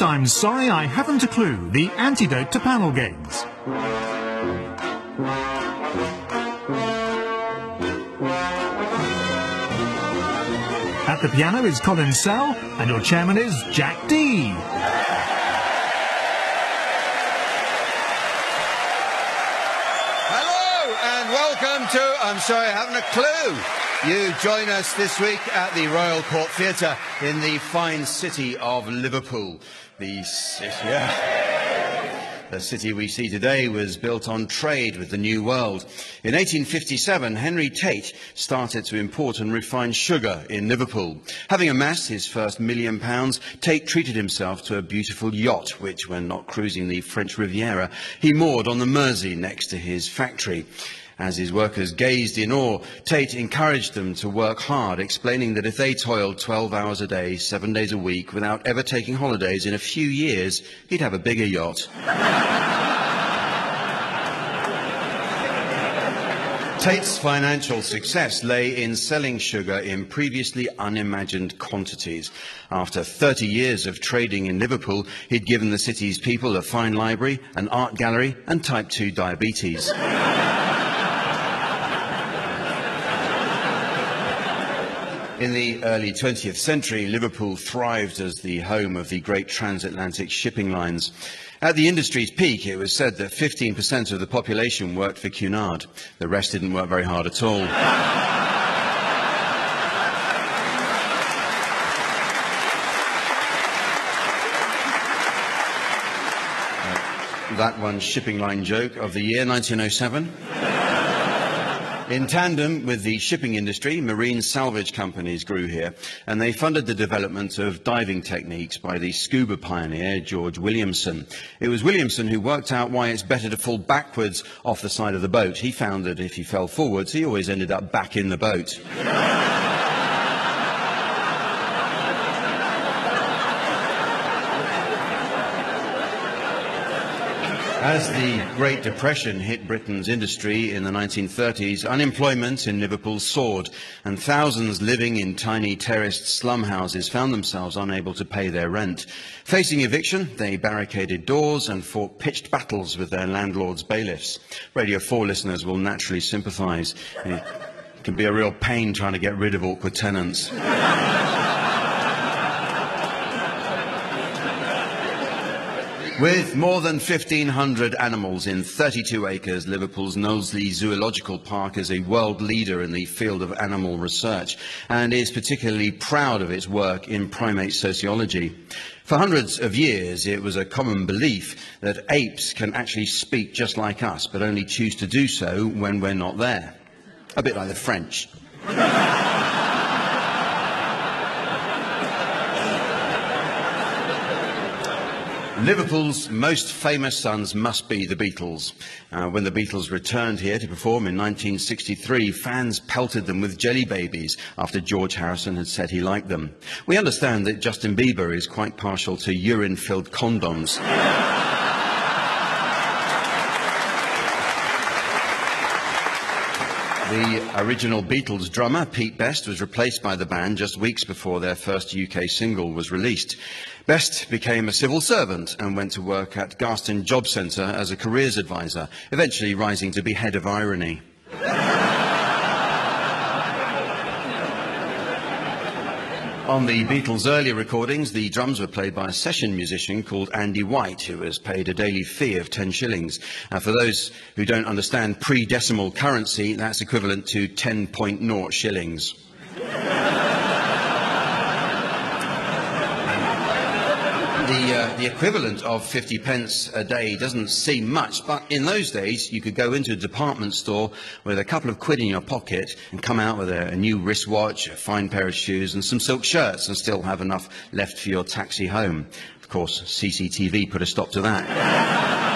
But I'm sorry I haven't a clue, the antidote to panel games. At the piano is Colin Sell, and your chairman is Jack Dee. Hello and welcome to I'm Sorry I Haven't a Clue. You join us this week at the Royal Court Theatre in the fine city of Liverpool. The city, the city we see today was built on trade with the New World. In 1857, Henry Tate started to import and refine sugar in Liverpool. Having amassed his first £1 million, Tate treated himself to a beautiful yacht, which, when not cruising the French Riviera, he moored on the Mersey next to his factory. As his workers gazed in awe, Tate encouraged them to work hard, explaining that if they toiled 12 hours a day, 7 days a week, without ever taking holidays, in a few years, he'd have a bigger yacht. Tate's financial success lay in selling sugar in previously unimagined quantities. After 30 years of trading in Liverpool, he'd given the city's people a fine library, an art gallery, and type 2 diabetes. In the early 20th century, Liverpool thrived as the home of the great transatlantic shipping lines. At the industry's peak, it was said that 15% of the population worked for Cunard. The rest didn't work very hard at all. That one shipping line joke of the year 1907. In tandem with the shipping industry, marine salvage companies grew here, and they funded the development of diving techniques by the scuba pioneer George Williamson. It was Williamson who worked out why it's better to fall backwards off the side of the boat. He found that if he fell forwards, he always ended up back in the boat. As the Great Depression hit Britain's industry in the 1930s, unemployment in Liverpool soared, and thousands living in tiny terraced slum houses found themselves unable to pay their rent. Facing eviction, they barricaded doors and fought pitched battles with their landlords' bailiffs. Radio 4 listeners will naturally sympathise. It can be a real pain trying to get rid of awkward tenants. With more than 1,500 animals in 32 acres, Liverpool's Knowsley Zoological Park is a world leader in the field of animal research and is particularly proud of its work in primate sociology. For hundreds of years, it was a common belief that apes can actually speak just like us, but only choose to do so when we're not there. A bit like the French. Liverpool's most famous sons must be the Beatles. When the Beatles returned here to perform in 1963, fans pelted them with jelly babies after George Harrison had said he liked them. We understand that Justin Bieber is quite partial to urine-filled condoms. The original Beatles drummer, Pete Best, was replaced by the band just weeks before their first UK single was released. Best became a civil servant and went to work at Garston Job Centre as a careers advisor, eventually rising to be head of irony. On the Beatles' earlier recordings, the drums were played by a session musician called Andy White, who was paid a daily fee of 10 shillings. For those who don't understand pre-decimal currency, that's equivalent to 10.0 shillings. The equivalent of 50 pence a day doesn't seem much, but in those days you could go into a department store with a couple of quid in your pocket and come out with a new wristwatch, a fine pair of shoes and some silk shirts and still have enough left for your taxi home. Of course, CCTV put a stop to that.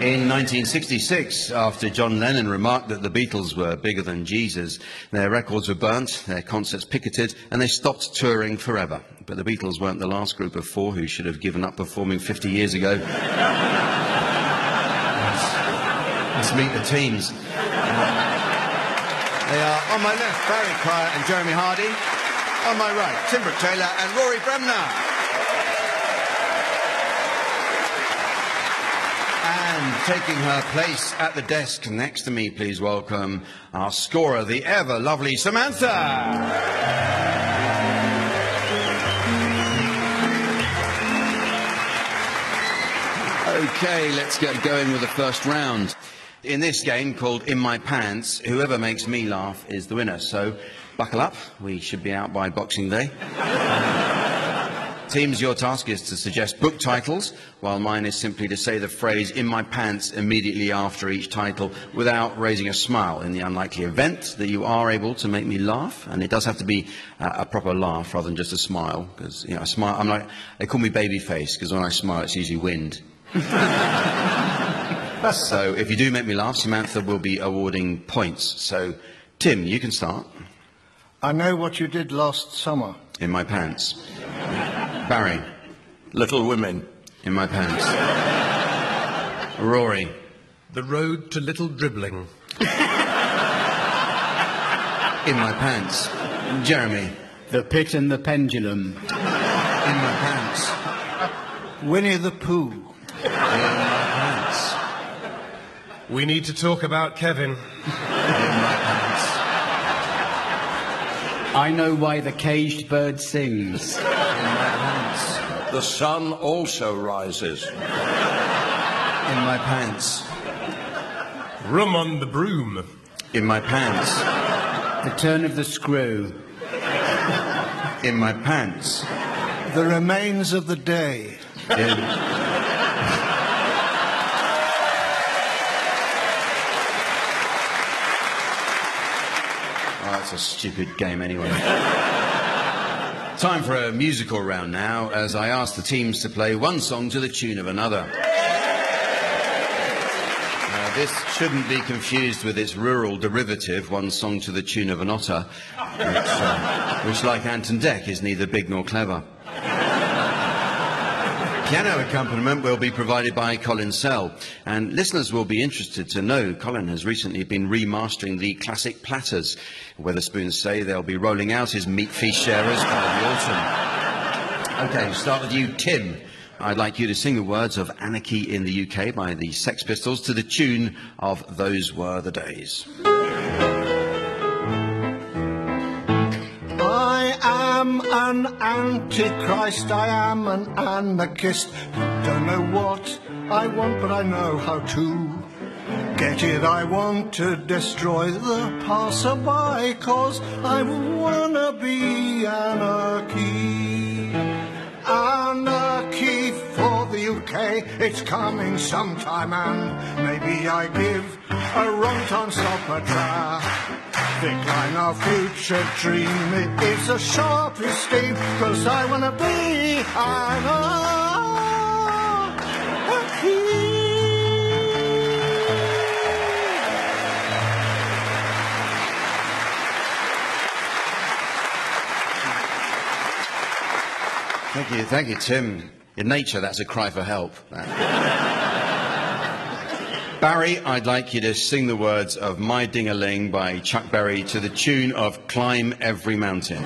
In 1966, after John Lennon remarked that the Beatles were bigger than Jesus, their records were burnt, their concerts picketed, and they stopped touring forever. But the Beatles weren't the last group of four who should have given up performing 50 years ago. Let's meet the teams. They are on my left, Barry Cryer and Jeremy Hardy. On my right, Tim Brooke-Taylor and Rory Bremner. And taking her place at the desk next to me, please welcome our scorer, the ever lovely Samantha. Okay, let's get going with the first round. In this game called In My Pants, whoever makes me laugh is the winner. So, buckle up. We should be out by Boxing Day. Teams, your task is to suggest book titles, while mine is simply to say the phrase In My Pants immediately after each title without raising a smile, in the unlikely event that you are able to make me laugh. And it does have to be a proper laugh rather than just a smile, because, you know, a smile, I'm like, they call me baby face, because when I smile it's usually wind. So, if you do make me laugh, Samantha will be awarding points. So, Tim, you can start. I know what you did last summer. In my pants. Barry. Little Women. In my pants. Rory. The Road to Little Dribbling. In my pants. Jeremy. The Pit and the Pendulum. In my pants. Winnie the Pooh. In my pants. We need to talk about Kevin. In my pants. I know why the caged bird sings. In my pants. The sun also rises. In my pants. Rum on the broom. In my pants. The turn of the screw. In my pants. The remains of the day. That's a stupid game anyway. Time for a musical round now, as I ask the teams to play one song to the tune of another. This shouldn't be confused with its rural derivative, One Song to the Tune of an Otter, which, like Ant and Dec, is neither big nor clever. Piano accompaniment will be provided by Colin Sell, and listeners will be interested to know Colin has recently been remastering the classic platters. Weatherspoons say they'll be rolling out his meat feast sharers by the autumn. Okay, we'll start with you, Tim. I'd like you to sing the words of Anarchy in the UK by the Sex Pistols to the tune of Those Were the Days. I am an antichrist, I am an anarchist. Don't know what I want, but I know how to get it. I want to destroy the passerby, cause I wanna be anarchy. Anarchy for the UK, it's coming sometime, and maybe I give a wrong time stop a try. Decline our future dream, it's a sharp escape, cause I wanna be anarchy. Thank you, Tim. In nature, that's a cry for help. Barry, I'd like you to sing the words of My Ding-a-Ling by Chuck Berry to the tune of Climb Every Mountain.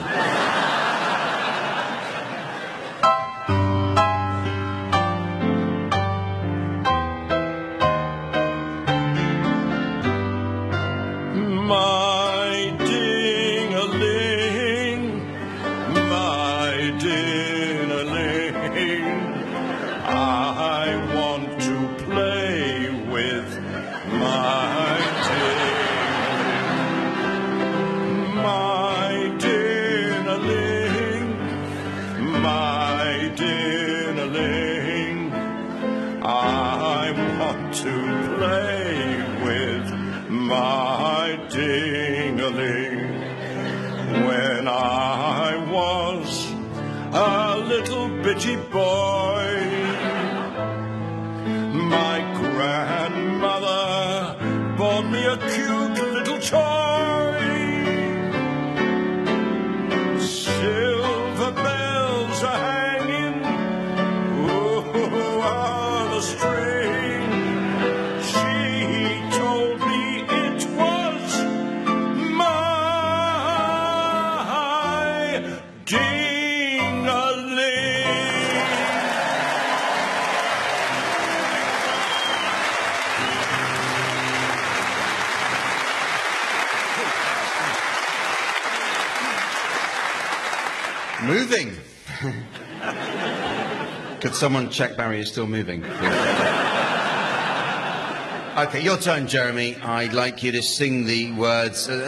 Moving. Could someone check Barry is still moving, please? Okay, your turn, Jeremy. I'd like you to sing the words. No.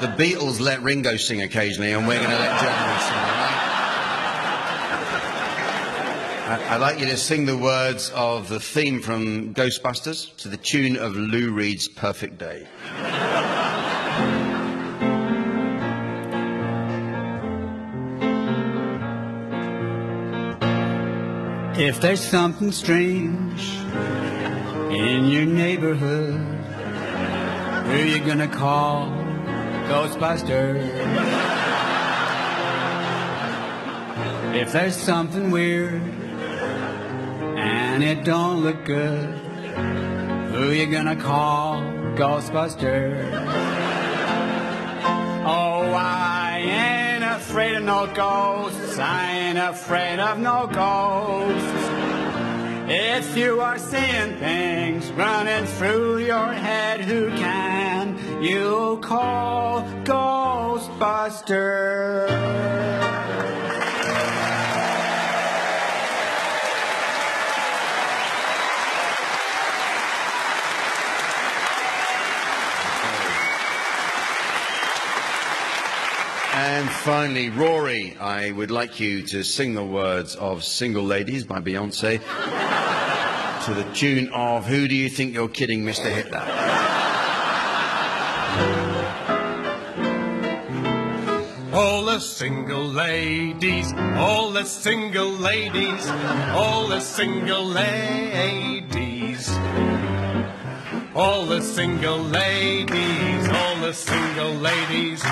The Beatles let Ringo sing occasionally, and we're going to let Jeremy sing, all right? I'd like you to sing the words of the theme from Ghostbusters to the tune of Lou Reed's Perfect Day. If there's something strange in your neighborhood, who are you gonna call? Ghostbusters. If there's something weird and it don't look good, who are you gonna call? Ghostbusters. Oh, I ain't afraid of no ghosts. I ain't afraid of no ghosts. If you are seeing things running through your head, who can you call? Ghostbusters. And finally, Rory, I would like you to sing the words of Single Ladies by Beyoncé to the tune of Who Do You Think You're Kidding, Mr. Hitler? All the single ladies, all the single ladies, all the single ladies. All the single ladies, all the single ladies,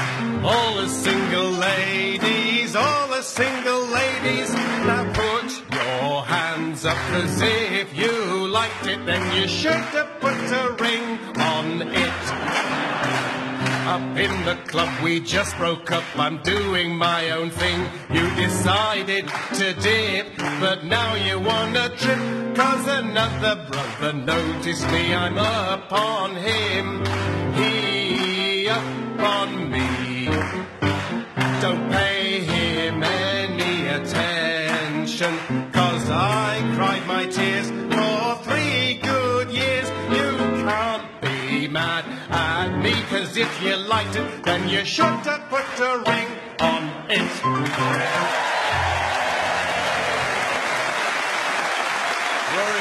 all the single ladies, all the single ladies. Now put your hands up, 'cause if you liked it, then you should have put a ring on it. Up in the club we just broke up, I'm doing my own thing. You decided to dip, but now you wanna trip, 'cause another brother noticed me. I'm up on him, he up on me. Don't pay him any attention, 'cause I cried my tears for 3 good years. You can't be mad at me, 'cause if you liked it, then you should have put a ring on it. Rory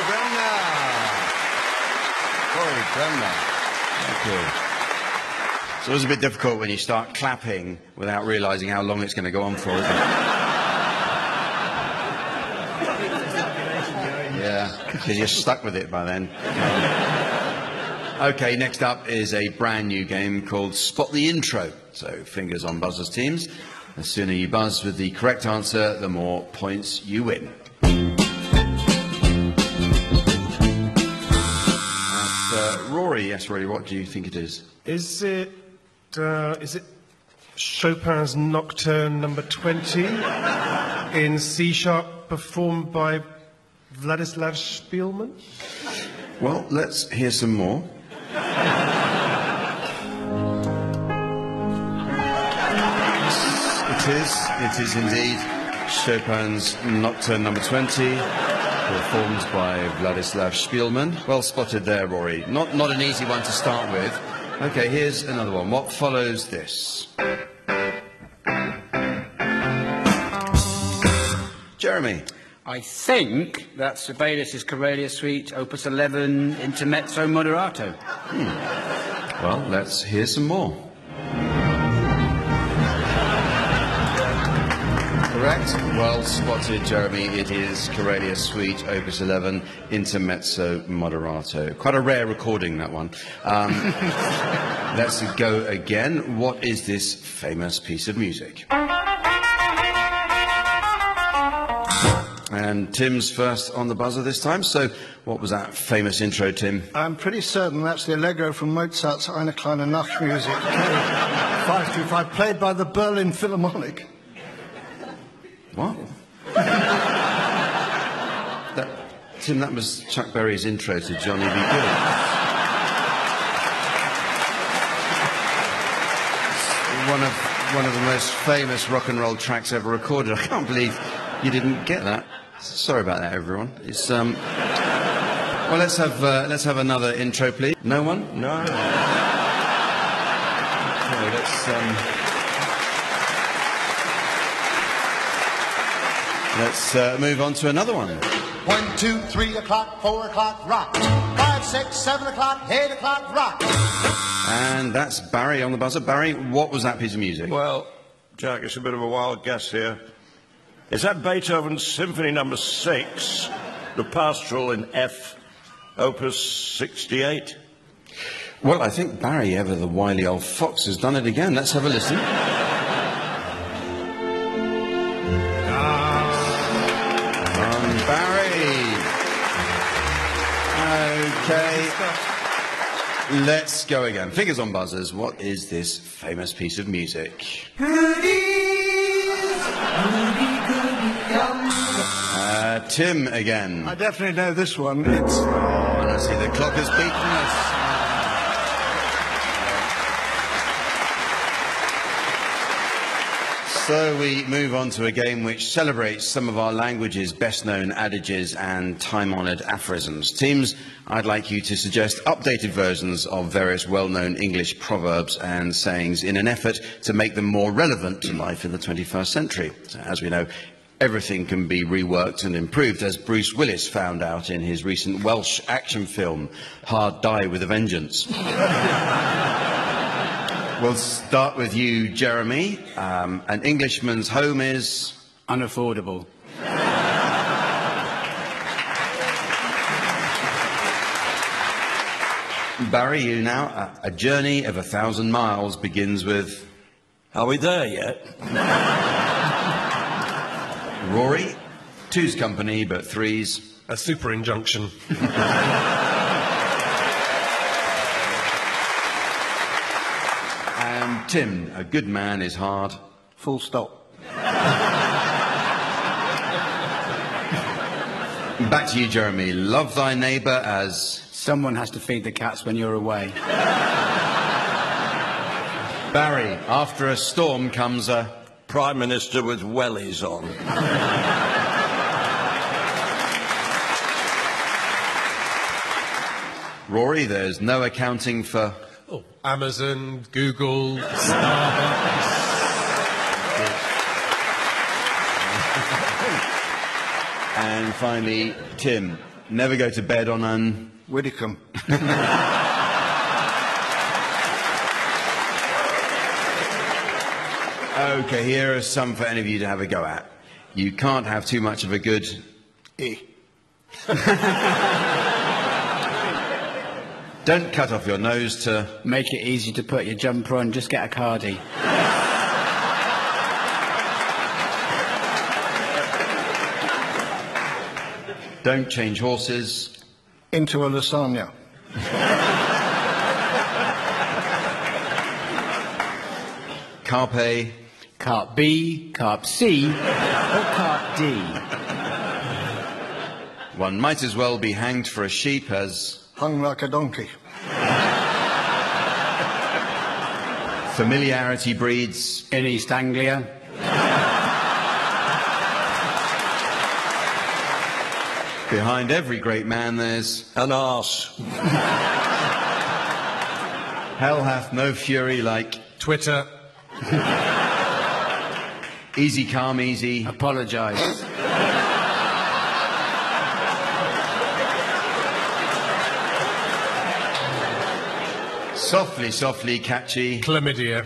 Bremner. Rory Bremner. Thank you. So it's a bit difficult when you start clapping without realising how long it's going to go on for, isn't it? Yeah, because you're stuck with it by then. Okay, next up is a brand new game called Spot the Intro. So, fingers on buzzers, teams. The sooner you buzz with the correct answer, the more points you win. Rory, yes, Rory, what do you think it is? Is it Chopin's Nocturne number 20 in C-sharp performed by Vladislav Spielmann? Well, let's hear some more. It is indeed Chopin's Nocturne number 20, performed by Vladislav Spielmann. Well spotted there, Rory. Not an easy one to start with. Okay, here's another one. What follows this? Jeremy. I think that's Sibelius's Corelia Suite, Opus 11, Intermezzo Moderato. Well, let's hear some more. Correct. Well spotted, Jeremy. It is Corelia Suite, Opus 11, Intermezzo Moderato. Quite a rare recording, that one. Let's go again. What is this famous piece of music? And Tim's first on the buzzer this time, so what was that famous intro, Tim? I'm pretty certain that's the Allegro from Mozart's Eine kleine Nacht music, 525, played by the Berlin Philharmonic. What? Tim, that was Chuck Berry's intro to Johnny B. Goode. One of one of the most famous rock and roll tracks ever recorded. I can't believe you didn't get that. Sorry about that, everyone. It's well, let's have another intro, please. No one? No. Okay, let's move on to another one. 1, 2, 3 o'clock, 4 o'clock, rock. 5, 6, 7 o'clock, 8 o'clock, rock. And that's Barry on the buzzer. Barry, what was that piece of music? Well, Jack, it's a bit of a wild guess here. Is that Beethoven's Symphony No. 6, the Pastoral in F, Opus 68? Well, I think Barry, ever the wily old fox, has done it again. Let's have a listen. Barry. Okay. Let's go again. Fingers on buzzers. What is this famous piece of music? Tim again. I definitely know this one. It's... Oh, and I see the clock has beaten us. So we move on to a game which celebrates some of our language's best-known adages and time-honoured aphorisms. Teams, I'd like you to suggest updated versions of various well-known English proverbs and sayings in an effort to make them more relevant to life in the 21st century. So, as we know, everything can be reworked and improved, as Bruce Willis found out in his recent Welsh action film, Hard Die with a Vengeance. We'll start with you, Jeremy. An Englishman's home is... unaffordable. Barry, you now. A journey of 1,000 miles begins with... Are we there yet? Rory, 2's company, but 3's... a super injunction. And Tim, a good man is hard... full stop. Back to you, Jeremy. Love thy neighbour as... someone has to feed the cats when you're away. Barry, after a storm comes a... Prime Minister with wellies on. Rory, there's no accounting for... oh, Amazon, Google, Starbucks. And finally, Tim, never go to bed on an... Widdicombe. Okay, here are some for any of you to have a go at. You can't have too much of a good... eh. Don't cut off your nose to... make it easy to put your jumper on, just get a cardie. Don't change horses... into a lasagna. Carpe... Carp B, Carp C, or Carp D. One might as well be hanged for a sheep as... hung like a donkey. Familiarity breeds... in East Anglia. Behind every great man there's... an arse. Hell hath no fury like... Twitter. Easy, calm, easy. Apologise. Softly, softly, catchy. Chlamydia.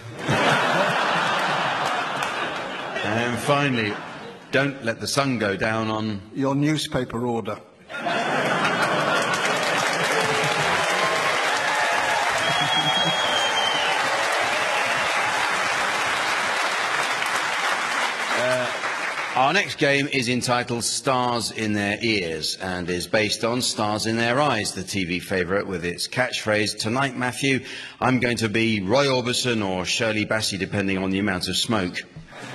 And finally, don't let the sun go down on... your newspaper order. Our next game is entitled Stars in Their Ears and is based on Stars in Their Eyes, the TV favourite, with its catchphrase, tonight, Matthew, I'm going to be Roy Orbison or Shirley Bassey, depending on the amount of smoke.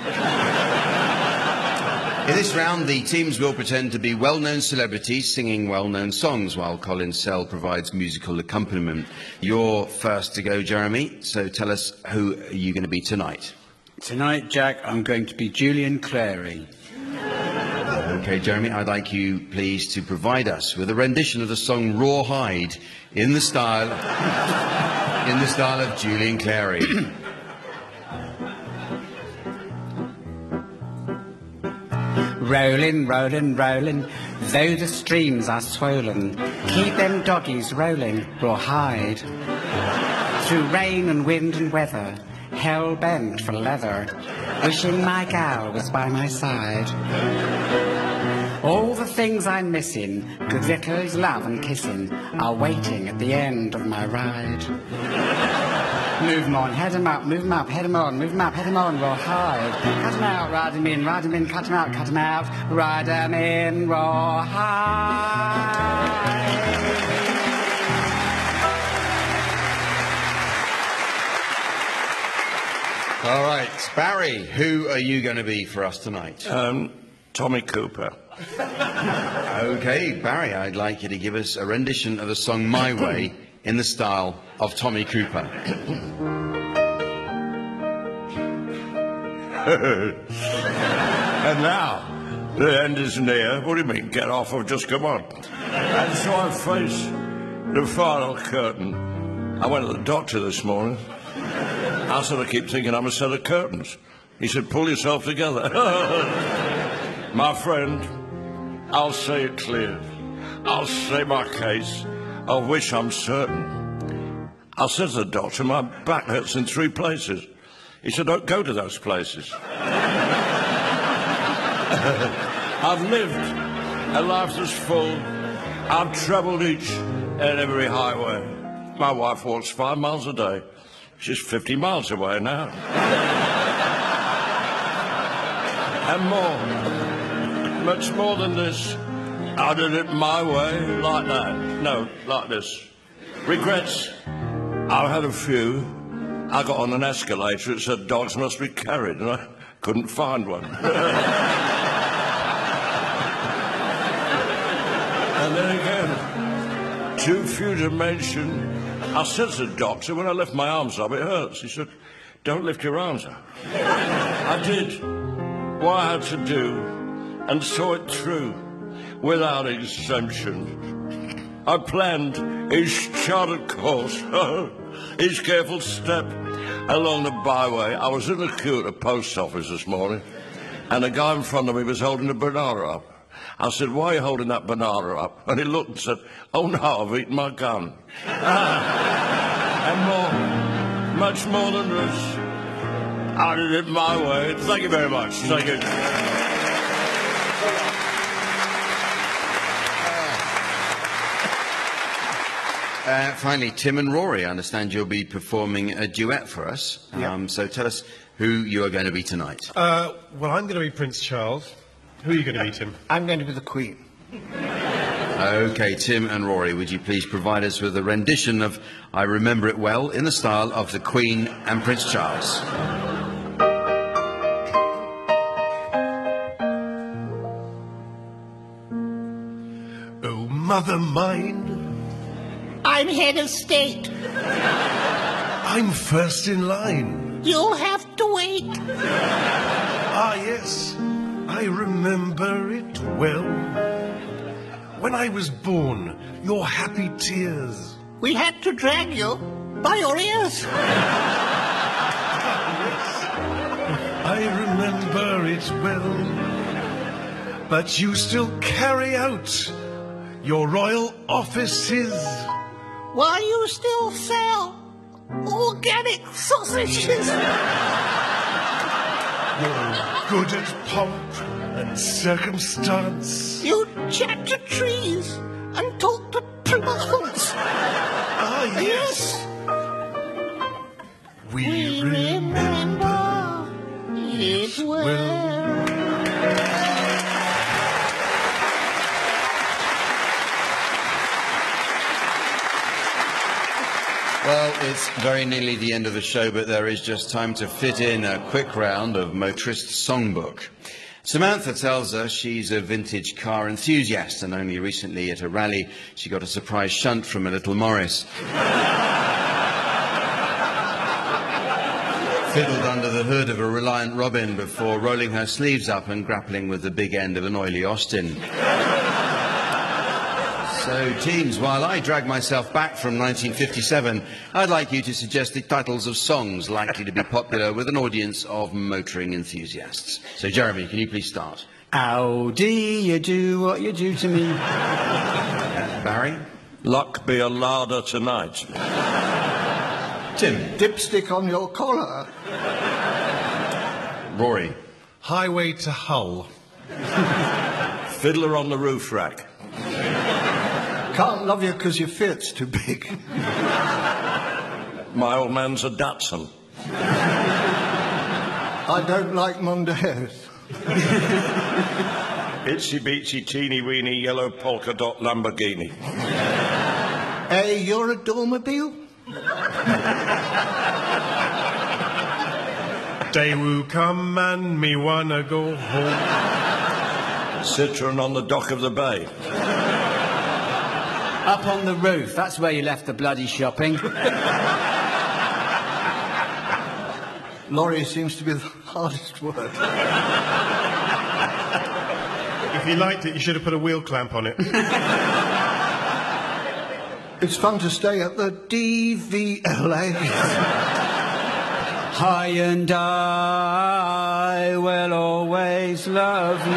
In this round, the teams will pretend to be well-known celebrities singing well-known songs while Colin Sell provides musical accompaniment. You're first to go, Jeremy, so tell us who you're going to be tonight. Tonight, Jack, I'm going to be Julian Clary. Okay, Jeremy, I'd like you, please, to provide us with a rendition of the song Rawhide in the style, in the style of Julian Clary. Rollin', rollin', rollin', though the streams are swollen, keep them doggies rollin', rawhide. Through rain and wind and weather, hell bent for leather, wishing my gal was by my side. All the things I'm missing, good littles, love and kissing, are waiting at the end of my ride. Move 'em on, head 'em up, move 'em up, head 'em on, move 'em up, head 'em on, roll hide. Cut 'em out, ride 'em in, cut 'em out, ride 'em in, roll hide. All right, Barry, who are you going to be for us tonight? Tommy Cooper. Okay, Barry, I'd like you to give us a rendition of the song My Way in the style of Tommy Cooper. And now, the end is near. What do you mean, get off or just come on? And so I face the final curtain. I went to the doctor this morning. I sort of keep thinking I'm a set of curtains. He said, pull yourself together. My friend, I'll say it clear. I'll say my case, of which I'm certain. I said to the doctor, my back hurts in 3 places. He said, don't go to those places. I've lived a life that's full. I've travelled each and every highway. My wife walks 5 miles a day. She's 50 miles away now. And more. Much more than this. I did it my way, like that. No, like this. Regrets? I had a few. I got on an escalator. It said dogs must be carried, and I couldn't find one. And then again, too few to mention. I said to the doctor, when I lift my arms up, it hurts. He said, don't lift your arms up. I did what I had to do. And saw it through, without exemption. I planned each charted course, each careful step along the byway. I was in the queue at the post office this morning, and a guy in front of me was holding a banana up. I said, why are you holding that banana up? And he looked and said, oh no, I've eaten my gun. And more, much more than this. I did it my way. Thank you very much. Thank you. Finally, Tim and Rory, I understand you'll be performing a duet for us. Yep. So tell us who you are going to be tonight. Well, I'm going to be Prince Charles. Who are you going to be, Tim? I'm going to be the Queen. Okay, Tim and Rory, would you please provide us with a rendition of I Remember It Well in the style of the Queen and Prince Charles. Oh, mother mine. I'm head of state. I'm first in line. You'll have to wait. Ah, yes, I remember it well. When I was born, your happy tears. We had to drag you by your ears. Yes, I remember it well. But you still carry out your royal offices. Why you still sell organic sausages? You're good at pomp and circumstance. You chat to trees and talk to plants. Ah, yes. We remember it well. Well, it's very nearly the end of the show, but there is just time to fit in a quick round of Motorist's Songbook. Samantha tells us she's a vintage car enthusiast, and only recently at a rally she got a surprise shunt from a little Morris. fiddled under the hood of a Reliant Robin before rolling her sleeves up and grappling with the big end of an oily Austin. So, teams, while I drag myself back from 1957, I'd like you to suggest the titles of songs likely to be popular with an audience of motoring enthusiasts. So, Jeremy, can you please start? Howdy, you do what you do to me. Barry? Luck be a larder tonight. Tim? Dipstick on your collar. Rory? Highway to Hull. Fiddler on the Roof Rack. Can't love you because your fit's too big. My old man's a Datsun. I don't like Mondays. Itsy beatsy teeny weeny yellow polka dot Lamborghini. Hey, you're a dormobile? Daewoo, come and me wanna go home. Citroen on the dock of the bay. Up on the roof, that's where you left the bloody shopping. Laurie seems to be the hardest word. If you liked it, you should have put a wheel clamp on it. It's fun to stay at the DVLA. I and I will always love you.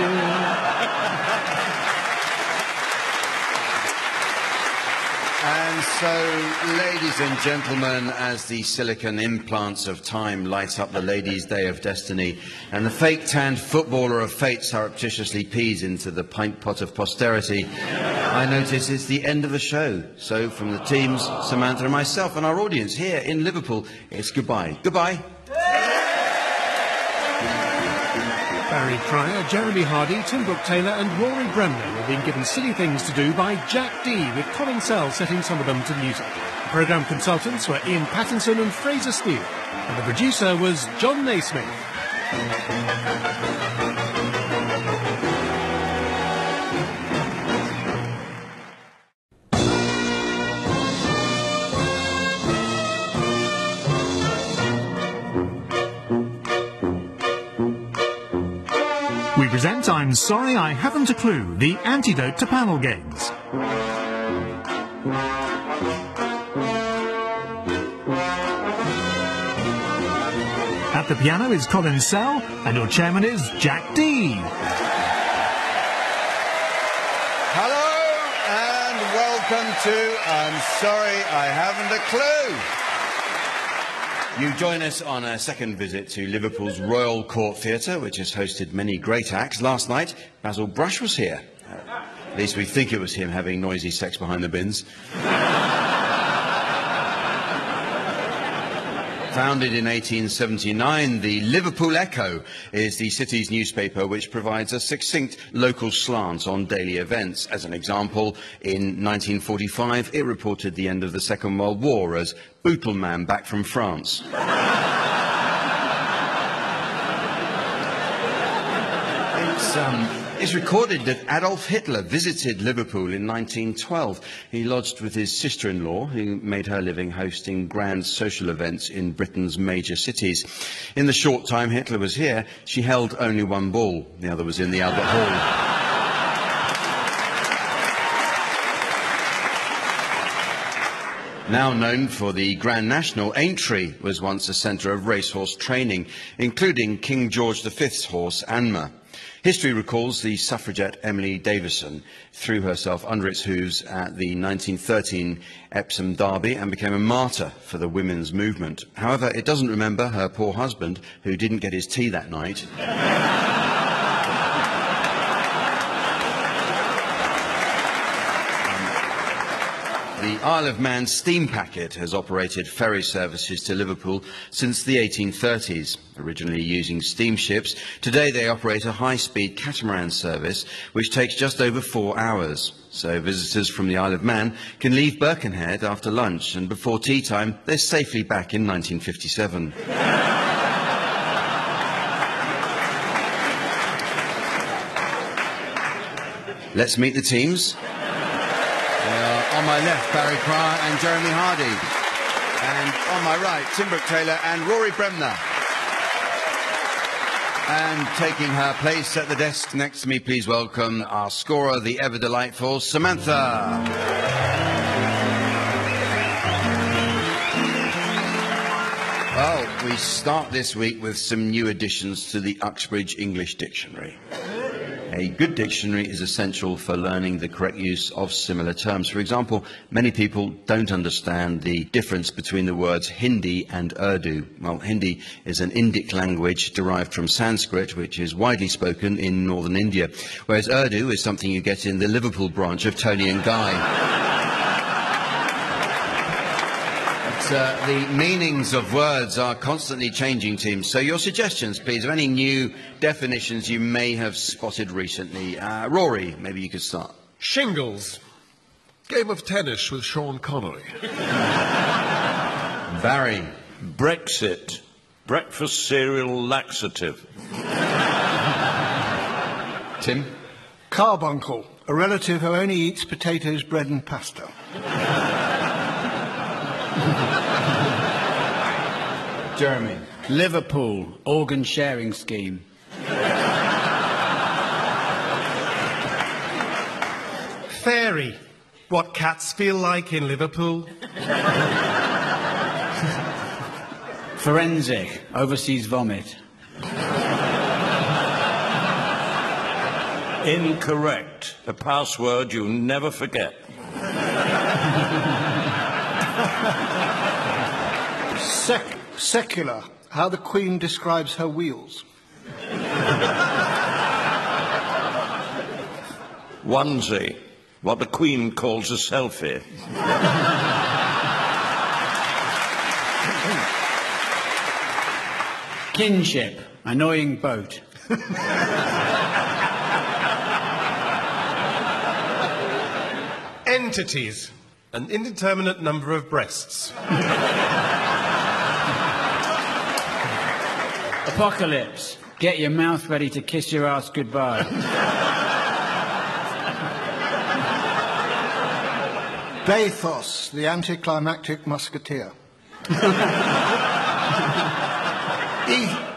And so, ladies and gentlemen, as the silicon implants of time light up the ladies' day of destiny, and the fake tanned footballer of fate surreptitiously pees into the pint pot of posterity, I notice it's the end of the show. So, from the teams, Samantha and myself, and our audience here in Liverpool, it's goodbye. Goodbye. Barry Cryer, Jeremy Hardy, Tim Brooke-Taylor and Rory Bremner have been given silly things to do by Jack Dee, with Colin Sell setting some of them to music. The programme consultants were Ian Pattinson and Fraser Steele, and the producer was John Naismith. Present I'm Sorry I Haven't a Clue, the antidote to panel games. At the piano is Colin Sell, and your chairman is Jack Dee. Hello, and welcome to I'm Sorry I Haven't a Clue. You join us on a second visit to Liverpool's Royal Court Theatre, which has hosted many great acts. Last night, Basil Brush was here. At least we think it was him having noisy sex behind the bins. Founded in 1879, the Liverpool Echo is the city's newspaper which provides a succinct local slant on daily events. As an example, in 1945, it reported the end of the Second World War as Bootle Man Back from France. It's recorded that Adolf Hitler visited Liverpool in 1912. He lodged with his sister-in-law, who made her living hosting grand social events in Britain's major cities. In the short time Hitler was here, she held only one ball. The other was in the Albert Hall. Now known for the Grand National, Aintree was once a centre of racehorse training, including King George V's horse, Anmer. History recalls the suffragette Emily Davison threw herself under its hooves at the 1913 Epsom Derby and became a martyr for the women's movement. However, it doesn't remember her poor husband, who didn't get his tea that night. The Isle of Man steam packet has operated ferry services to Liverpool since the 1830s, originally using steamships. Today they operate a high-speed catamaran service which takes just over 4 hours. So visitors from the Isle of Man can leave Birkenhead after lunch, and before tea time they're safely back in 1957. Let's meet the teams. On my left, Barry Cryer and Jeremy Hardy. And on my right, Tim Brooke-Taylor and Rory Bremner. And taking her place at the desk next to me, please welcome our scorer, the ever delightful Samantha. Well, we start this week with some new additions to the Uxbridge English Dictionary. A good dictionary is essential for learning the correct use of similar terms. For example, many people don't understand the difference between the words Hindi and Urdu. Well, Hindi is an Indic language derived from Sanskrit, which is widely spoken in northern India, whereas Urdu is something you get in the Liverpool branch of Tony and Guy. The meanings of words are constantly changing, teams, so your suggestions, please, of any new definitions you may have spotted recently. Rory, maybe you could start. Shingles. Game of tennis with Sean Connery. Barry. Brexit. Breakfast cereal laxative. Tim. Carbuncle. A relative who only eats potatoes, bread and pasta. Jeremy. Liverpool, organ sharing scheme. Fairy, what cats feel like in Liverpool. Forensic, overseas vomit. Incorrect, a password you'll never forget. Secular, how the Queen describes her wheels. Onesie, what the Queen calls a selfie. Kinship, annoying boat. Entities, an indeterminate number of breasts. Apocalypse. Get your mouth ready to kiss your ass goodbye. Bathos, the anticlimactic musketeer.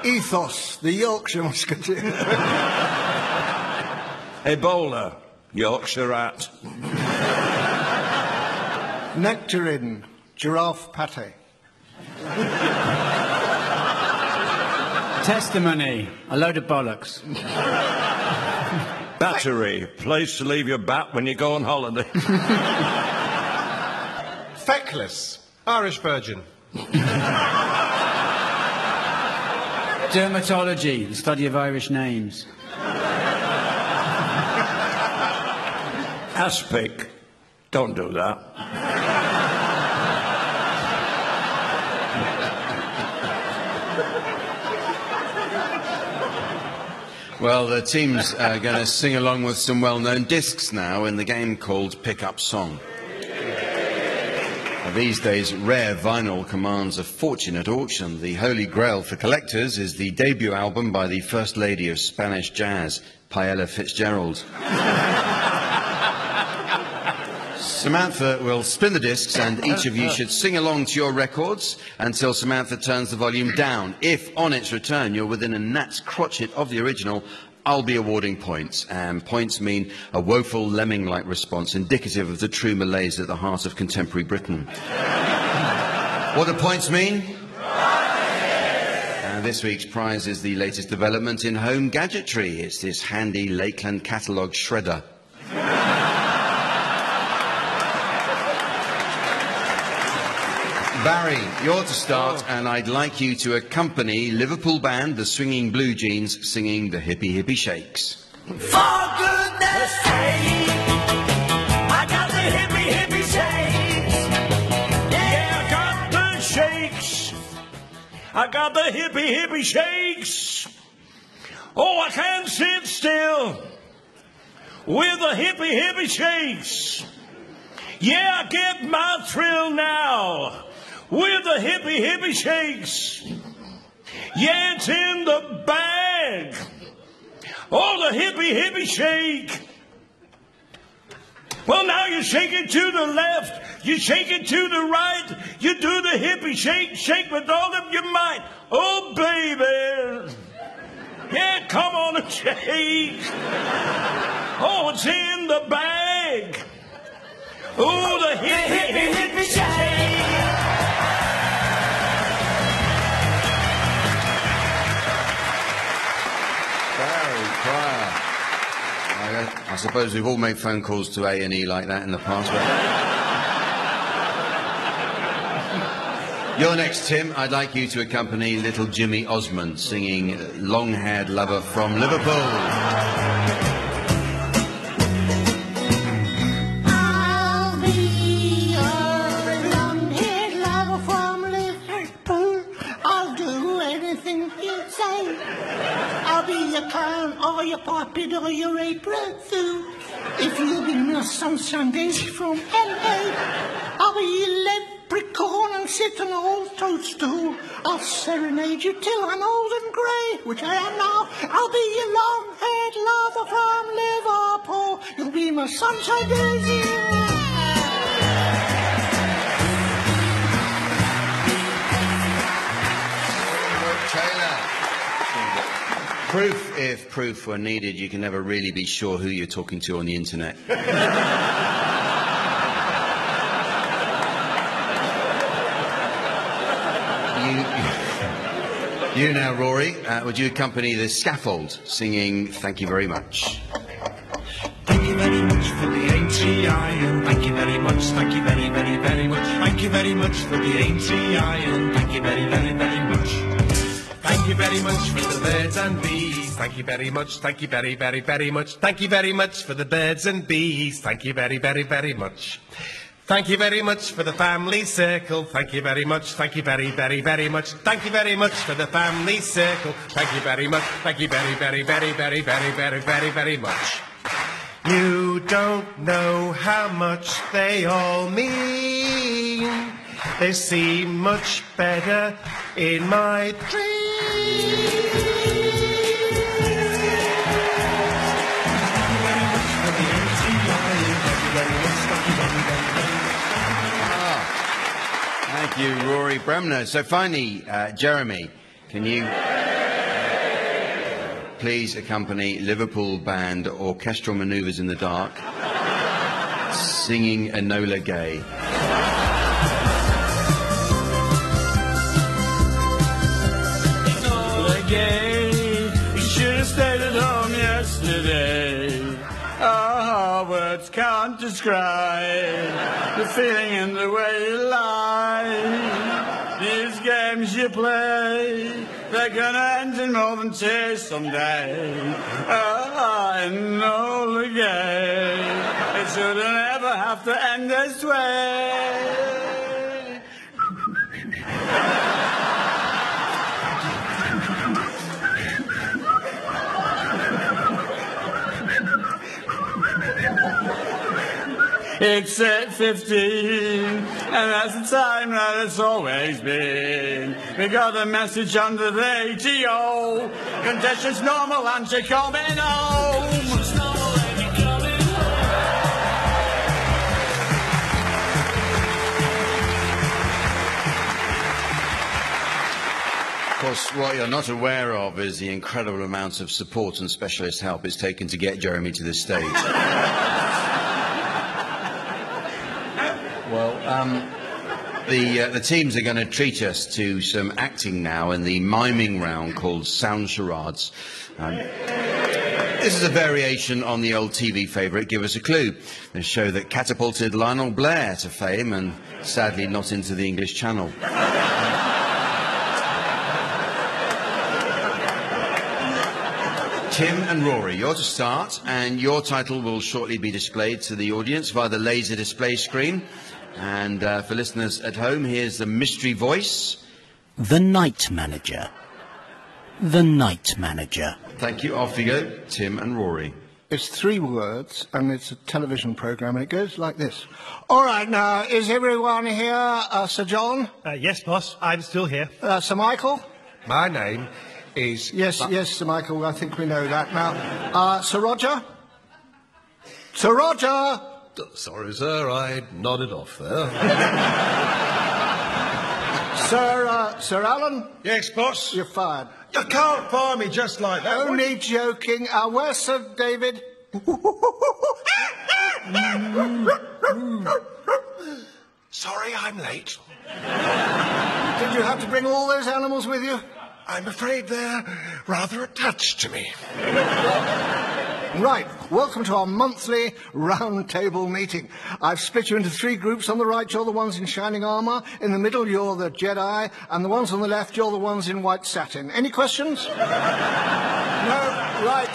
Ethos, the Yorkshire musketeer. Ebola, Yorkshire rat. Nectarine, giraffe pate. Testimony, a load of bollocks. Battery, place to leave your bat when you go on holiday. Feckless, Irish virgin. Dermatology, the study of Irish names. Aspic, don't do that. Well, the team's going to sing along with some well-known discs now in the game called Pick Up Song. Now, these days, rare vinyl commands a fortune at auction. The holy grail for collectors is the debut album by the First Lady of Spanish Jazz, Paella Fitzgerald. Samantha will spin the discs and each of you should sing along to your records until Samantha turns the volume down. If, on its return, you're within a gnat's crotchet of the original, I'll be awarding points. And points mean a woeful lemming-like response, indicative of the true malaise at the heart of contemporary Britain. What do points mean? This week's prize is the latest development in home gadgetry. It's this handy Lakeland catalogue shredder. Barry, you're to start, and I'd like you to accompany Liverpool band The Swinging Blue Jeans singing the Hippie Hippie Shakes. For goodness sake, I got the Hippie Hippie Shakes. Yeah, I got the shakes. I got the Hippie Hippie Shakes. Oh, I can't sit still with the Hippie Hippie Shakes. Yeah, I get my thrill now with the Hippie Hippie Shakes. Yeah, it's in the bag. Oh, the Hippie Hippie Shake. Well, now you shake it to the left, you shake it to the right, you do the Hippie Shake, shake with all of your might. Oh, baby. Yeah, come on and shake. Oh, it's in the bag. Oh, the hippie, hippie, hippie shake. I suppose we've all made phone calls to A&E like that in the past. But... You're next, Tim. I'd like you to accompany little Jimmy Osmond singing Long-Haired Lover from Liverpool. Or your poppet or your apron too. If you bring us some sundaes from L.A., I'll be a leprechaun and sit on an old toadstool. I'll serenade you till I'm old and grey, which I am now. I'll be your long-haired lover from Liverpool. You'll be my sunshine daisy. Proof, if proof were needed, you can never really be sure who you're talking to on the internet. you now, Rory, would you accompany the scaffold singing Thank You Very Much? Thank you very much for the ATI. Thank you very much, thank you very, very, very much. Thank you very much for the ATI. Thank you very, very, very much. Thank you very much for the birds and bees. Thank you very much. Thank you very, very, very much. Thank you very much for the birds and bees. Thank you very, very, very much. Thank you very much for the family circle. Thank you very much. Thank you very, very, very much. Thank you very much for the family circle. Thank you very much. Thank you very, very, very, very, very, very, very, very much. You don't know how much they all mean. They seem much better in my dreams. Thank you, Rory Bremner. So finally, Jeremy, can you please accompany Liverpool band Orchestral Manoeuvres in the Dark singing Enola Gay? Enola Gay, you should have stayed at home yesterday. Our words can't describe the feeling in the way you lie. These games you play, they're gonna end in more than tears someday. I know again, it shouldn't ever have to end this way. It's at 15, and that's the time that it's always been. We got a message under the ATO. Conditions normal and you're coming home. Conditions normal and you're coming home. Of course, what you're not aware of is the incredible amounts of support and specialist help it's taken to get Jeremy to this stage. Well, the teams are going to treat us to some acting now in the miming round called Sound Charades. This is a variation on the old TV favourite, Give Us a Clue, a show that catapulted Lionel Blair to fame and sadly not into the English Channel. Tim and Rory, you're to start, and your title will shortly be displayed to the audience via the laser display screen. And for listeners at home, here's the mystery voice. The night manager. The night manager. Thank you. Off you go, Tim and Rory. It's three words, and it's a television programme, and it goes like this. All right, now, is everyone here? Sir John? Yes, boss. I'm still here. Sir Michael? My name is... Yes, yes, Sir Michael, I think we know that now. Sir Roger? Sir Roger! Sorry, sir, I nodded off there. Sir Alan? Yes, boss? You're fired. You can't fire me just like that. Only joking. Where's Sir David? Sorry, I'm late. Did you have to bring all those animals with you? I'm afraid they're rather attached to me. Right, welcome to our monthly round-table meeting. I've split you into three groups. On the right, you're the ones in shining armour. In the middle, you're the Jedi. And the ones on the left, you're the ones in white satin. Any questions? No? Right.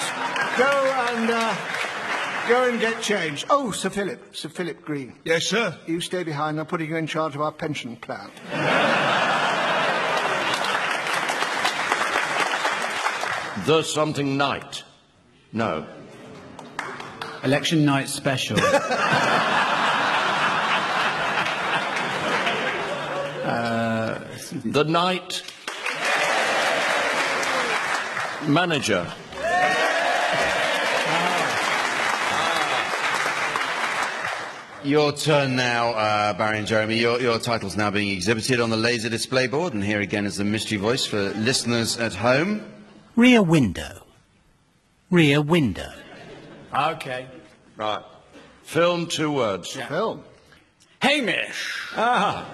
Go and get changed. Oh, Sir Philip Green. Yes, sir? You stay behind. I'm putting you in charge of our pension plan. The something night. No. Election night special. The night manager. Your turn now, Barry and Jeremy. Your title's now being exhibited on the laser display board, and here again is the mystery voice for listeners at home. Rear window. Rear window. Okay. Right. Film, two words. Yeah. Film. Hamish. Ah.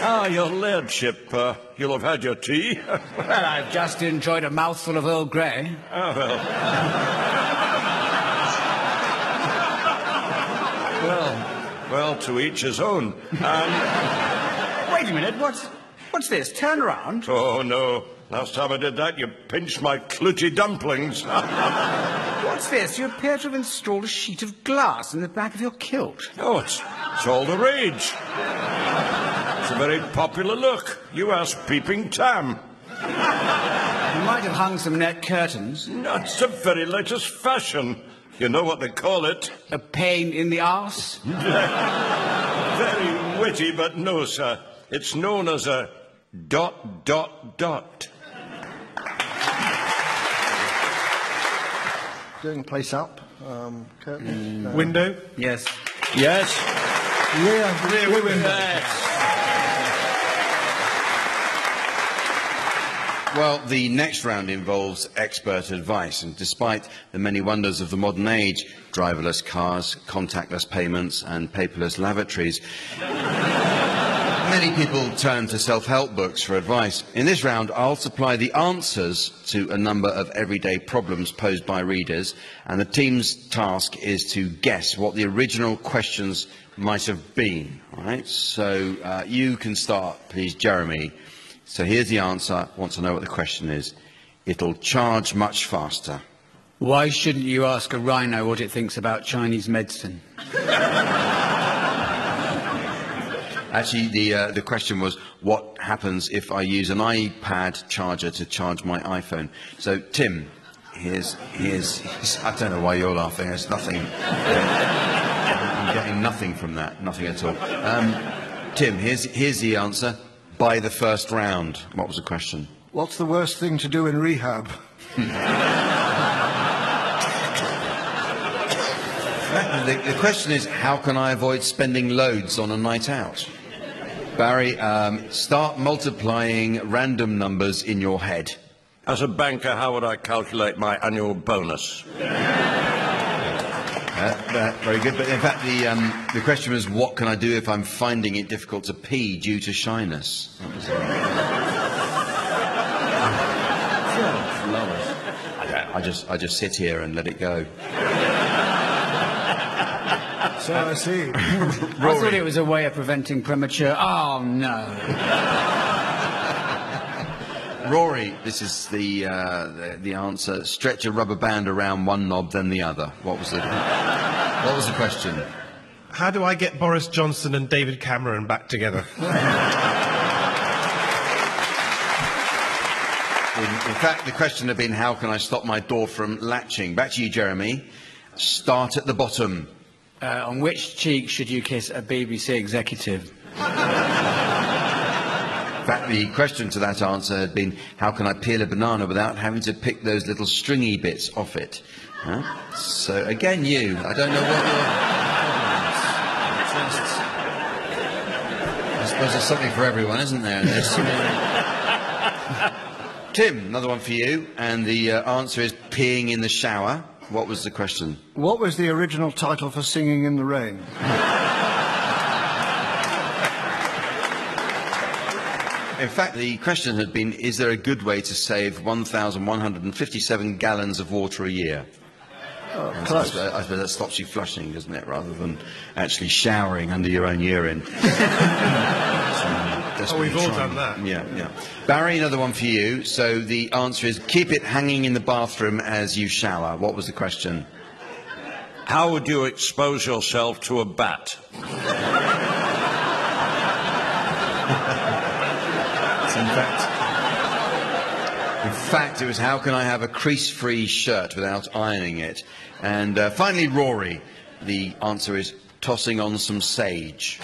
Ah, your lordship, you'll have had your tea. Well, I've just enjoyed a mouthful of Earl Grey. Oh, well. Well, to each his own. Wait a minute, what's this? Turn around. Oh, no. Last time I did that, you pinched my clooty dumplings. What's this? You appear to have installed a sheet of glass in the back of your kilt. Oh, it's all the rage. It's a very popular look. You ask Peeping Tam. You might have hung some net curtains. That's the very latest fashion. You know what they call it? A pain in the arse? Very witty, but no, sir. It's known as a ... Doing place up. Curtains. Window? Yes. Yes. Rear window. Yes. Well, the next round involves expert advice, and despite the many wonders of the modern age, driverless cars, contactless payments and paperless lavatories, many people turn to self-help books for advice. In this round, I'll supply the answers to a number of everyday problems posed by readers, and the team's task is to guess what the original questions might have been. All right? So you can start, please, Jeremy. So here's the answer. Want to know what the question is. It'll charge much faster. Why shouldn't you ask a rhino what it thinks about Chinese medicine? Actually, the question was, what happens if I use an iPad charger to charge my iPhone? So, Tim, here's I don't know why you're laughing. It's nothing. I'm getting nothing from that. Nothing at all. Tim, here's the answer. By the first round. What was the question? What's the worst thing to do in rehab? The question is, how can I avoid spending loads on a night out? Barry, start multiplying random numbers in your head. As a banker, how would I calculate my annual bonus? Very good, but in fact the question was, what can I do if I'm finding it difficult to pee due to shyness? That was I just sit here and let it go. So I see. I thought it was a way of preventing premature... Oh, no. Rory, this is the answer. Stretch a rubber band around one knob, then the other. What was the question? How do I get Boris Johnson and David Cameron back together? In fact, the question had been, how can I stop my door from latching? Back to you, Jeremy. Start at the bottom. On which cheek should you kiss a BBC executive? In fact, the question to that answer had been, how can I peel a banana without having to pick those little stringy bits off it? Huh? So, again, you. I don't know what your... suppose there's something for everyone, isn't there? Tim, another one for you, and the answer is peeing in the shower. What was the question? What was the original title for Singing in the Rain? In fact, the question had been, is there a good way to save 1,157 gallons of water a year? Oh, close. I suppose that stops you flushing, doesn't it, rather than actually showering under your own urine. Oh, we've all done that. Yeah, yeah. Barry, another one for you. So the answer is, keep it hanging in the bathroom as you shower. What was the question? How would you expose yourself to a bat? In fact, it was how can I have a crease-free shirt without ironing it? And finally, Rory, the answer is tossing on some sage.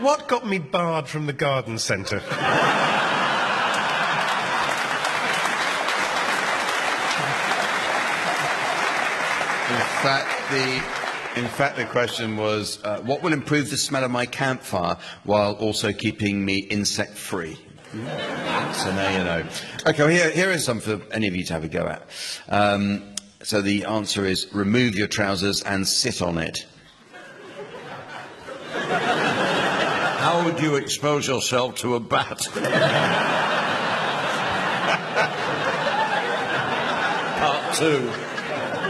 What got me barred from the garden centre? In fact, the question was, what will improve the smell of my campfire while also keeping me insect-free? So now you know. Okay, well, here is some for any of you to have a go at. So the answer is, remove your trousers and sit on it. How would you expose yourself to a bat? Part two.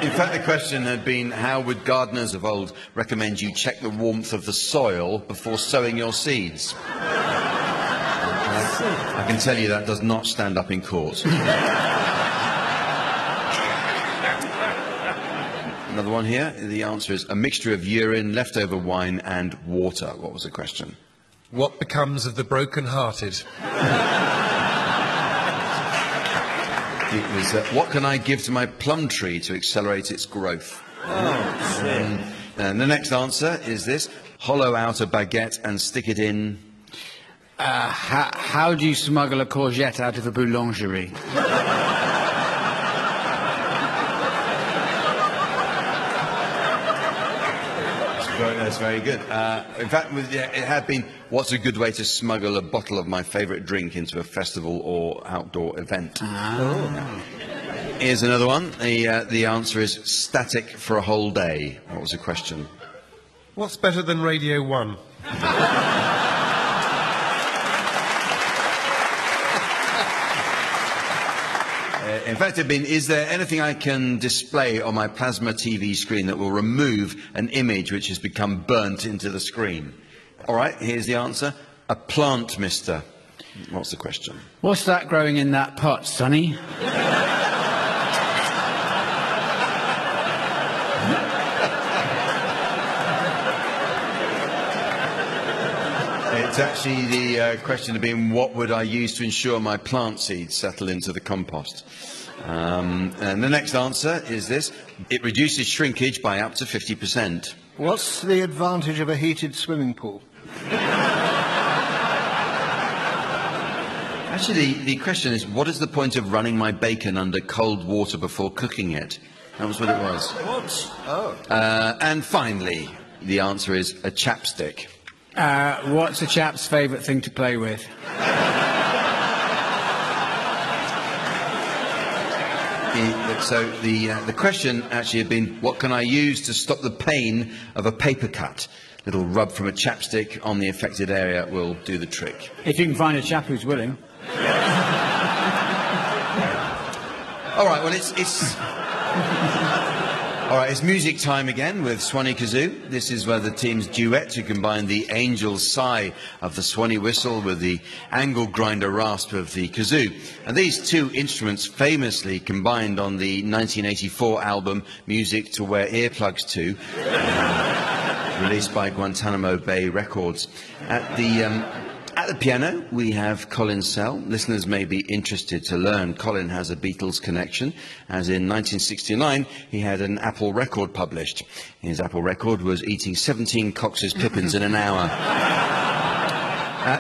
In fact, the question had been, how would gardeners of old recommend you check the warmth of the soil before sowing your seeds? I can tell you that does not stand up in court. Another one here. The answer is a mixture of urine, leftover wine and water. What was the question? What becomes of the broken-hearted? It was, what can I give to my plum tree to accelerate its growth? Oh, and the next answer is this. Hollow out a baguette and stick it in... how do you smuggle a courgette out of a boulangerie? That's very good. In fact, it had been, what's a good way to smuggle a bottle of my favourite drink into a festival or outdoor event? Oh. Here's another one. The answer is static for a whole day. What was the question? What's better than Radio 1? In fact, it had been, is there anything I can display on my plasma TV screen that will remove an image which has become burnt into the screen? All right, here's the answer. A plant, mister. What's the question? What's that growing in that pot, sonny? It's actually the question of being, what would I use to ensure my plant seeds settle into the compost? And the next answer is this. It reduces shrinkage by up to 50%. What's the advantage of a heated swimming pool? Actually, the question is, what is the point of running my bacon under cold water before cooking it? That was what it was. What? Oh. And finally, the answer is a chapstick. What's a chap's favourite thing to play with? So the question actually had been, what can I use to stop the pain of a paper cut? A little rub from a chapstick on the affected area will do the trick. If you can find a chap who's willing. All right, well, it's... All right, it's music time again with Swanee Kazoo. This is where the teams duet to combine the angel sigh of the Swanee whistle with the angle grinder rasp of the kazoo. And these two instruments famously combined on the 1984 album Music to Wear Earplugs To, released by Guantanamo Bay Records. At the piano, we have Colin Sell. Listeners may be interested to learn Colin has a Beatles connection, as in 1969 he had an Apple record published. His Apple record was eating 17 Cox's Pippins in an hour.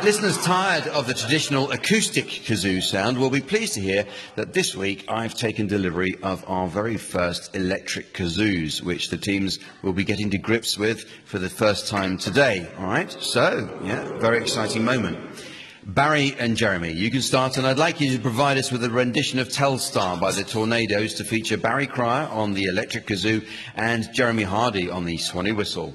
Listeners tired of the traditional acoustic kazoo sound will be pleased to hear that this week I've taken delivery of our very first electric kazoos, which the teams will be getting to grips with for the first time today. All right, so, yeah, very exciting moment. Barry and Jeremy, you can start, and I'd like you to provide us with a rendition of Telstar by the Tornadoes to feature Barry Cryer on the electric kazoo and Jeremy Hardy on the Swanee Whistle.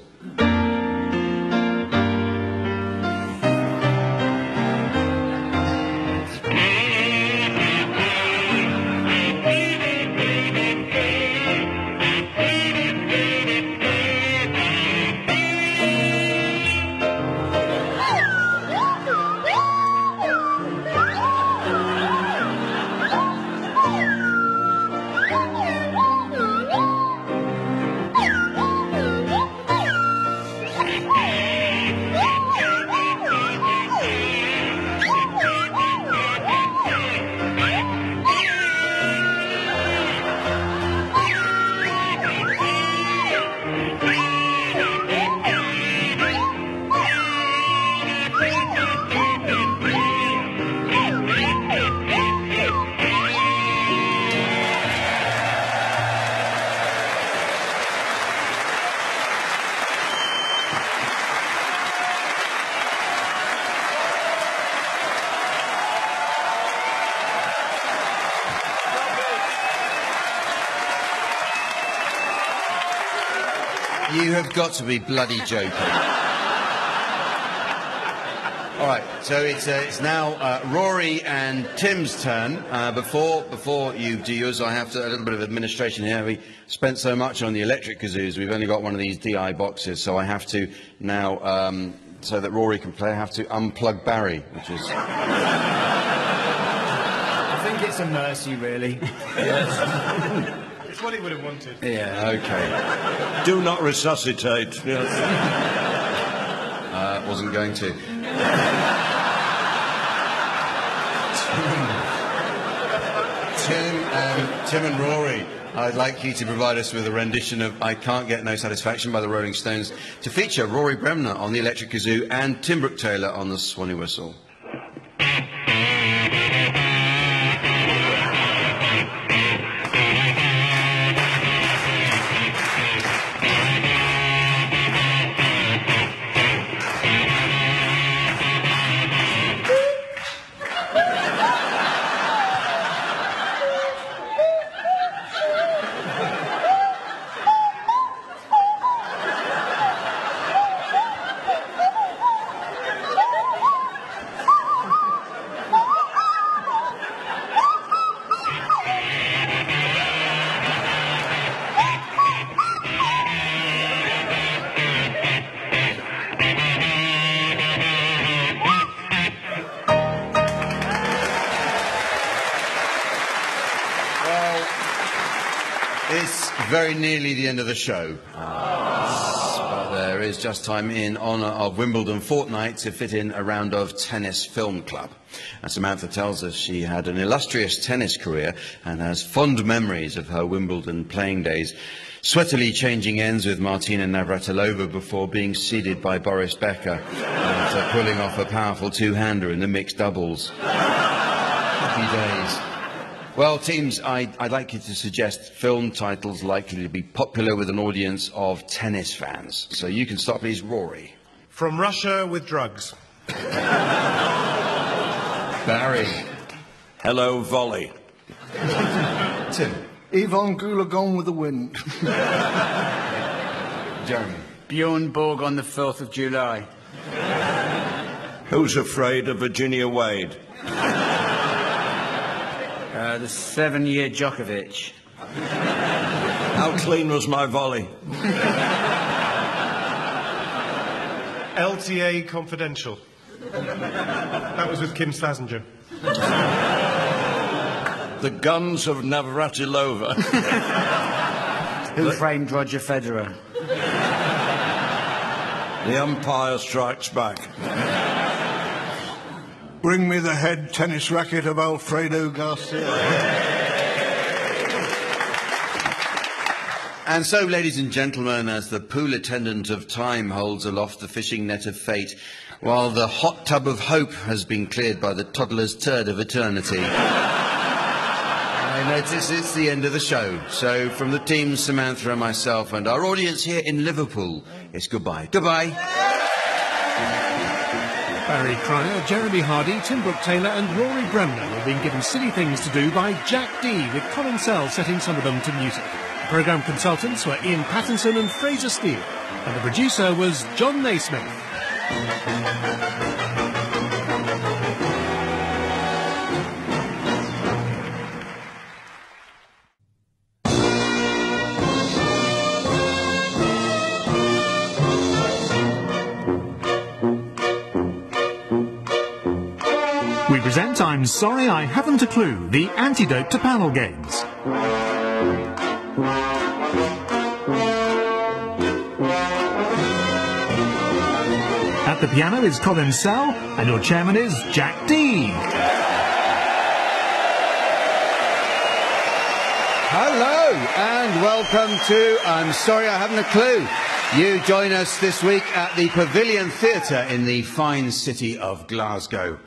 Got to be bloody joking. All right, so it's now Rory and Tim's turn. Before you do yours, I have to a little bit of administration here. We spent so much on the electric kazoos, we've only got one of these DI boxes, so I have to now, so that Rory can play, I have to unplug Barry, which is... I think it's a mercy, really. Yes. It's what he would have wanted. Yeah, okay. Do not resuscitate. Yes. Wasn't going to. Tim and Rory, I'd like you to provide us with a rendition of I Can't Get No Satisfaction by the Rolling Stones to feature Rory Bremner on the electric kazoo and Tim Brooke-Taylor on the Swanee Whistle. Very nearly the end of the show, but there is just time in honour of Wimbledon fortnight to fit in a round of Tennis Film Club. And Samantha tells us she had an illustrious tennis career and has fond memories of her Wimbledon playing days, sweatily changing ends with Martina Navratilova before being seeded by Boris Becker and pulling off a powerful two-hander in the mixed doubles. Happy days. Well, teams, I'd like you to suggest film titles likely to be popular with an audience of tennis fans. So you can start, please, Rory. From Russia with Drugs. Barry. Hello, Volley. Tim. Yvonne Goulagon with the Wind. Jeremy. Bjorn Borg on the 4th of July. Who's Afraid of Virginia Wade? The seven-year Djokovic. How clean was my volley? LTA Confidential. That was with Kim Slazenger. The Guns of Navratilova. Who Framed Roger Federer? The Umpire Strikes Back. Bring me the head tennis racket of Alfredo Garcia. And so, ladies and gentlemen, as the pool attendant of time holds aloft the fishing net of fate, while the hot tub of hope has been cleared by the toddler's turd of eternity. I notice it's the end of the show, so from the team, Samantha and myself, and our audience here in Liverpool, it's goodbye. Goodbye. Barry Cryer, Jeremy Hardy, Tim Brooke-Taylor and Rory Bremner have been given silly things to do by Jack Dee, with Colin Sell setting some of them to music. The programme consultants were Ian Pattinson and Fraser Steele, and the producer was John Naismith. Present I'm Sorry I Haven't a Clue, the antidote to panel games. At the piano is Colin Sell, and your chairman is Jack Dee. Hello, and welcome to I'm Sorry I Haven't a Clue. You join us this week at the Pavilion Theatre in the fine city of Glasgow.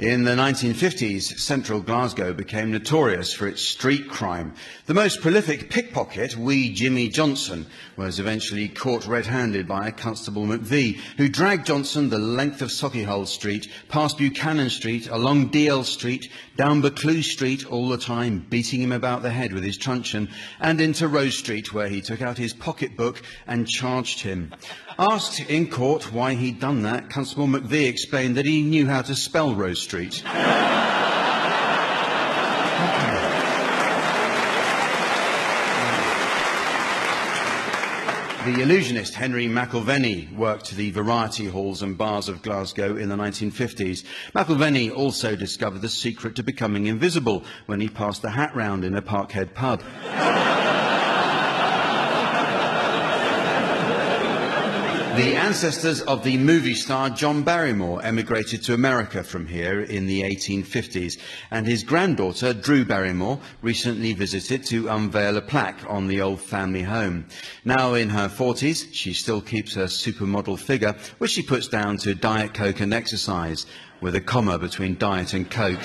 In the 1950s, central Glasgow became notorious for its street crime. The most prolific pickpocket, Wee Jimmy Johnson, was eventually caught red-handed by Constable McVie, who dragged Johnson the length of Sockeyhole Street, past Buchanan Street, along Deal Street, down Buccleuch Street, all the time beating him about the head with his truncheon, and into Rose Street, where he took out his pocketbook and charged him. Asked in court why he'd done that, Constable McVie explained that he knew how to spell Rose Street. The illusionist Henry McIlvenney worked the variety halls and bars of Glasgow in the 1950s. McIlvenney also discovered the secret to becoming invisible when he passed the hat round in a Parkhead pub. The ancestors of the movie star John Barrymore emigrated to America from here in the 1850s, and his granddaughter, Drew Barrymore, recently visited to unveil a plaque on the old family home. Now in her 40s, she still keeps her supermodel figure, which she puts down to Diet Coke and exercise, with a comma between Diet and Coke.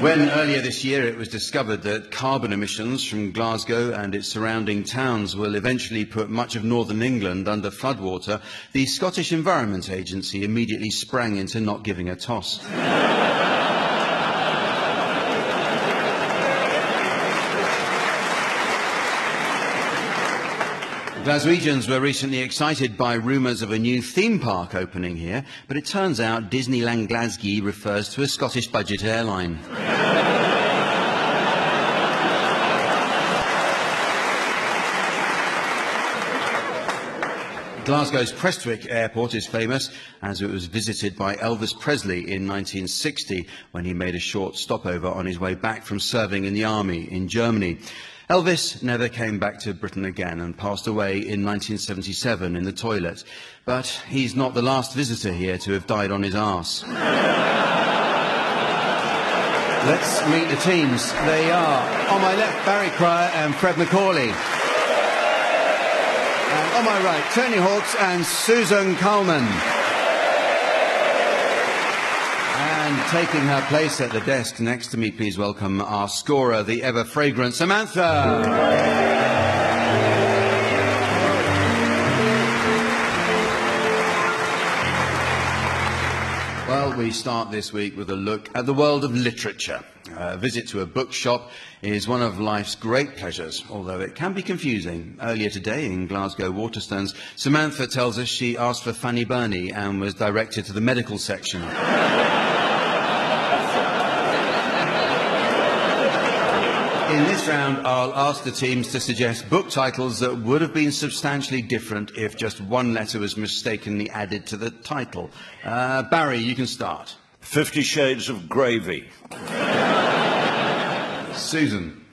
When earlier this year it was discovered that carbon emissions from Glasgow and its surrounding towns will eventually put much of northern England under floodwater, the Scottish Environment Agency immediately sprang into not giving a toss. Glaswegians were recently excited by rumours of a new theme park opening here, but it turns out Disneyland Glasgie refers to a Scottish budget airline. Glasgow's Prestwick Airport is famous, as it was visited by Elvis Presley in 1960 when he made a short stopover on his way back from serving in the army in Germany. Elvis never came back to Britain again and passed away in 1977 in the toilet, but he's not the last visitor here to have died on his arse. Let's meet the teams. They are, on my left, Barry Cryer and Fred Macauley. And on my right, Tony Hawkes and Susan Calman. And taking her place at the desk next to me, please welcome our scorer, the ever-fragrant Samantha. Well, we start this week with a look at the world of literature. A visit to a bookshop is one of life's great pleasures, although it can be confusing. Earlier today, in Glasgow Waterstones, Samantha tells us she asked for Fanny Burney and was directed to the medical section. In this round, I'll ask the teams to suggest book titles that would have been substantially different if just one letter was mistakenly added to the title. Barry, you can start. 50 Shades of Gravy. Susan.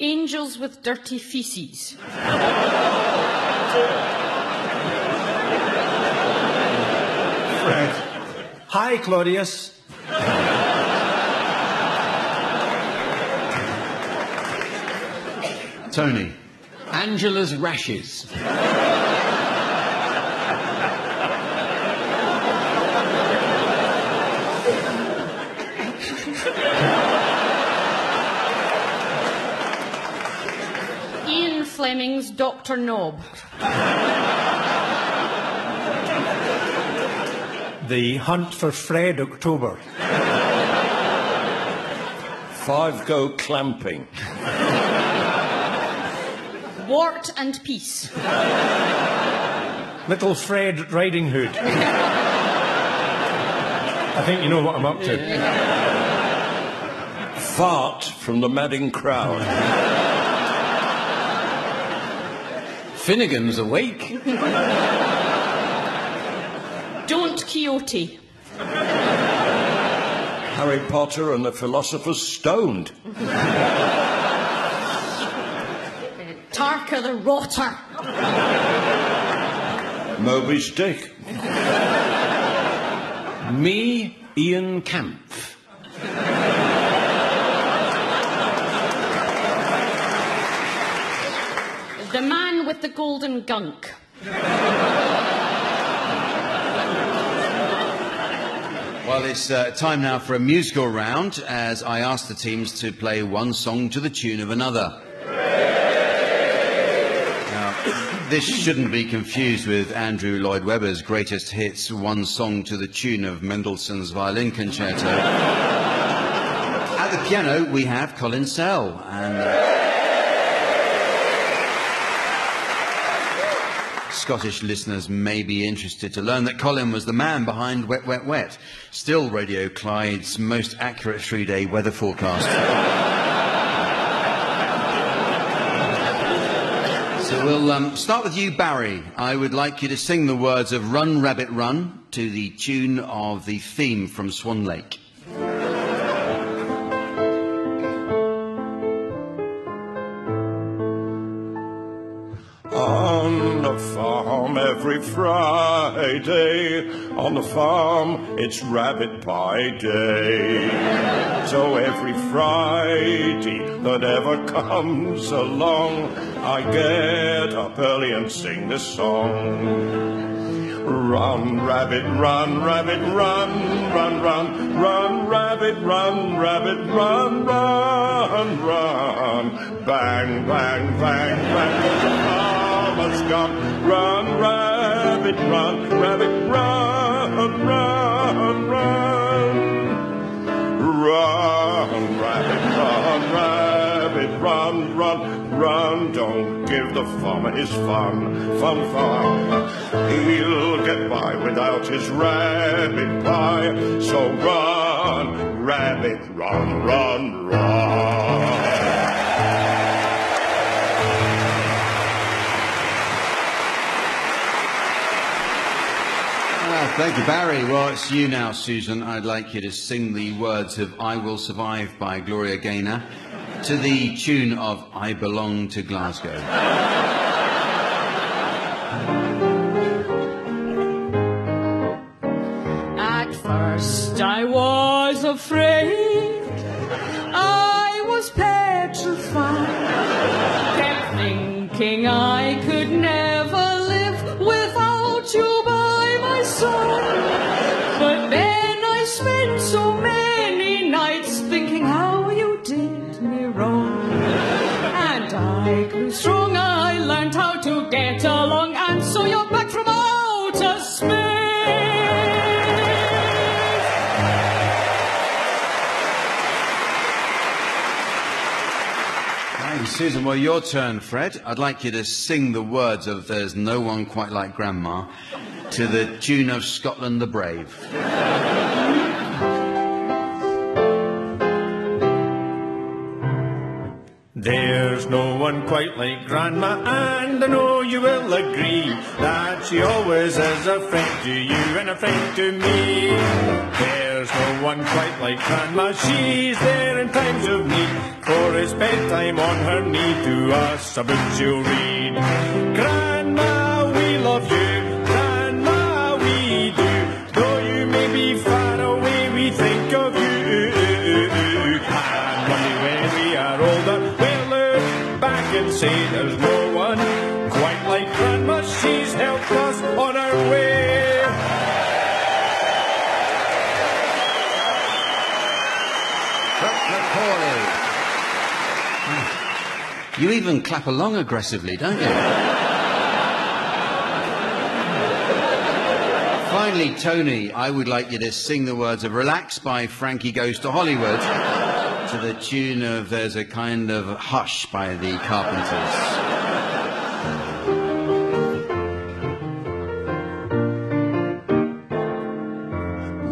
Angels with Dirty Feces. Fred. Hi, Claudius. Tony. Angela's rashes. Ian Fleming's Dr. Knob. The Hunt for Fred October. Five Go Clamping. Wart and Peace. Little Fred Riding Hood. I think you know what I'm up to. Yeah. Fart from the Madding Crowd. Finnegan's Awake. Don't Quixote. Harry Potter and the Philosopher's Stoned. Tarka the Rotter. Moby's Dick. Me, Ian Kampf. The Man with the Golden Gunk. Well, it's time now for a musical round, as I ask the teams to play one song to the tune of another. Now, this shouldn't be confused with Andrew Lloyd Webber's greatest hits, one song to the tune of Mendelssohn's Violin Concerto. At the piano, we have Colin Sell. And, Scottish listeners may be interested to learn that Colin was the man behind Wet Wet Wet, still Radio Clyde's most accurate three-day weather forecast. So we'll start with you, Barry. I would like you to sing the words of Run Rabbit Run to the tune of the theme from Swan Lake. Every Friday on the farm, it's rabbit pie day. So every Friday that ever comes along, I get up early and sing this song. Run, rabbit, run, rabbit, run, run, run, run, rabbit, run, rabbit, run, run, run, bang, bang, bang, bang. Run, rabbit, run, rabbit, run, run, run. Run, rabbit, run, rabbit, run, run, run. Don't give the farmer his fun, fun, fun. He'll get by without his rabbit pie. So run, rabbit, run, run, run. Thank you, Barry. Well, it's you now, Susan. I'd like you to sing the words of I Will Survive by Gloria Gaynor to the tune of I Belong to Glasgow. At first I was afraid, I was petrified, kept thinking I could never live without you. But then I spent so many nights thinking how you did me wrong. And I grew strong, I learned how to get along. And so you're back from outer space. Thanks, Susan. Well, your turn, Fred. I'd like you to sing the words of There's No One Quite Like Grandma to the tune of Scotland the Brave. There's no one quite like Grandma, and I know you will agree that she always is a friend to you and a friend to me. There's no one quite like Grandma, she's there in times of need. For it's bedtime on her knee, to us a book she'll read. Grandma, we love you. Say there's no one Hawley. You even clap along aggressively, don't you? Finally, Tony, I would like you to sing the words of Relax by Frankie Goes to Hollywood to the tune of There's a Kind of Hush by the Carpenters.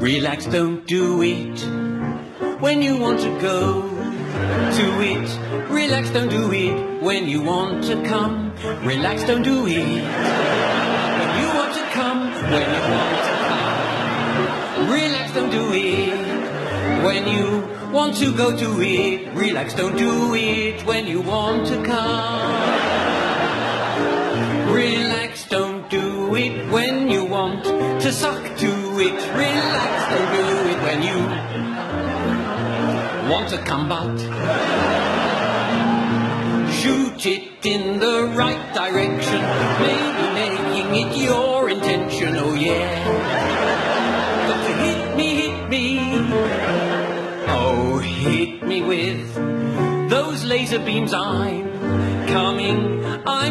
Relax, don't do it when you want to go to it. Relax, don't do it when you want to come. Relax, don't do it when you want to come, when you want to come. Relax, don't do it when you want to go to it. Relax, don't do it when you want to come. Relax, don't do it when you want to suck to it. Relax, don't do it when you want to come but shoot it in the right direction, maybe making it your intention. Oh yeah, got to hit me, oh hit me with those laser beams. I'm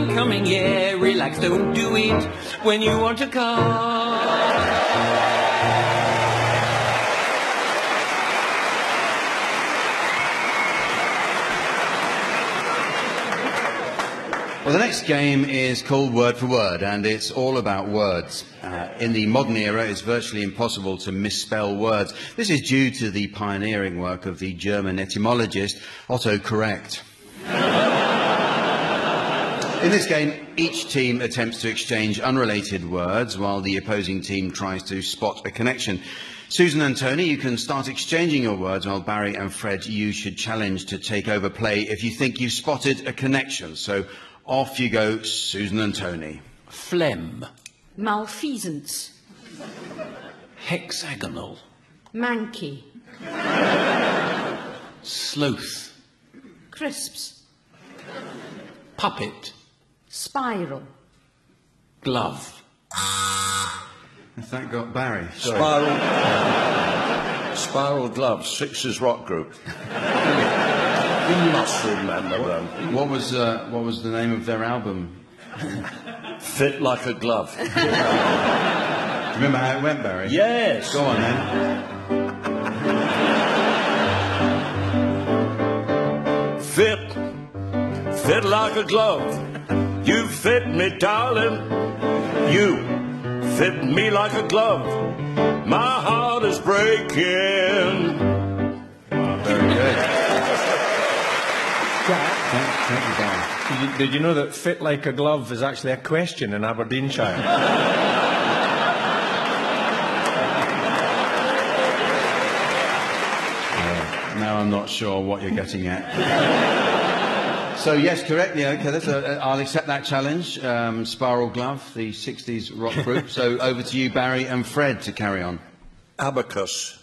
coming, yeah. Relax, don't do it when you want to come. Well, the next game is called Word for Word, and it's all about words. In the modern era, it's virtually impossible to misspell words. This is due to the pioneering work of the German etymologist Otto Correct. In this game, each team attempts to exchange unrelated words while the opposing team tries to spot a connection. Susan and Tony, you can start exchanging your words, while Barry and Fred, you should challenge to take over play if you think you've spotted a connection. So off you go, Susan and Tony. Phlegm. Malfeasance. Hexagonal. Manky. Sloth. Crisps. Puppet. Spiral. Glove. If that got Barry. Sorry. Spiral. Spiral Glove, Sixers Rock Group. You must remember them. What was the name of their album? Fit Like a Glove. Do you remember how it went, Barry? Yes. Go on then. Fit like a glove. You fit me, darling. You fit me like a glove. My heart is breaking. Oh, very good. Thank you, Barry. Did you know that fit like a glove is actually a question in Aberdeenshire? Now I'm not sure what you're getting at. So yes, correctly, okay, that's I'll accept that challenge. Spiral Glove, the 60s rock group. So over to you, Barry and Fred, to carry on. Abacus.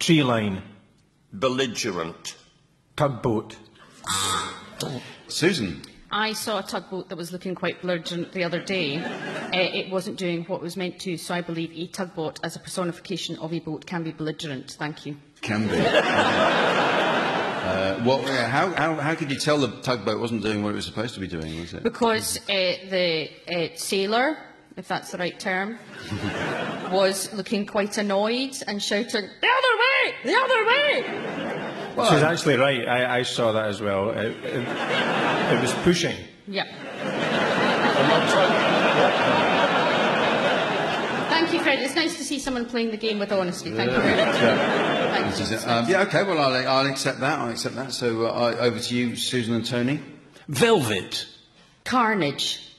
Tree line. Belligerent. Tugboat. Susan. I saw a tugboat that was looking quite belligerent the other day. It wasn't doing what it was meant to, so I believe a tugboat as a personification of a boat can be belligerent. Thank you. Can be. How could you tell the tugboat wasn't doing what it was supposed to be doing, was it? Because the sailor, if that's the right term, was looking quite annoyed and shouting, "The other way! The other way!" Well, she's actually right. I saw that as well. It was pushing. Yeah. Thank you, Fred. It's nice to see someone playing the game with honesty. Thank you very much. Yeah, okay, well, I'll accept that. I'll accept that. So over to you, Susan and Tony. Velvet. Carnage.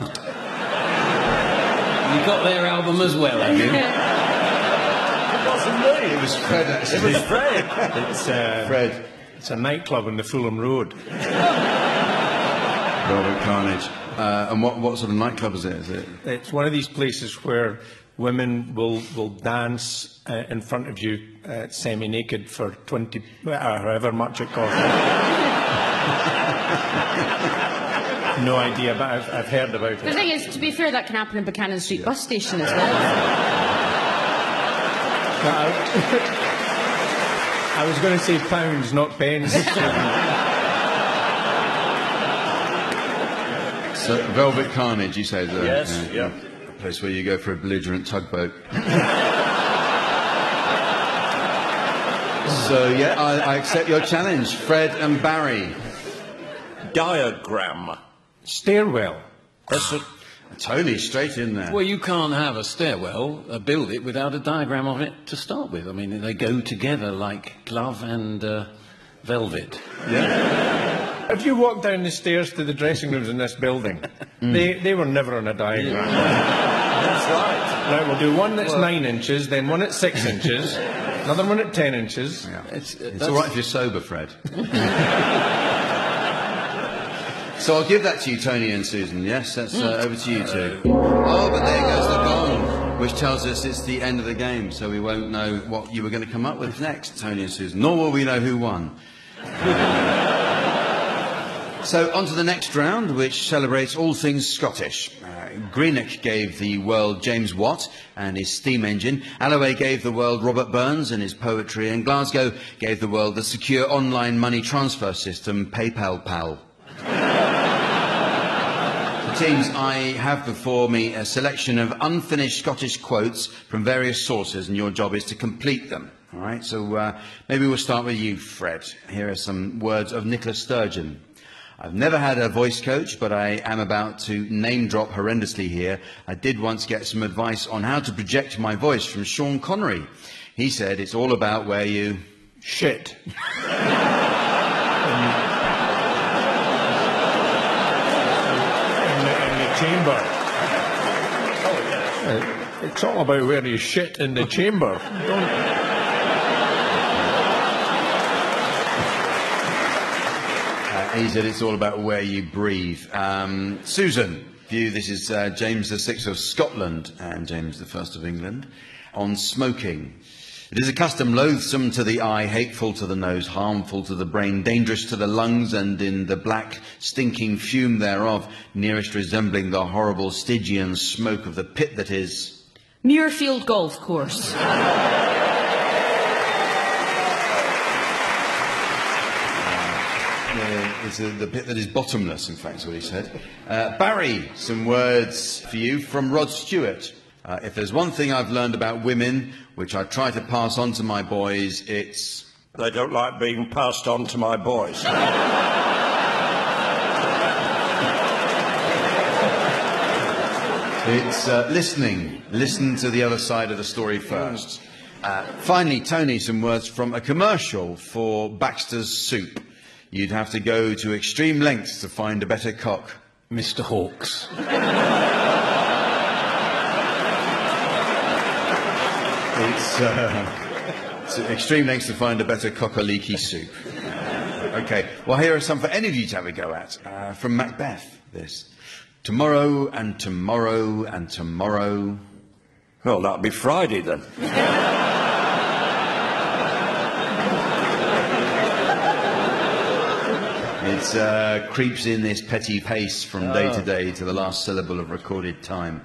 You got their album as well, have you? It wasn't me. It was Fred, actually. It was Fred. Fred. It's a nightclub on the Fulham Road. Velvet Carnage. And what sort of nightclub is it? It's one of these places where women will dance in front of you semi-naked for 20, however much it costs. No idea, but I've heard about it. The thing is, to be fair, that can happen in Buchanan Street bus station as well. I was going to say pounds, not pence. So, Velvet Carnage, you say that? Yes, yeah. A place where you go for a belligerent tugboat. So, yeah, I accept your challenge. Fred and Barry. Diagram. Stairwell. Totally straight in there. Well, you can't have a stairwell, build it, without a diagram of it to start with. I mean, they go together like glove and velvet. Yeah. If you walk down the stairs to the dressing rooms in this building, they were never on a diagram. Yeah. That's right. Right, we'll do one that's 9 inches, then one at 6 inches, another one at 10 inches. Yeah. It's all right if you're sober, Fred. So I'll give that to you, Tony and Susan, yes? That's over to you two. Oh, but there goes the gong, which tells us it's the end of the game, so we won't know what you were going to come up with next, Tony and Susan, nor will we know who won. So on to the next round, which celebrates all things Scottish. Greenock gave the world James Watt and his steam engine. Alloway gave the world Robert Burns and his poetry. And Glasgow gave the world the secure online money transfer system, PayPal Pal. Teams, I have before me a selection of unfinished Scottish quotes from various sources, and your job is to complete them. All right, so maybe we'll start with you, Fred. Here are some words of Nicola Sturgeon. I've never had a voice coach, but I am about to name drop horrendously here. I did once get some advice on how to project my voice from Sean Connery. He said, it's all about where you... shit. Chamber. Oh, yeah. It's all about where you shit in the chamber. He said it's all about where you breathe. Susan, view this is James VI of Scotland and James I of England on smoking. It is a custom loathsome to the eye, hateful to the nose, harmful to the brain, dangerous to the lungs, and in the black, stinking fume thereof, nearest resembling the horrible Stygian smoke of the pit that is... Muirfield Golf Course. It's the pit that is bottomless, in fact, is what he said. Barry, some words for you from Rod Stewart. If there's one thing I've learned about women, which I try to pass on to my boys, it's... They don't like being passed on to my boys. It's listening. Listen to the other side of the story first. Finally, Tony, some words from a commercial for Baxter's Soup. You'd have to go to extreme lengths to find a better cock. Mr. Hawkes. It's extreme lengths to find a better cock-a-leaky soup. Okay, well, here are some for any of you to have a go at. From Macbeth, this. Tomorrow and tomorrow and tomorrow... Well, that'll be Friday, then. It creeps in this petty pace from day to day to the last syllable of recorded time.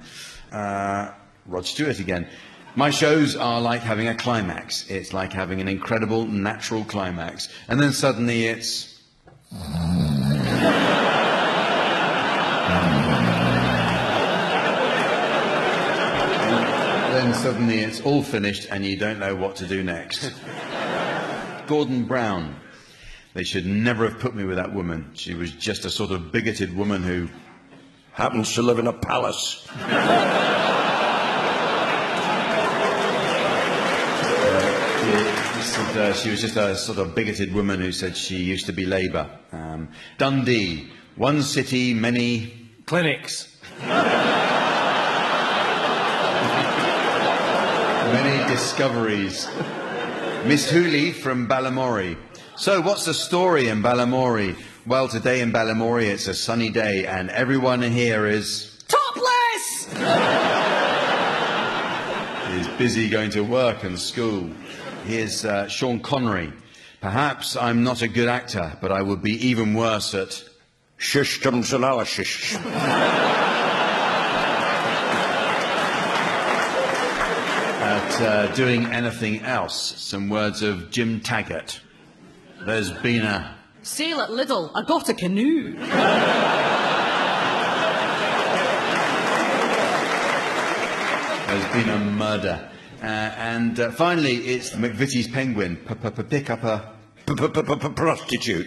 Rod Stewart again. My shows are like having a climax. It's like having an incredible, natural climax. And then suddenly it's... Then suddenly it's all finished and you don't know what to do next. Gordon Brown. They should never have put me with that woman. She was just a sort of bigoted woman who... happens to live in a palace. She was just a sort of bigoted woman who said she used to be Labour. Dundee, one city, many... clinics. Many discoveries. Miss Hooley from Balamori. So, what's the story in Balamori? Well, today in Balamori it's a sunny day and everyone here is... topless! Is busy going to work and school. Here's Sean Connery. Perhaps I'm not a good actor, but I would be even worse at... Shish dum salawa shish. doing anything else. Some words of Jim Taggart. There's been a... Sale at Lidl. I got a canoe. There's been a murder. And finally, it's McVitie's penguin. Pick up a... prostitute.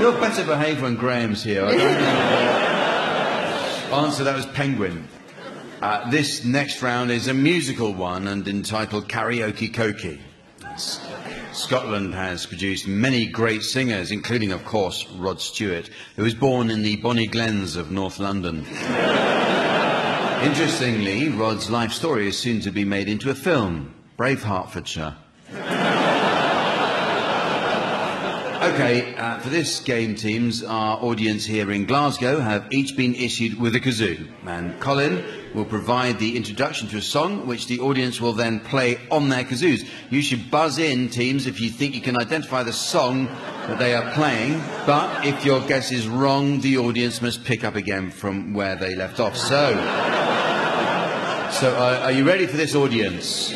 You're better behaved when Graham's here. I don't know. Answer, that was penguin. This next round is a musical one and entitled Karaoke Cokey. Scotland has produced many great singers, including, of course, Rod Stewart, who was born in the Bonnie Glens of North London. Interestingly, Rod's life story is soon to be made into a film, Brave Hertfordshire. OK, for this game, teams, our audience here in Glasgow have each been issued with a kazoo, and Colin will provide the introduction to a song which the audience will then play on their kazoos. You should buzz in, teams, if you think you can identify the song that they are playing, but if your guess is wrong, the audience must pick up again from where they left off. So, are you ready for this, audience?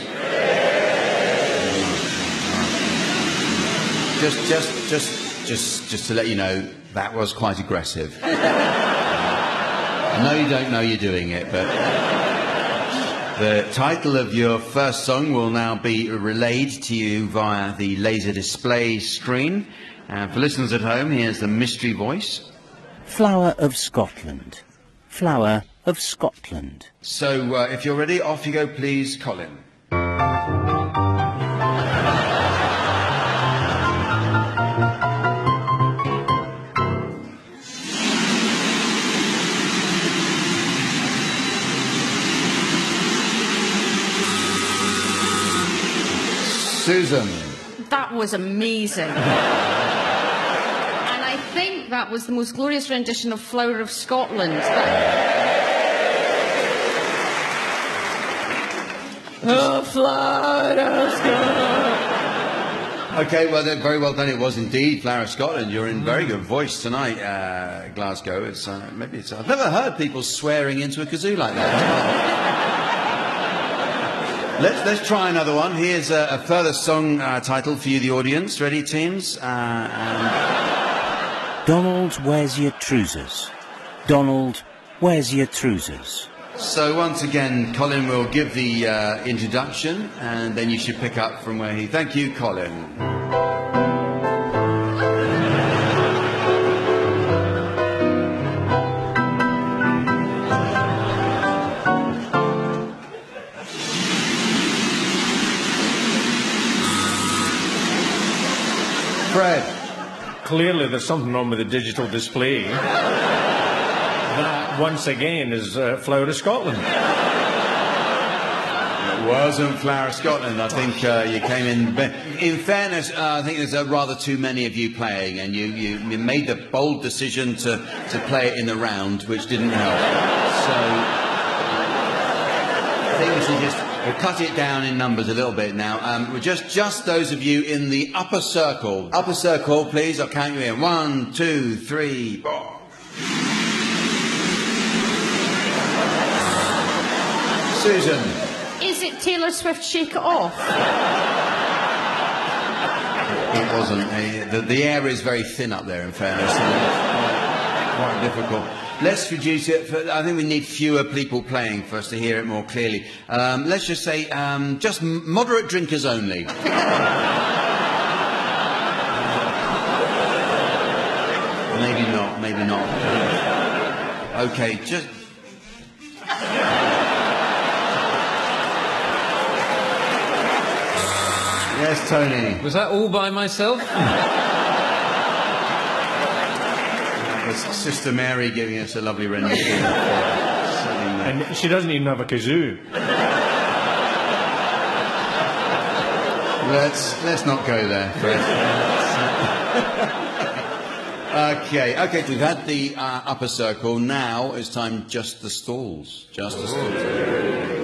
Just to let you know, that was quite aggressive. I know you don't know you're doing it, but... The title of your first song will now be relayed to you via the laser display screen. And for listeners at home, here's the mystery voice. Flower of Scotland. Flower of Scotland. So, if you're ready, off you go, please, Colin. Susan. That was amazing. And I think that was the most glorious rendition of Flower of Scotland. Oh, Flower of Scotland. OK, well, very well done. It was indeed Flower of Scotland. You're in very good voice tonight, Glasgow. It's, maybe it's... I've never heard people swearing into a kazoo like that. Let's try another one. Here's a further song title for you, the audience. Ready, teams? Donald, where's your trousers? Donald, where's your trousers? So once again, Colin will give the introduction, and then you should pick up from where he... Thank you, Colin. Fred. Clearly there's something wrong with the digital display. That, once again, is Flower of Scotland. It wasn't Flower of Scotland. I think you came in... In fairness, I think there's rather too many of you playing, and you made the bold decision to play it in the round, which didn't help. So... I think we should just... We'll cut it down in numbers a little bit now. We're just those of you in the upper circle. Upper circle, please. I'll count you in. 1, 2, 3, 4. Susan. Is it Taylor Swift, Shake It Off? It wasn't. The air is very thin up there, in fairness. Quite difficult. Let's reduce it. I think we need fewer people playing for us to hear it more clearly. Let's just say, just moderate drinkers only. Maybe not, maybe not. OK, just... Yes, Tony. Was that all by myself? Sister Mary giving us a lovely rendition. And she doesn't even have a kazoo. Let's not go there. Okay, we've had the upper circle. Now it's time just the stalls. Just the stalls.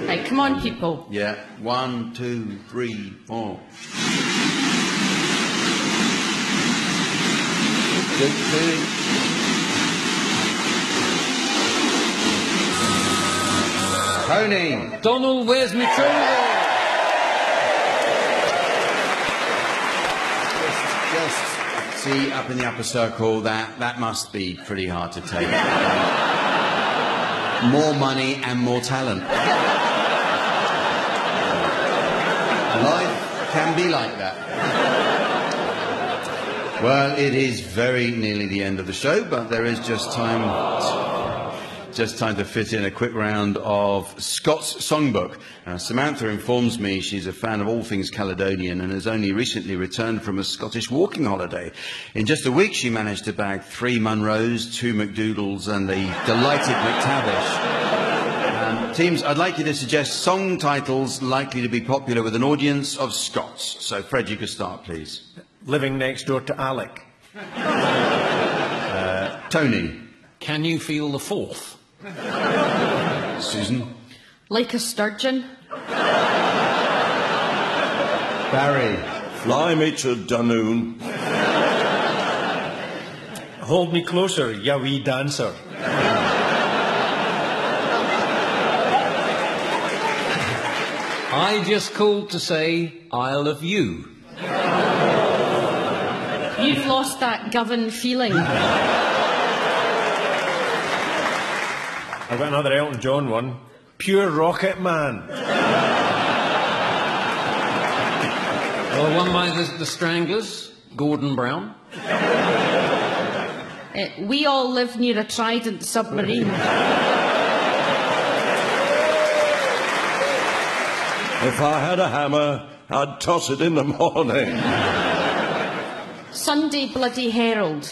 Hey, come on, people. Yeah. 1, 2, 3, 4. Good. Tony. Donald, where's my trouble? Just see up in the upper circle, that must be pretty hard to take. More money and more talent. Life can be like that. Well, it is very nearly the end of the show, but there is just time to fit in a quick round of Scots Songbook. Samantha informs me she's a fan of all things Caledonian and has only recently returned from a Scottish walking holiday. In just a week, she managed to bag 3 Munros, 2 McDoodles, and the delighted McTavish. Teams, I'd like you to suggest song titles likely to be popular with an audience of Scots. So, Fred, you could start, please. Living Next Door to Alec. Tony. Can You Feel the Fourth? Susan. Like a Sturgeon. Barry. Fly Me to Dunoon. Hold Me Closer, Ya Wee Dancer. I just called to say Isle of You. You've lost that Govan feeling. I've got another Elton John one. Pure Rocket Man. Well, one by the Stranglers, Gordon Brown. We all live near a Trident submarine. If I had a hammer, I'd toss it in the morning. Sunday Bloody Herald.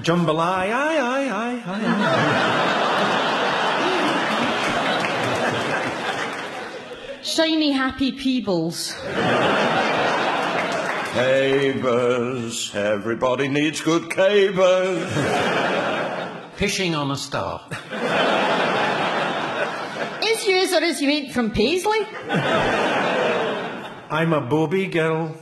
Jambalaya, aye. Shiny Happy Peebles. Cabers, everybody needs good cabers. Pishing on a Star. Is yours or is you ain't from Paisley? I'm a Bobby girl.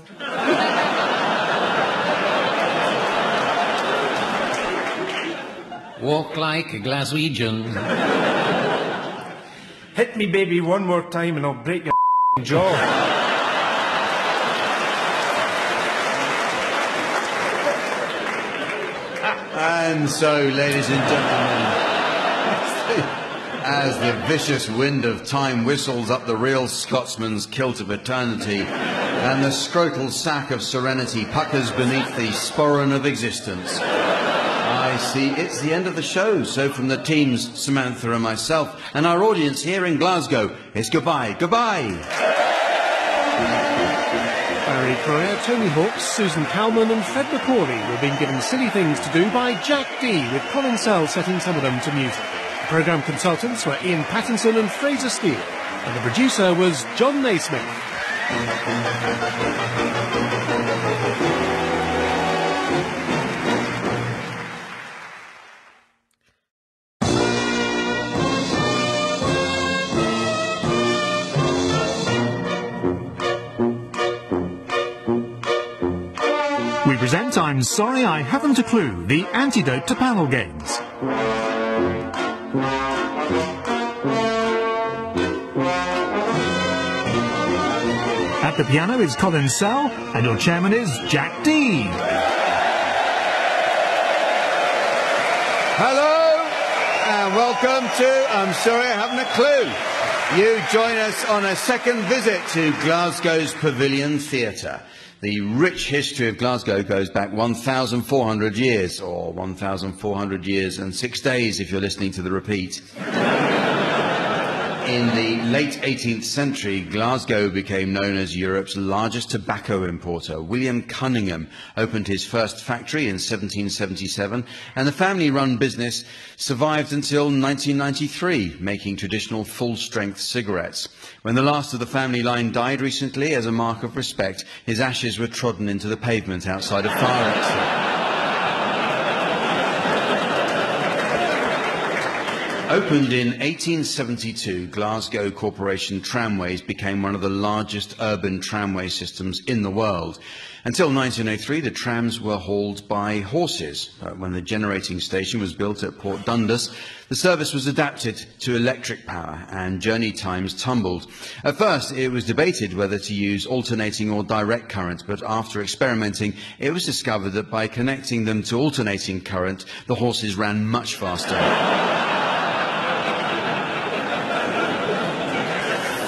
Walk Like a Glaswegian. Hit me, baby, one more time and I'll break your jaw. And so, ladies and gentlemen, as the vicious wind of time whistles up the real Scotsman's kilt of eternity, and the scrotal sack of serenity puckers beneath the sporran of existence, I see it's the end of the show. So from the teams, Samantha and myself, and our audience here in Glasgow, it's goodbye. Goodbye. Barry Cryer, Tony Hawkes, Susan Calman and Fred Macauley were being given silly things to do by Jack Dee, with Colin Sell setting some of them to music. The programme consultants were Ian Pattinson and Fraser Steele, and the producer was John Naismith. Present I'm Sorry I Haven't a Clue, the antidote to panel games. At the piano is Colin Sell, and your chairman is Jack Dean. Hello, and welcome to I'm Sorry I Haven't a Clue. You join us on a second visit to Glasgow's Pavilion Theatre. The rich history of Glasgow goes back 1,400 years, or 1,400 years and 6 days if you're listening to the repeat. In the late 18th century, Glasgow became known as Europe's largest tobacco importer. William Cunningham opened his first factory in 1777, and the family-run business survived until 1993, making traditional full-strength cigarettes. When the last of the family line died recently, as a mark of respect, his ashes were trodden into the pavement outside of Fire. Opened in 1872, Glasgow Corporation Tramways became one of the largest urban tramway systems in the world. Until 1903, the trams were hauled by horses. When the generating station was built at Port Dundas, the service was adapted to electric power and journey times tumbled. At first, it was debated whether to use alternating or direct current, but after experimenting, it was discovered that by connecting them to alternating current, the horses ran much faster.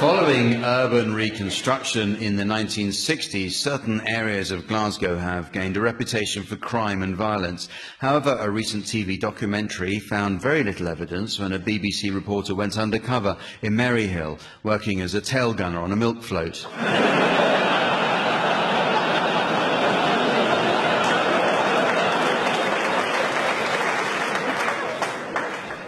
Following urban reconstruction in the 1960s, certain areas of Glasgow have gained a reputation for crime and violence. However, a recent TV documentary found very little evidence when a BBC reporter went undercover in Maryhill, working as a tail gunner on a milk float.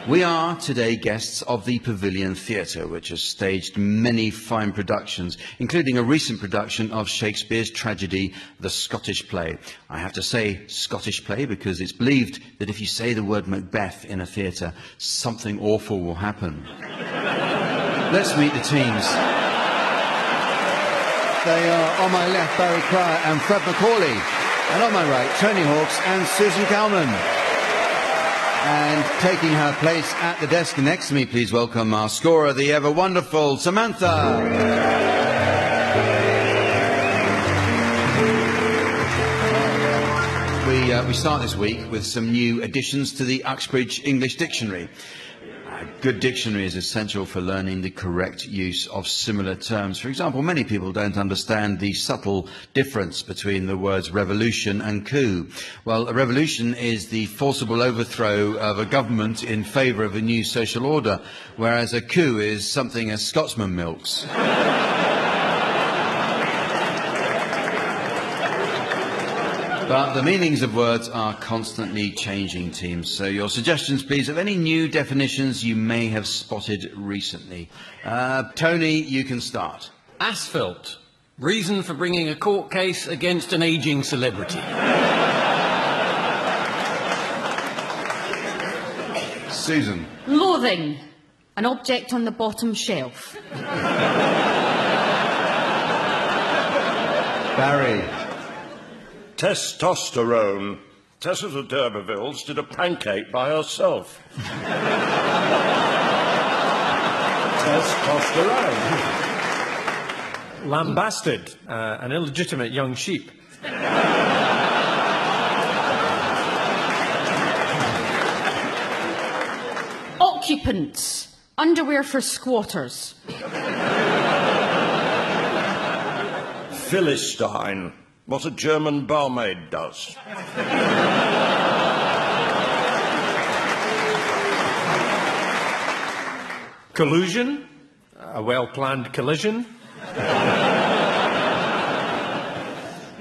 We are today guests of the Pavilion Theatre, which has staged many fine productions, including a recent production of Shakespeare's tragedy, The Scottish Play. I have to say Scottish Play because it's believed that if you say the word Macbeth in a theatre, something awful will happen. Let's meet the teams. They are on my left, Barry Cryer and Fred Macauley, and on my right, Tony Hawkes and Susan Calman. And taking her place at the desk next to me, please welcome our scorer, the ever-wonderful Samantha. We start this week with some new additions to the Uxbridge English Dictionary. A good dictionary is essential for learning the correct use of similar terms. For example, many people don't understand the subtle difference between the words revolution and coup. Well, a revolution is the forcible overthrow of a government in favour of a new social order, whereas a coup is something a Scotsman milks. But the meanings of words are constantly changing, teams, so your suggestions, please, of any new definitions you may have spotted recently. Tony, you can start. Asphalt. Reason for bringing a court case against an ageing celebrity. Susan. Loathing. An object on the bottom shelf. Barry. Testosterone. Tessa the D'Urbervilles did a pancake by herself. Testosterone. Lambasted. An illegitimate young sheep. Occupants. Underwear for squatters. Philistine. What a German barmaid does. Collusion. A well-planned collision.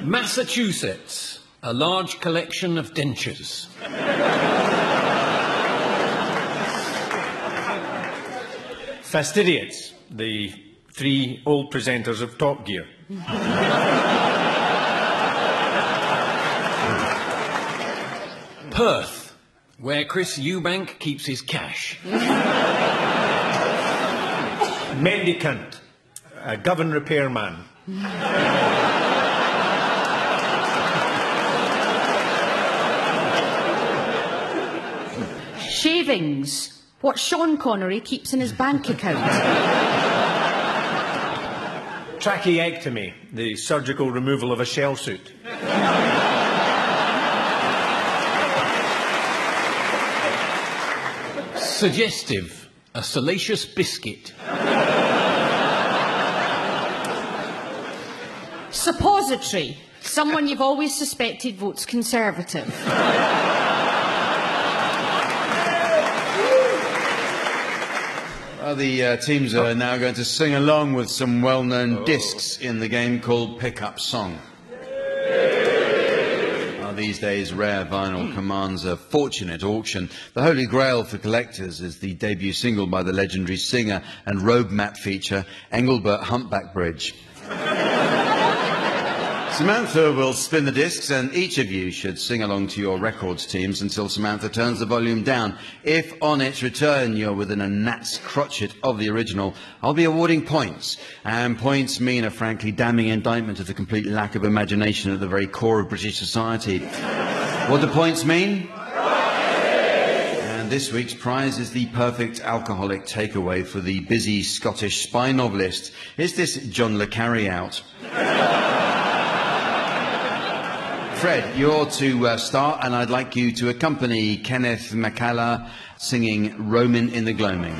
Massachusetts. A large collection of dentures. Fastidious. The three old presenters of Top Gear. Perth, where Chris Eubank keeps his cash. Mendicant, a Govan repairman. Shavings, what Sean Connery keeps in his bank account. Tracheectomy, the surgical removal of a shell suit. Suggestive. A salacious biscuit. Suppository. Someone you've always suspected votes Conservative. Well, the teams are now going to sing along with some well-known discs in the game called Pick-Up Song. These days, rare vinyl commands a fortunate auction. The holy grail for collectors is the debut single by the legendary singer and roadmap feature, Engelbert Humpbackbridge. Samantha will spin the discs and each of you should sing along to your records teams until Samantha turns the volume down. If on its return you're within a gnat's crotchet of the original, I'll be awarding points. And points mean a frankly damning indictment of the complete lack of imagination at the very core of British society. What do points mean? And this week's prize is the perfect alcoholic takeaway for the busy Scottish spy novelist. Is this John le Carré out? Fred, you're to start, and I'd like you to accompany Kenneth MacCallum singing Roamin' in the Gloaming.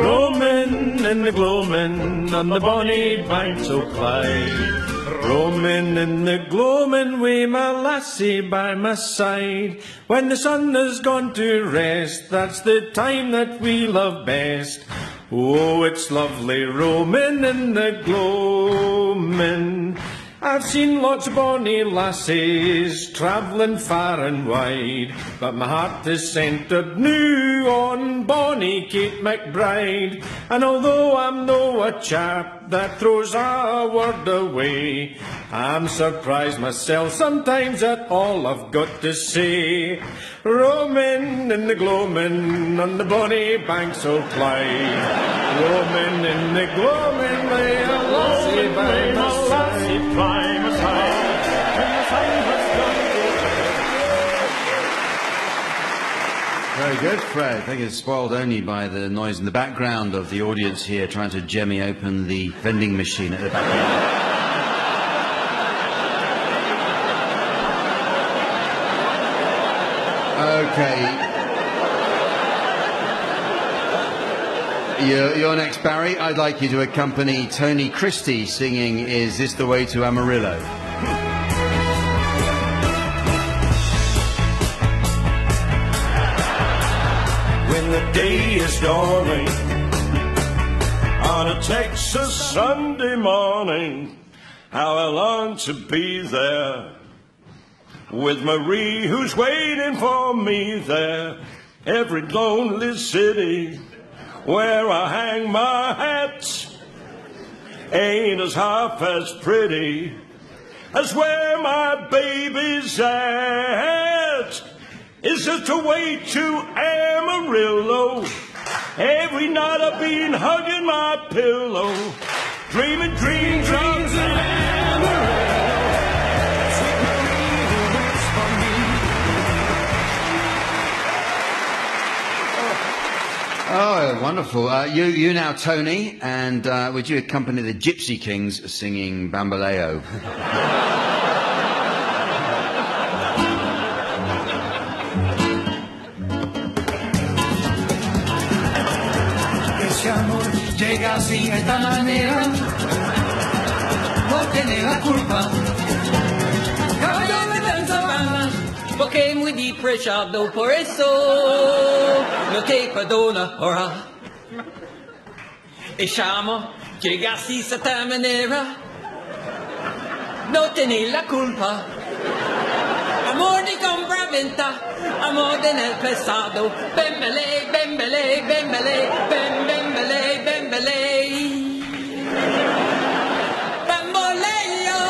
Roamin' in the gloaming on the bonny banks of Clyde. Roamin' in the gloaming wi' my lassie by my side. When the sun has gone to rest, that's the time that we love best. Oh, it's lovely roaming in the gloaming. I've seen lots of bonny lassies travelling far and wide, but my heart is centred new on bonny Kate McBride. And although I'm no a chap that throws a word away, I'm surprised myself sometimes at all I've got to say. Roaming in the gloaming on the bonny banks of Clyde. Roaming in the gloaming lay a lassie by my side. Very good, Fred. I think it's spoiled only by the noise in the background of the audience here trying to jemmy open the vending machine at the back end. Okay. You're next, Barry. I'd like you to accompany Tony Christie singing Is This the Way to Amarillo? When the day is dawning on a Texas Sunday morning, how I long to be there with Marie, who's waiting for me there. Every lonely city where I hang my hat ain't as half as pretty as where my baby's at. Is this the way to Amarillo? Every night I've been hugging my pillow, dreaming dreams of Amarillo. Oh, wonderful. You now, Tony, and would you accompany the Gypsy Kings singing Bambaleo? Ese amor llega así, de esta manera, no tiene la culpa. Caballo me danza balas, porque muy depreciado por eso. No te perdona, ora. Es amo, llegaste de esta manera. No tenés la culpa. Amor de compraventa, amor en el pasado. Bembele, bembele, bembele, bembele, bembele. Bamboleo,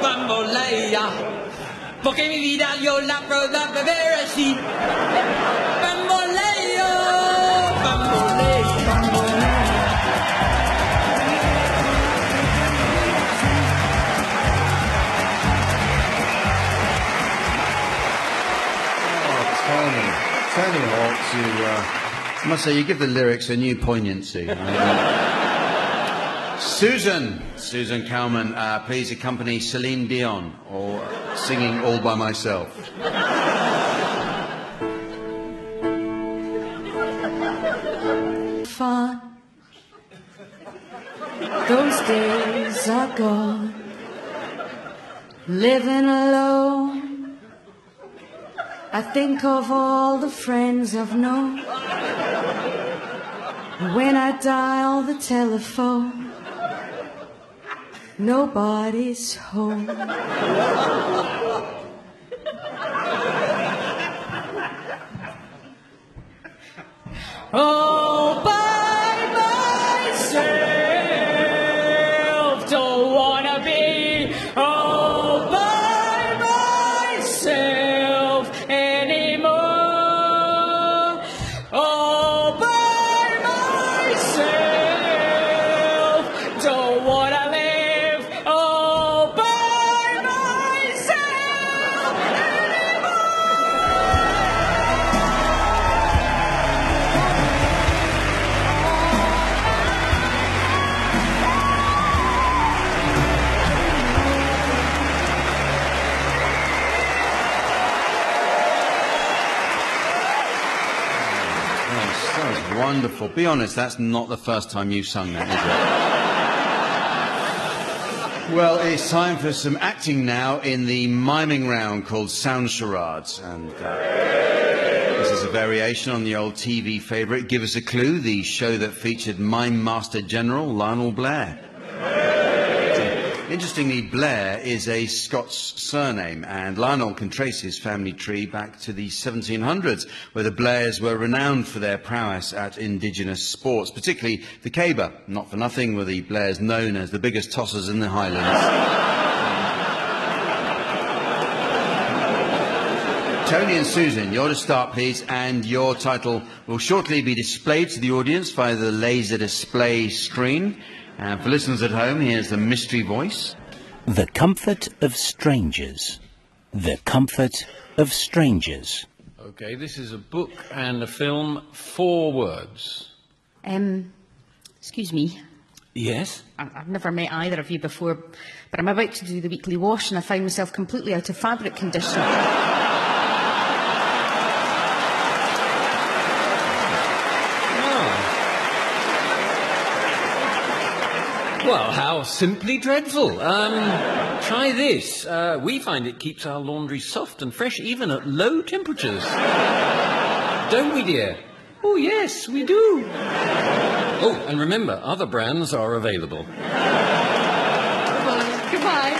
bambolea. Porque mi vida yo la proba beber así. Tony Hawkes, you must say you give the lyrics a new poignancy. Susan Calman, please accompany Celine Dion, or singing All by Myself. Fun. Those days are gone. Living alone. I think of all the friends I've known. When I dial the telephone, nobody's home. All by myself. That was wonderful. Be honest, that's not the first time you've sung that, is it? Well, it's time for some acting now in the miming round called Sound Charades. And this is a variation on the old TV favourite, Give Us a Clue, the show that featured Mime Master General Lionel Blair. Interestingly, Blair is a Scots surname, and Lionel can trace his family tree back to the 1700s, where the Blairs were renowned for their prowess at indigenous sports, particularly the caber. Not for nothing were the Blairs known as the biggest tossers in the Highlands. Tony and Susan, your to start, please, and your title will shortly be displayed to the audience via the laser display screen. And for listeners at home, here's the mystery voice. The comfort of strangers. The comfort of strangers. Okay, this is a book and a film. 4 words. Excuse me. Yes? I've never met either of you before, but I'm about to do the weekly wash and I find myself completely out of fabric conditioner. Well, how simply dreadful. Try this. We find it keeps our laundry soft and fresh, even at low temperatures. Don't we, dear? Oh, yes, we do. Oh, and remember, other brands are available. Goodbye. Goodbye.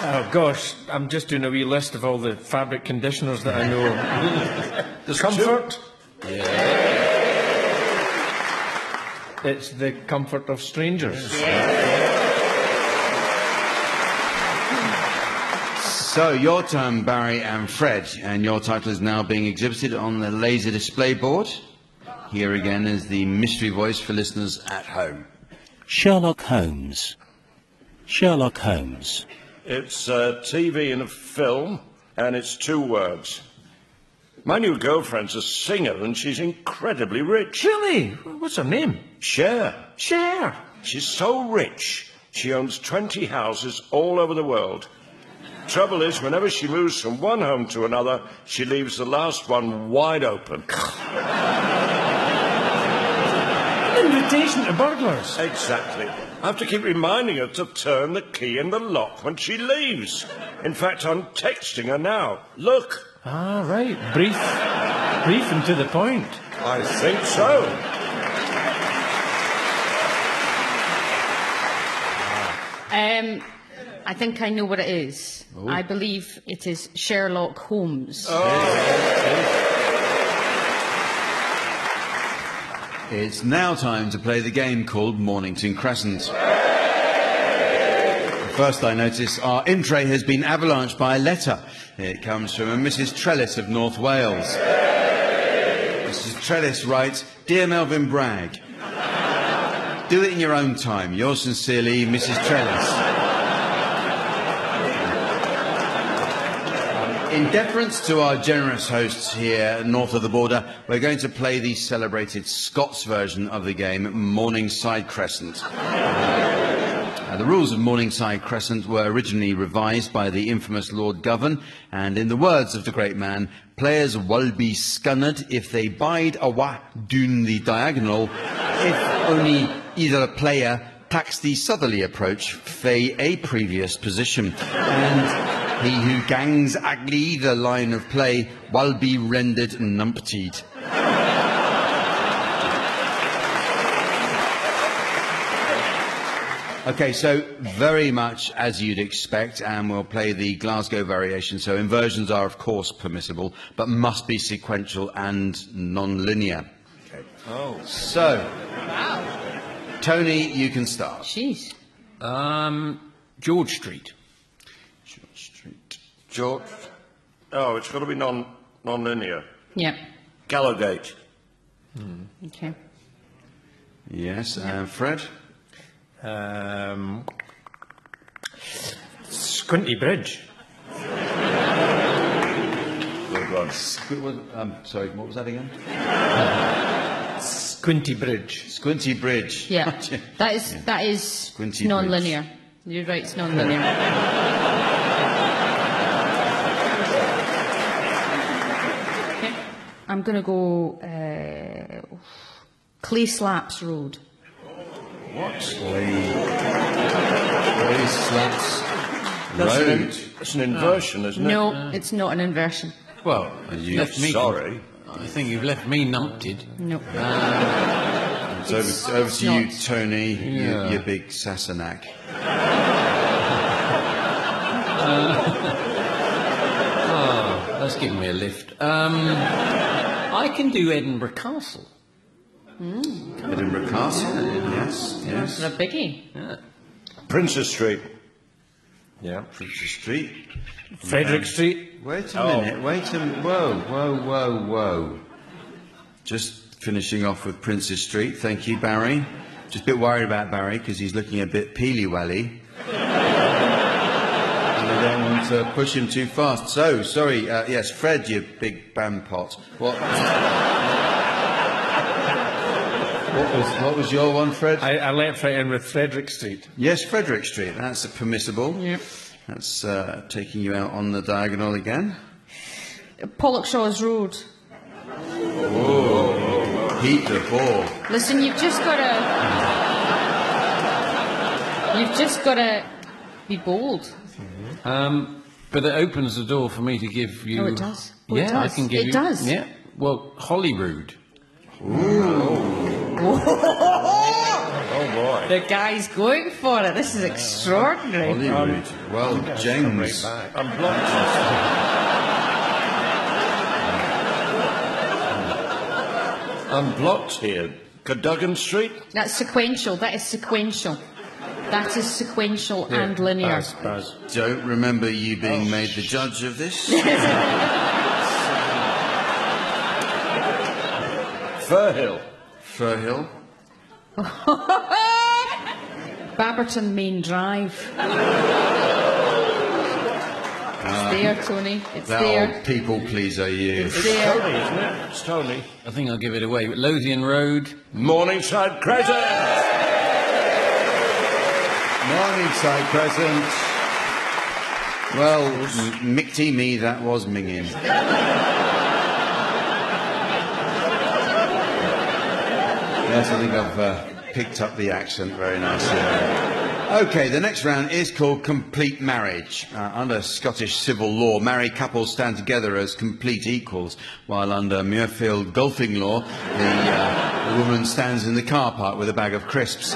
Oh, gosh, I'm just doing a wee list of all the fabric conditioners that I know. There's Comfort. Yeah. It's the comfort of strangers. So, your turn, Barry and Fred, and your title is now being exhibited on the laser display board. Here again is the mystery voice for listeners at home. Sherlock Holmes. Sherlock Holmes. It's TV and a film, and it's 2 words. My new girlfriend's a singer and she's incredibly rich. Really? What's her name? Cher. Cher? She's so rich, she owns 20 houses all over the world. Trouble is, whenever she moves from one home to another, she leaves the last one wide open. An invitation to burglars. Exactly. I have to keep reminding her to turn the key in the lock when she leaves. In fact, I'm texting her now. Look. Ah, right. Brief and to the point. I think so. I think I know what it is. Oh. I believe it is Sherlock Holmes. Oh. It's now time to play the game called Mornington Crescent. First, I notice our in-tray has been avalanched by a letter. It comes from a Mrs. Trellis of North Wales. Mrs. Trellis writes, Dear Melvyn Bragg, do it in your own time. Yours sincerely, Mrs. Trellis. In deference to our generous hosts here north of the border, we're going to play the celebrated Scots version of the game, Morningside Crescent. The rules of Morningside Crescent were originally revised by the infamous Lord Govan, and in the words of the great man, players will be scunnered if they bide awa doon the diagonal, if only either player tacks the southerly approach fae a previous position, and he who gangs agly the line of play will be rendered numptied. Okay, so very much as you'd expect, and we'll play the Glasgow variation, so inversions are, of course, permissible, but must be sequential and non-linear. Okay. Oh. So, wow. Tony, you can start. Jeez. George Street. George Street. George... Oh, it's got to be non-linear. Yeah. Gallowgate. Mm. Okay. Yes, and Fred? Squinty Bridge. Good one. Sorry, what was that again? Squinty Bridge. Squinty Bridge. Yeah, that is non-linear. You're right, it's non-linear. I'm going to go Clay Slaps Road. What's Clay Slaps Road? It's an inversion, isn't it? No, it's not an inversion. Well, sorry. I think you've left me numpted. No. It's over to you, Tony, yeah. you big Sassenach. Oh, that's giving me a lift. I can do Edinburgh Castle. Mm, Edinburgh Castle, yeah. Yes, yes. That's a biggie. Yeah. Princess Street. Yeah, Princess Street. Frederick Street. Wait a minute, wait a minute. Whoa, whoa, whoa, whoa. Just finishing off with Princess Street. Thank you, Barry. Just a bit worried about Barry because he's looking a bit peely-welly. And I don't want to push him too fast. So, sorry, yes, Fred, you big bampot. What? What was your one, Fred? I leapt right in with Frederick Street. Yes, Frederick Street. That's permissible. Yep. That's taking you out on the diagonal again. Pollockshaw's Road. Oh, Pete the Ball. Listen, you've just got to. You've just got to be bold. Mm-hmm. But it opens the door for me to give you. Oh, it does. Oh, yeah, it does. I can give you. It does. Yeah. Well, Holyrood. Ooh. Oh boy! The guy's going for it. This is extraordinary. Hollywood. Well, James, right back. I'm blocked. I'm blocked here. Cadogan Street. That's sequential. That is sequential. That is sequential yeah, and linear. Buzz. Don't remember you being made the judge of this. Firhill. Firhill. Babberton Main Drive. It's there, Tony. It's that there. Old people pleaser you. It's there. Tony, isn't it? It's Tony. I think I'll give it away. Lothian Road. Morningside Crescent. Morningside Crescent. Well, Micty me, that was minging. Yes, I think I've picked up the accent very nicely. Okay, the next round is called Complete Marriage. Under Scottish civil law, married couples stand together as complete equals, while under Muirfield golfing law, the woman stands in the car park with a bag of crisps.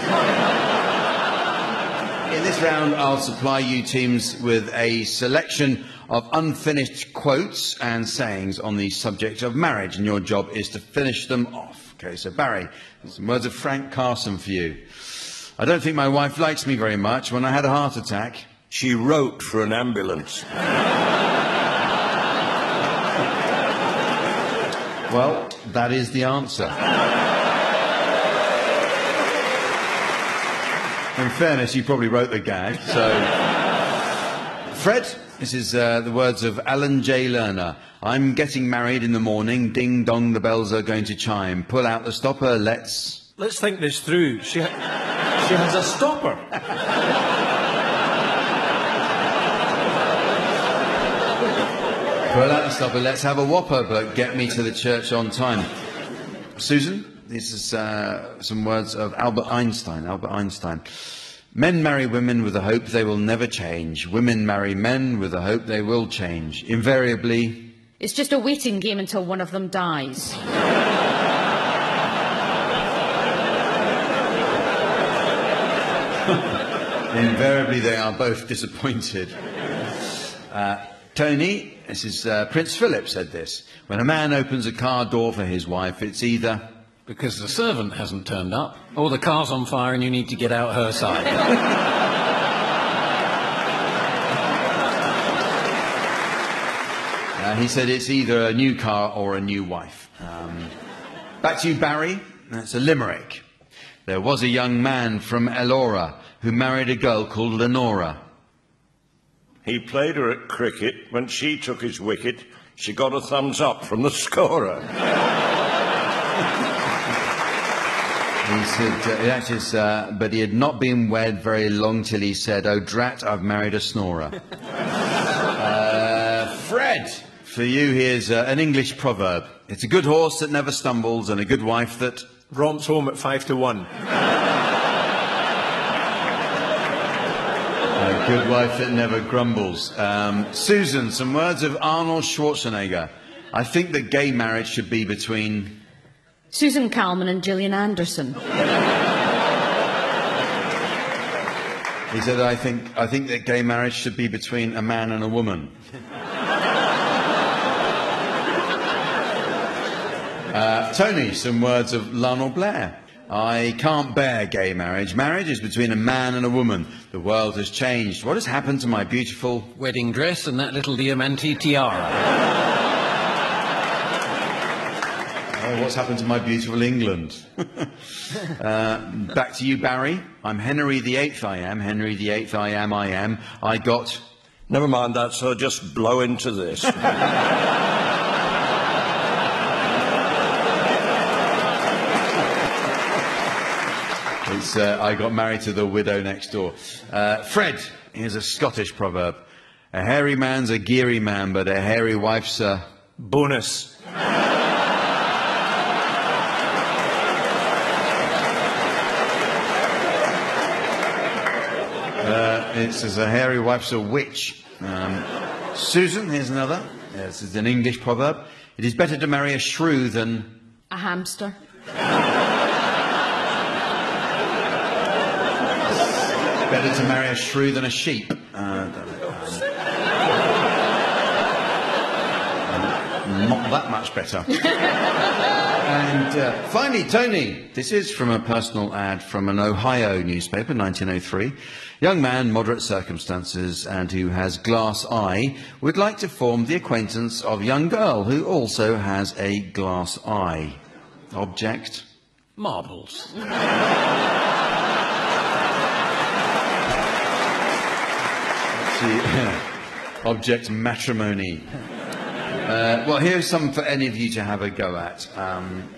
In this round, I'll supply you teams with a selection of unfinished quotes and sayings on the subject of marriage, and your job is to finish them off. Okay, so Barry, some words of Frank Carson for you. I don't think my wife likes me very much. When I had a heart attack, she wrote for an ambulance. Well, that is the answer. In fairness, you probably wrote the gag, so... Fred, this is the words of Alan J. Lerner. I'm getting married in the morning, ding dong, the bells are going to chime. Pull out the stopper, let's... Let's think this through. She has a stopper. Pull out the stopper, let's have a whopper, but get me to the church on time. Susan, this is some words of Albert Einstein. Albert Einstein. Men marry women with the hope they will never change. Women marry men with the hope they will change. Invariably... It's just a waiting game until one of them dies. Invariably, they are both disappointed. Tony, this is Prince Philip said this. When a man opens a car door for his wife, it's either... Because the servant hasn't turned up, or the car's on fire and you need to get out her side. He said it's either a new car or a new wife. Back to you, Barry. That's a limerick. There was a young man from Elora who married a girl called Lenora. He played her at cricket. When she took his wicket, she got a thumbs up from the scorer. He said, that is, but he had not been wed very long till he said, oh, drat, I've married a snorer. Fred! For you, here's an English proverb. It's a good horse that never stumbles and a good wife that... romps home at 5 to 1. A good wife that never grumbles. Susan, some words of Arnold Schwarzenegger. I think that gay marriage should be between... Susan Calman and Gillian Anderson. He said, I think that gay marriage should be between a man and a woman. Tony, some words of Lionel Blair. I can't bear gay marriage. Marriage is between a man and a woman. The world has changed. What has happened to my beautiful... wedding dress and that little diamante tiara? Oh, what's happened to my beautiful England? Back to you, Barry. I'm Henry VIII, I am. Henry VIII, I am, I am. I got... Never mind that, sir. Just blow into this. I got married to the widow next door. Fred, here's a Scottish proverb. A hairy man's a geary man, but a hairy wife's a... bonus. It says a hairy wife's a witch. Susan, here's another. This is an English proverb. It is better to marry a shrew than... a hamster. Better to marry a shrew than a sheep. Not that much better. And finally, Tony. This is from a personal ad from an Ohio newspaper, 1903. Young man, moderate circumstances, and who has glass eye, would like to form the acquaintance of young girl who also has a glass eye. Object? Marbles. Object matrimony. Well, here's some for any of you to have a go at.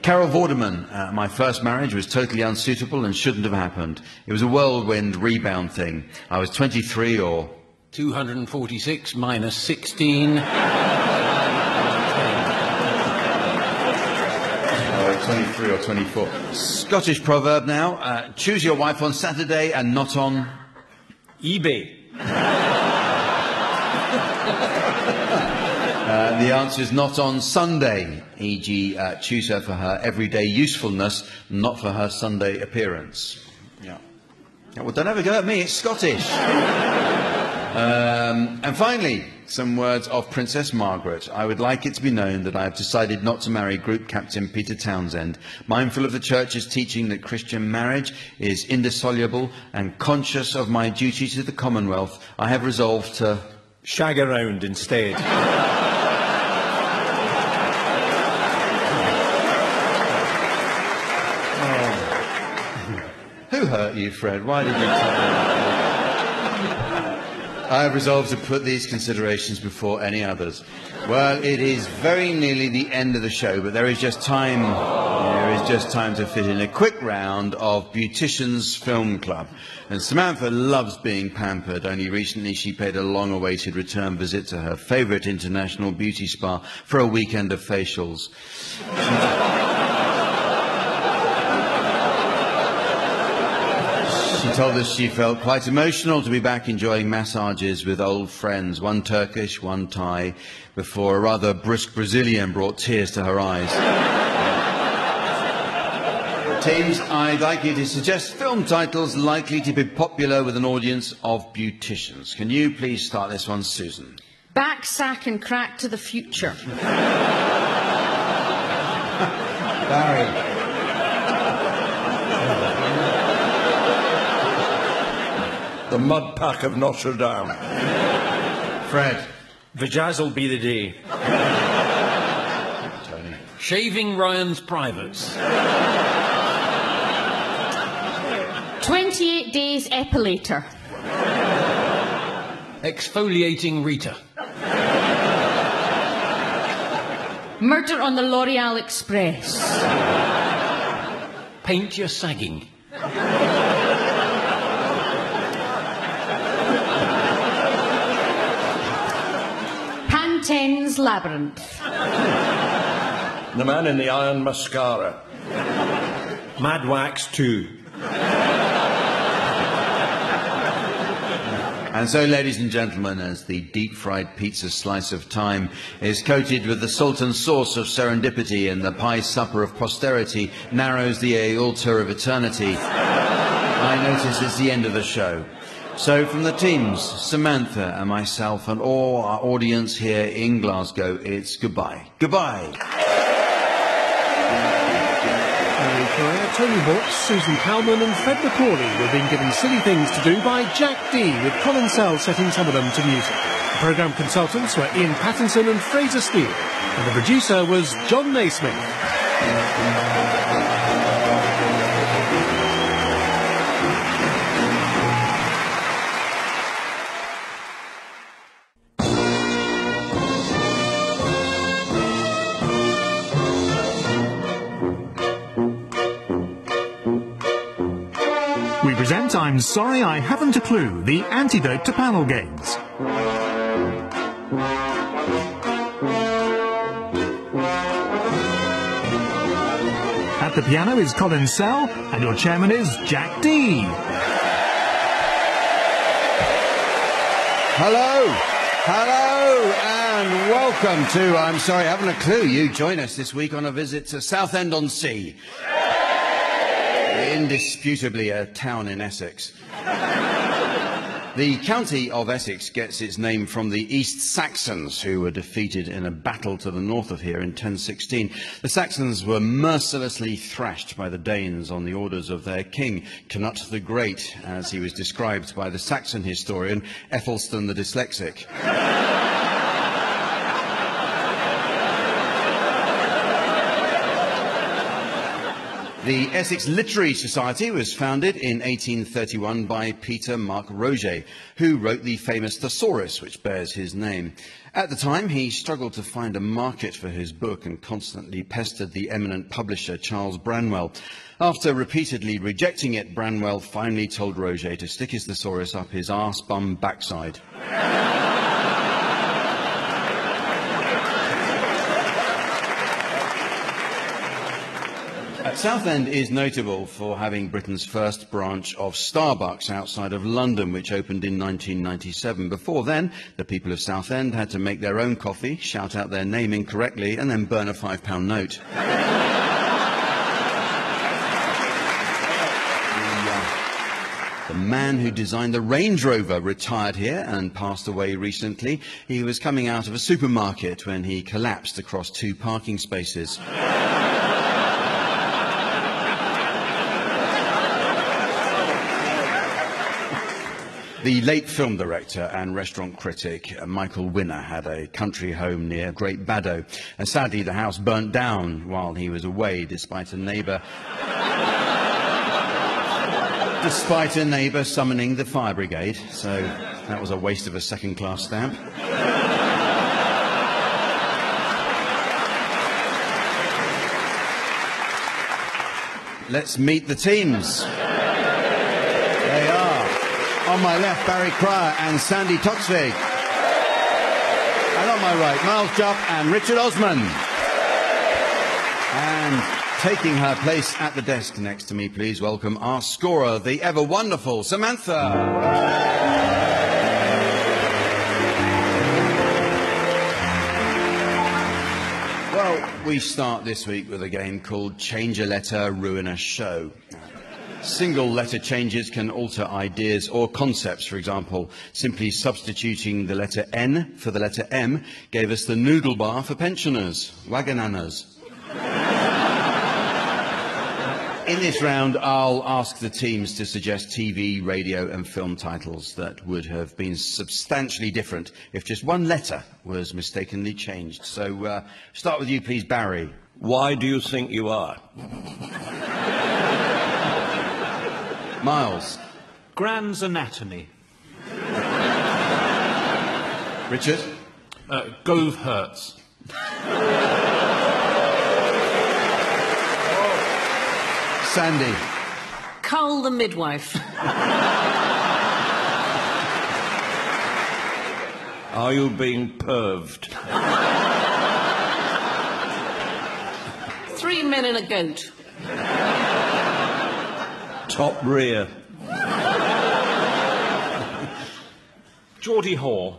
Carol Vorderman, my first marriage was totally unsuitable and shouldn't have happened. It was a whirlwind rebound thing. I was 23 or... 246 minus 16. 23 or 24. Scottish proverb now. Choose your wife on Saturday and not on... eBay. The answer is not on Sunday, e.g. choose her for her everyday usefulness, not for her Sunday appearance. Yeah. Well, don't ever go at me, it's Scottish. And finally, some words of Princess Margaret. I would like it to be known that I have decided not to marry Group Captain Peter Townsend, mindful of the Church's teaching that Christian marriage is indissoluble, and conscious of my duty to the Commonwealth, I have resolved to... shag around instead. Oh. Who hurt you, Fred? Why did you tell me that? I have resolved to put these considerations before any others. Well, it is very nearly the end of the show, but there is just time. There is just time to fit in a quick round of Beauticians Film Club. And Samantha loves being pampered. Only recently she paid a long-awaited return visit to her favourite international beauty spa for a weekend of facials. She told us she felt quite emotional to be back enjoying massages with old friends, one Turkish, one Thai, before a rather brisk Brazilian brought tears to her eyes. Teams, I'd like you to suggest film titles likely to be popular with an audience of beauticians. Can you please start this one, Susan? Back, Sack and Crack to the Future. Barry. The Mud Pack of Notre Dame. Fred. Vajazzle be the day. Tony. Shaving Ryan's privates. 28 days epilator. Exfoliating Rita. Murder on the L'Oreal Express. Paint your sagging. Fontaine's Labyrinth. The Man in the Iron Mascara. Mad Wax 2. And so, ladies and gentlemen, as the deep-fried pizza slice of time is coated with the salt and sauce of serendipity and the pie supper of posterity narrows the aorta of eternity, I notice it's the end of the show. So, from the teams, Samantha and myself and all our audience here in Glasgow, it's goodbye. Goodbye. Barry Cryer, Tony Hawkes, Susan Calman and Fred Macauley were being given silly things to do by Jack Dee, with Colin Sell setting some of them to music. The programme consultants were Ian Pattinson and Fraser Steele, and the producer was John Naismith. I'm sorry, I haven't a clue. The antidote to panel games. At the piano is Colin Sell, and your chairman is Jack Dee. Hello, hello, and welcome to I'm Sorry, I Haven't a Clue. You join us this week on a visit to Southend-on-Sea. Indisputably a town in Essex. The county of Essex gets its name from the East Saxons, who were defeated in a battle to the north of here in 1016. The Saxons were mercilessly thrashed by the Danes on the orders of their king, Cunard the Great, as he was described by the Saxon historian Ethelstan the Dyslexic. The Essex Literary Society was founded in 1831 by Peter Mark Roget, who wrote the famous Thesaurus, which bears his name. At the time, he struggled to find a market for his book and constantly pestered the eminent publisher Charles Branwell. After repeatedly rejecting it, Branwell finally told Roget to stick his Thesaurus up his arse-bum backside. Southend is notable for having Britain's first branch of Starbucks outside of London, which opened in 1997. Before then, the people of Southend had to make their own coffee, shout out their name incorrectly, and then burn a £5 note. The man who designed the Range Rover retired here and passed away recently. He was coming out of a supermarket when he collapsed across two parking spaces. The late film director and restaurant critic Michael Winner had a country home near Great Baddow, and sadly the house burnt down while he was away, despite a neighbour summoning the fire brigade, so that was a waste of a second-class stamp. Let's meet the teams. On my left, Barry Cryer and Sandy Toksvig. And on my right, Miles Jupp and Richard Osman. And taking her place at the desk next to me, please welcome our scorer, the ever-wonderful Samantha. Well, we start this week with a game called Change a Letter, Ruin a Show. Single letter changes can alter ideas or concepts. For example, simply substituting the letter N for the letter M gave us the noodle bar for pensioners, Wagananners. In this round, I'll ask the teams to suggest TV, radio and film titles that would have been substantially different if just one letter was mistakenly changed. So, start with you, please, Barry. Why do you think you are? Miles. Graham's Anatomy. Richard. Gove Hurts. Sandy. Cull the Midwife. Are you being perved? 3 men and a goat. Top rear. Geordie Hoare.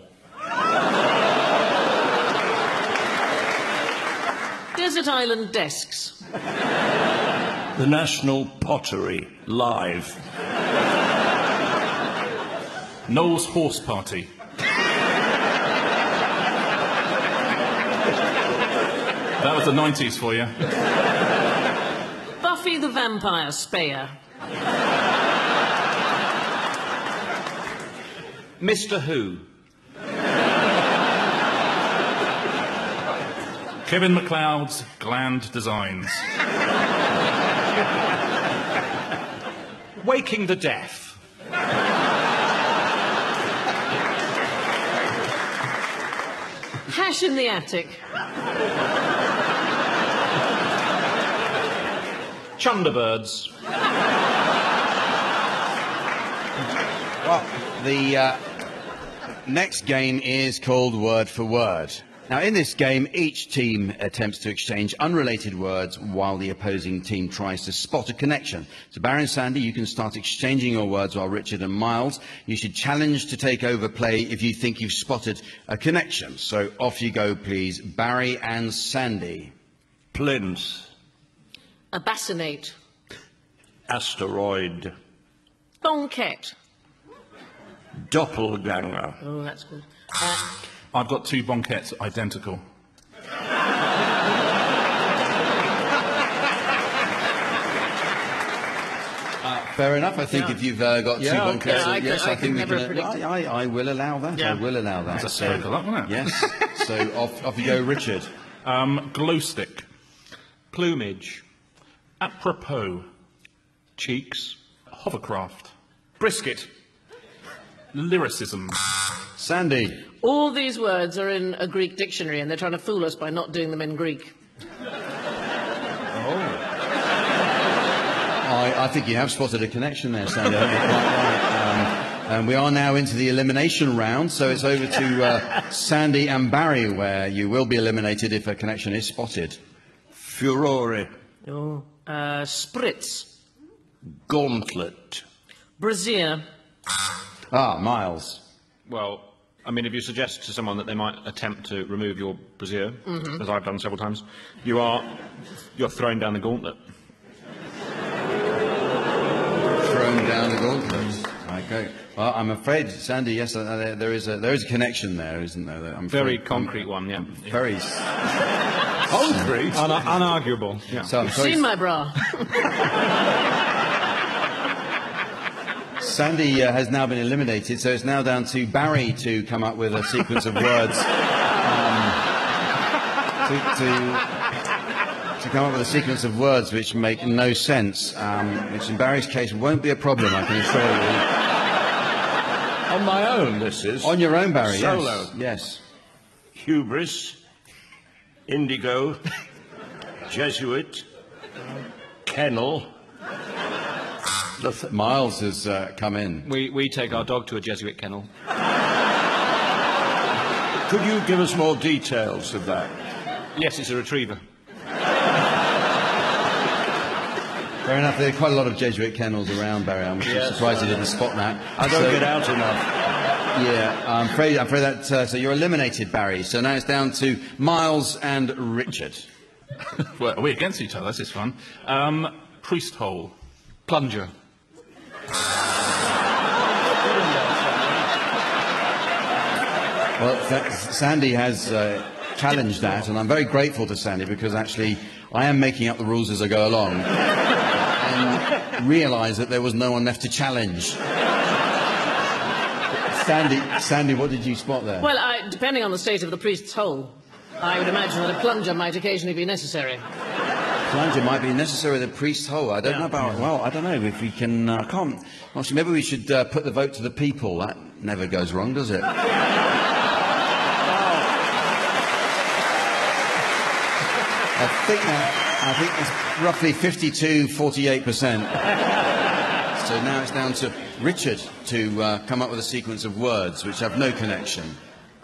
Desert Island Desks. The National Pottery, live. Knowles Horse Party. That was the 90s for you. Buffy the Vampire Slayer. Mr. Who. Kevin MacLeod's Gland Designs. Waking the Deaf. Hash in the Attic. Chunderbirds. Well, the next game is called Word for Word. Now, in this game, each team attempts to exchange unrelated words while the opposing team tries to spot a connection. So, Barry and Sandy, you can start exchanging your words while Richard and Miles, you should challenge to take over play if you think you've spotted a connection. So, off you go, please. Barry and Sandy. Plinth. A bassinate. Asteroid. Bonket. Doppelganger. Oh, that's good. I've got 2 bonkets, identical. Fair enough, I think, yeah. If you've got 2 bonkets, yes, I think we can... I will allow that, I will allow that. That's a circle up, wasn't it? Yes, so off you go, Richard. Glow stick. Plumage. Apropos. Cheeks. Hovercraft. Brisket. Lyricism. Sandy. All these words are in a Greek dictionary and they're trying to fool us by not doing them in Greek. Oh. I think you have spotted a connection there, Sandy. And we are now into the elimination round, so it's over to Sandy and Barry, where you will be eliminated if a connection is spotted. Furore. Oh. Spritz. Gauntlet. Brassiere. Ah, Miles. Well, I mean, if you suggest to someone that they might attempt to remove your brassiere, as I've done several times, you're throwing down the gauntlet. Thrown down the gauntlet. Okay. Well, I'm afraid, Sandy, yes, there is a connection there, isn't there? Very concrete, yeah. Concrete? Unarguable. Yeah. So, you've seen my bra. Sandy has now been eliminated, so it's now down to Barry to come up with a sequence of words. To come up with a sequence of words which make no sense, which in Barry's case won't be a problem, I can assure you. On my own, this is? On your own, Barry, yes. Solo. Yes. Hubris. Indigo. Jesuit. Kennel. Miles has come in. We take our dog to a Jesuit kennel. Could you give us more details of that? Yes, it's a retriever. Fair enough, there are quite a lot of Jesuit kennels around, Barry. I'm surprised you didn't spot that. I don't get out enough. Yeah, I'm afraid that... so you're eliminated, Barry. So now it's down to Miles and Richard. Well, we're against each other, this is fun. Priest hole. Plunger. Well, Sandy has challenged that, and I'm very grateful to Sandy because actually I am making up the rules as I go along and realise that there was no one left to challenge. Sandy, what did you spot there? Well, depending on the state of the priest's hole, I would imagine that a plunger might occasionally be necessary. Plunger might be necessary with a priest's hole. I don't know about... Well, I don't know if we can... I can't... Actually, maybe we should put the vote to the people. That never goes wrong, does it? I think it's roughly 52-48%. So now it's down to Richard to come up with a sequence of words which have no connection.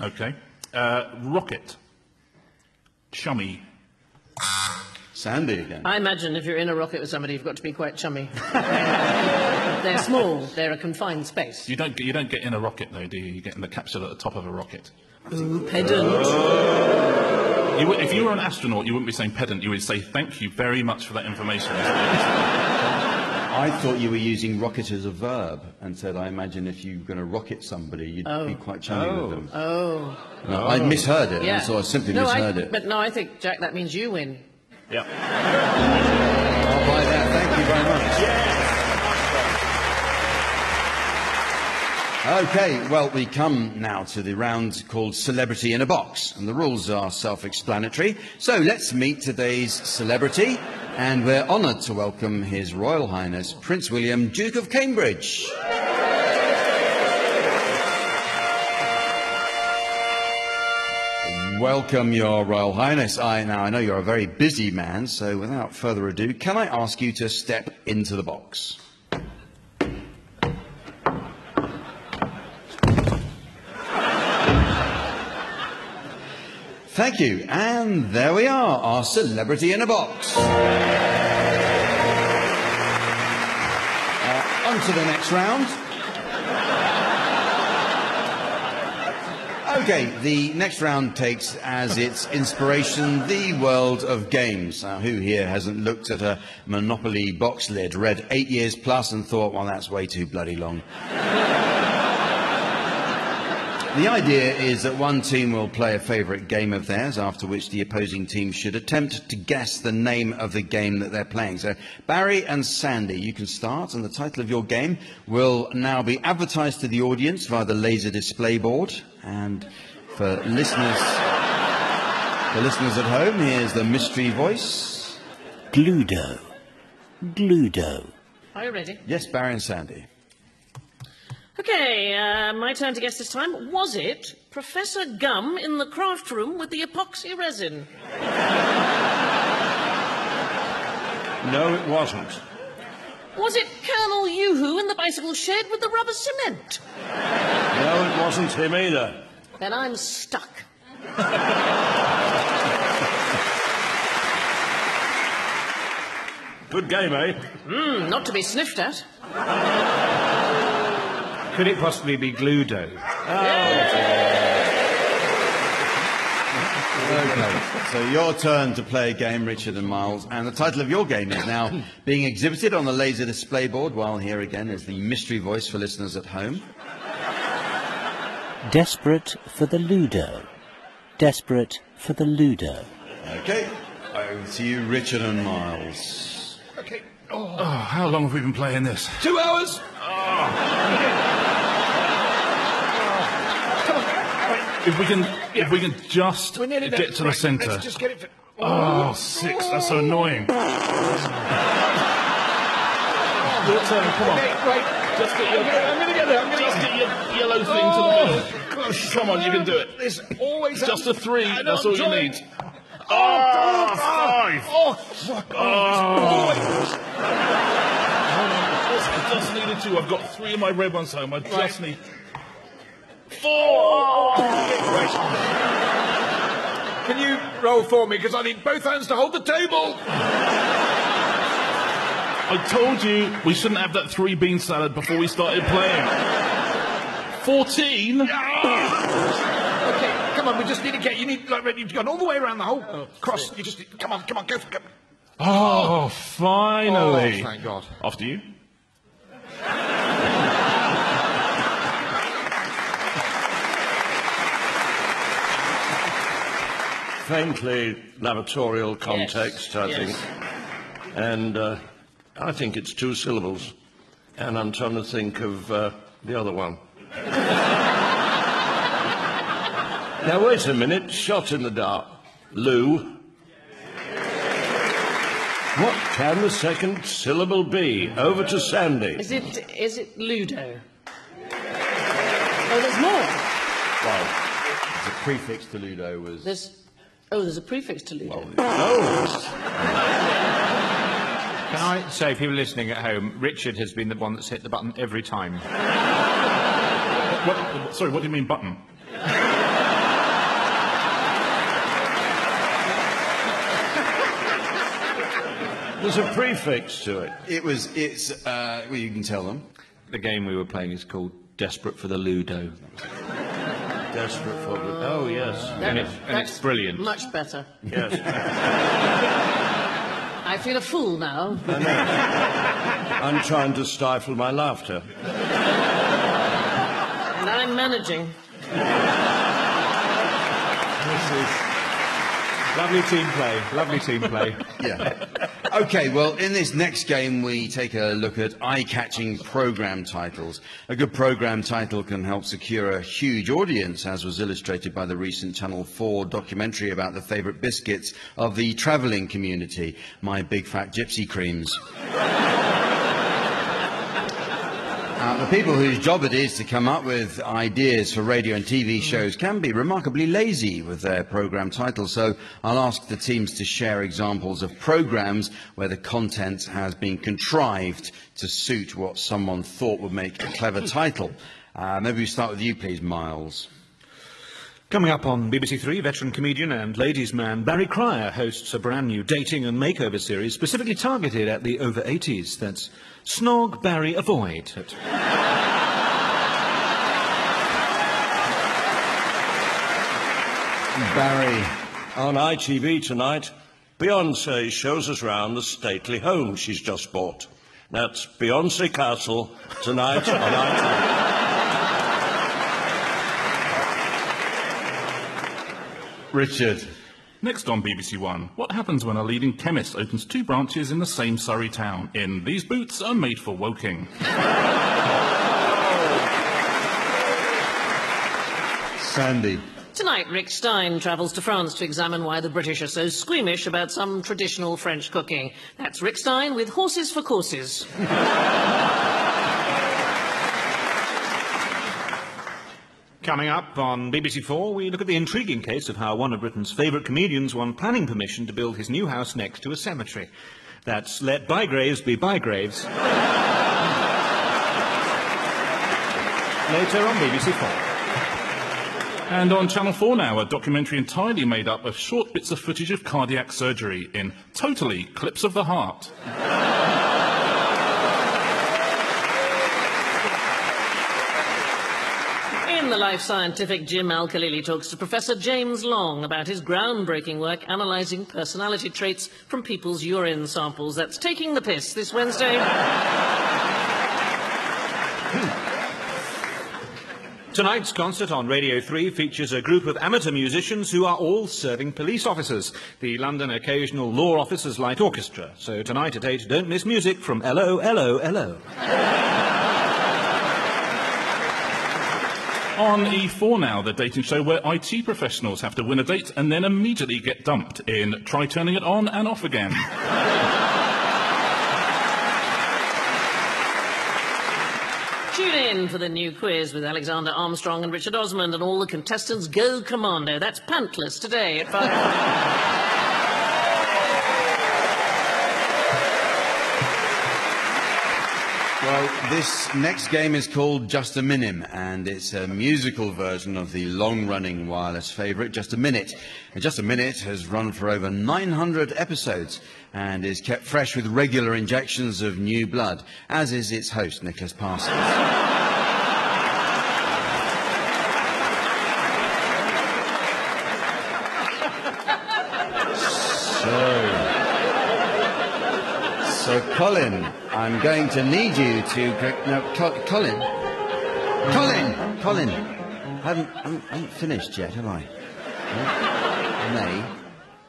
Okay. Rocket. Chummy. Sandy again. I imagine if you're in a rocket with somebody, you've got to be quite chummy. They're small. They're a confined space. You don't get in a rocket, though, do you? You get in the capsule at the top of a rocket. Ooh, pedant. Oh. You would, if you were an astronaut, you wouldn't be saying pedant. You would say, thank you very much for that information. I thought you were using rocket as a verb and said, I imagine if you were going to rocket somebody, you'd be quite chummy with them. No, I misheard it, so I simply misheard it. But no, I think, Jack, that means you win. Yeah. I'll buy that. Thank you very much. Yes. OK, well, we come now to the round called Celebrity in a Box, and the rules are self-explanatory. So let's meet today's celebrity, and we're honoured to welcome His Royal Highness Prince William, Duke of Cambridge. Welcome, Your Royal Highness. I know you're a very busy man, so without further ado, can I ask you to step into the box? Thank you. And there we are, our celebrity in a box. On to the next round. Okay, the next round takes as its inspiration the world of games. Now, who here hasn't looked at a Monopoly box lid, read 8 years plus and thought, well, that's way too bloody long. The idea is that one team will play a favourite game of theirs, after which the opposing team should attempt to guess the name of the game that they're playing. So, Barry and Sandy, you can start, and the title of your game will now be advertised to the audience via the laser display board. And for listeners, at home, here's the mystery voice. Cluedo. Cluedo. Are you ready? Yes, Barry and Sandy. Okay, my turn to guess this time. Was it Professor Gum in the craft room with the epoxy resin? No, it wasn't. Was it Colonel Yoo-hoo in the bicycle shed with the rubber cement? No, it wasn't him either. Then I'm stuck. Good game, eh? Mm, not to be sniffed at. Could it possibly be Cluedo? Oh. Okay, so your turn to play a game, Richard and Miles, and the title of your game is now being exhibited on the laser display board, while here again is the mystery voice for listeners at home. Desperate for the Ludo. Desperate for the Ludo. Okay, over to you, Richard and Miles. Okay. Oh, how long have we been playing this? 2 hours! Oh. If we can just get to the centre. Let's just get it for... Oh, six. That's so annoying. Your turn, come on. Okay, right. Just get your... I'm going to get your yellow thing to the middle. Gosh, come on, you can do it. There's always... Just a three, that's all you need. Oh, five! Oh, I just needed two. I've got three of my red ones home. I just need... Four! Oh. Right. Can you roll for me? Because I need both hands to hold the table. I told you we shouldn't have that three bean salad before we started playing. 14? Okay, come on, we just need to get... You need, like, you've gone all the way around the whole cross. You just... Come on, go for it. Oh, finally. Oh, thank God. After you. Faintly lavatorial context, yes, I think. And I think it's two syllables. And I'm trying to think of the other one. Now, wait a minute. Shot in the dark. Lou. What can the second syllable be? Over to Sandy. Is it Ludo? Oh, there's more. Well, the prefix to Ludo was... There's a prefix to Ludo. Well, Can I say, people listening at home, Richard has been the one that's hit the button every time. What, sorry, what do you mean, button? There's a prefix to it. Well, you can tell them. The game we were playing is called Desperate for the Ludo. Desperate for the Ludo. Oh, yes. And it's brilliant. Much better. Yes. I feel a fool now. I know. I'm trying to stifle my laughter. And I'm managing. This is... Lovely team play, lovely team play. Yeah. Okay, well, in this next game, we take a look at eye-catching programme titles. A good programme title can help secure a huge audience, as was illustrated by the recent Channel 4 documentary about the favourite biscuits of the travelling community, My Big Fat Gypsy Creams. The people whose job it is to come up with ideas for radio and TV shows can be remarkably lazy with their programme titles, so I'll ask the teams to share examples of programmes where the content has been contrived to suit what someone thought would make a clever title. Maybe we start with you, please, Miles. Coming up on BBC Three, veteran comedian and ladies' man Barry Cryer hosts a brand new dating and makeover series specifically targeted at the over 80s. That's Snog, Barry, Avoid. Barry. On ITV tonight, Beyoncé shows us round the stately home she's just bought. That's Beyoncé Castle tonight on ITV. Richard. Next on BBC One, what happens when a leading chemist opens two branches in the same Surrey town? In These Boots Are Made for Woking. Sandy. Tonight, Rick Stein travels to France to examine why the British are so squeamish about some traditional French cooking. That's Rick Stein with Horses for Courses. Coming up on BBC Four, we look at the intriguing case of how one of Britain's favourite comedians won planning permission to build his new house next to a cemetery. That's Let Bygraves Be Bygraves. Later on BBC Four. And on Channel 4 now, a documentary entirely made up of short bits of footage of cardiac surgery in Totally Clips of the Heart. In the Life Scientific, Jim Al-Khalili talks to Professor James Long about his groundbreaking work analysing personality traits from people's urine samples. That's Taking the Piss this Wednesday. Tonight's concert on Radio 3 features a group of amateur musicians who are all serving police officers. The London Occasional Law Officers Light Orchestra. So tonight at 8, don't miss music from LOLOLO. On E4 now, the dating show where IT professionals have to win a date and then immediately get dumped in Try Turning It On and Off Again. Tune in for the new quiz with Alexander Armstrong and Richard Osmond and all the contestants go commando. That's Pantless today at 5. Well, this next game is called Just a Minim, and it's a musical version of the long-running wireless favourite, Just a Minute. And Just a Minute has run for over 900 episodes and is kept fresh with regular injections of new blood, as is its host, Nicholas Parsons. So, Colin, I'm going to need you to... No, Colin. Colin! Colin! I haven't finished yet, have I? No? I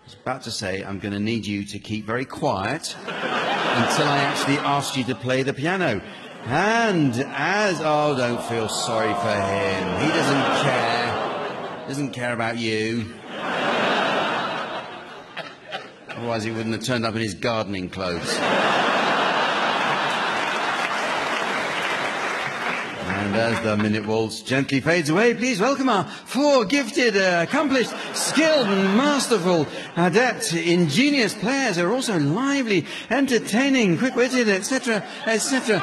was about to say I'm going to need you to keep very quiet until I actually ask you to play the piano. And as... Oh, don't feel sorry for him. He doesn't care. Doesn't care about you. Otherwise he wouldn't have turned up in his gardening clothes. And as the minute waltz gently fades away, please welcome our four gifted, accomplished, skilled and masterful, adept, ingenious players who are also lively, entertaining, quick-witted, etc., etc.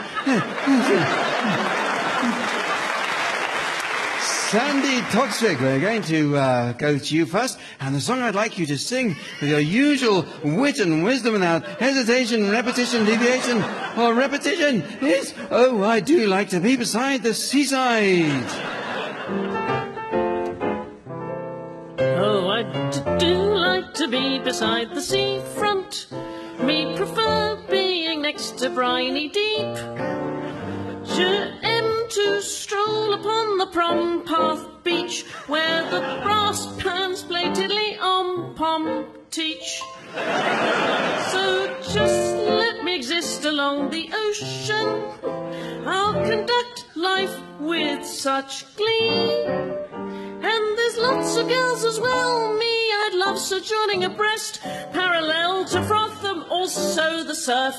So, Sandy Toksvig, we're going to go to you first, and the song I'd like you to sing with your usual wit and wisdom without hesitation, repetition, deviation, or repetition is "Oh, I Do Like to Be Beside the Seaside." Oh, I do like to be beside the seafront. Me prefer being next to briny deep. Je aime to stroll upon the prom path beach, where the brass pans blatantly on pom teach. So just let me exist along the ocean. I'll conduct life with such glee. And there's lots of girls as well, me I'd love sojourning abreast, parallel to froth them, also the surf.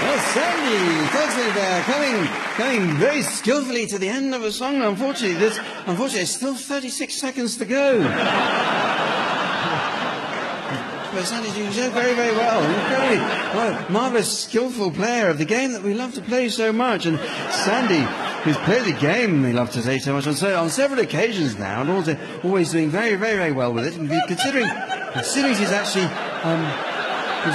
Well, Sandy, Toksvig there, coming very skillfully to the end of a song. Unfortunately, there's still 36 seconds to go. But Sandy, you do very, very well. You're a marvellous, skillful player of the game that we love to play so much. And Sandy, who's played the game we love to play so much on several occasions now, and always doing very, very, very well with it. And considering she's actually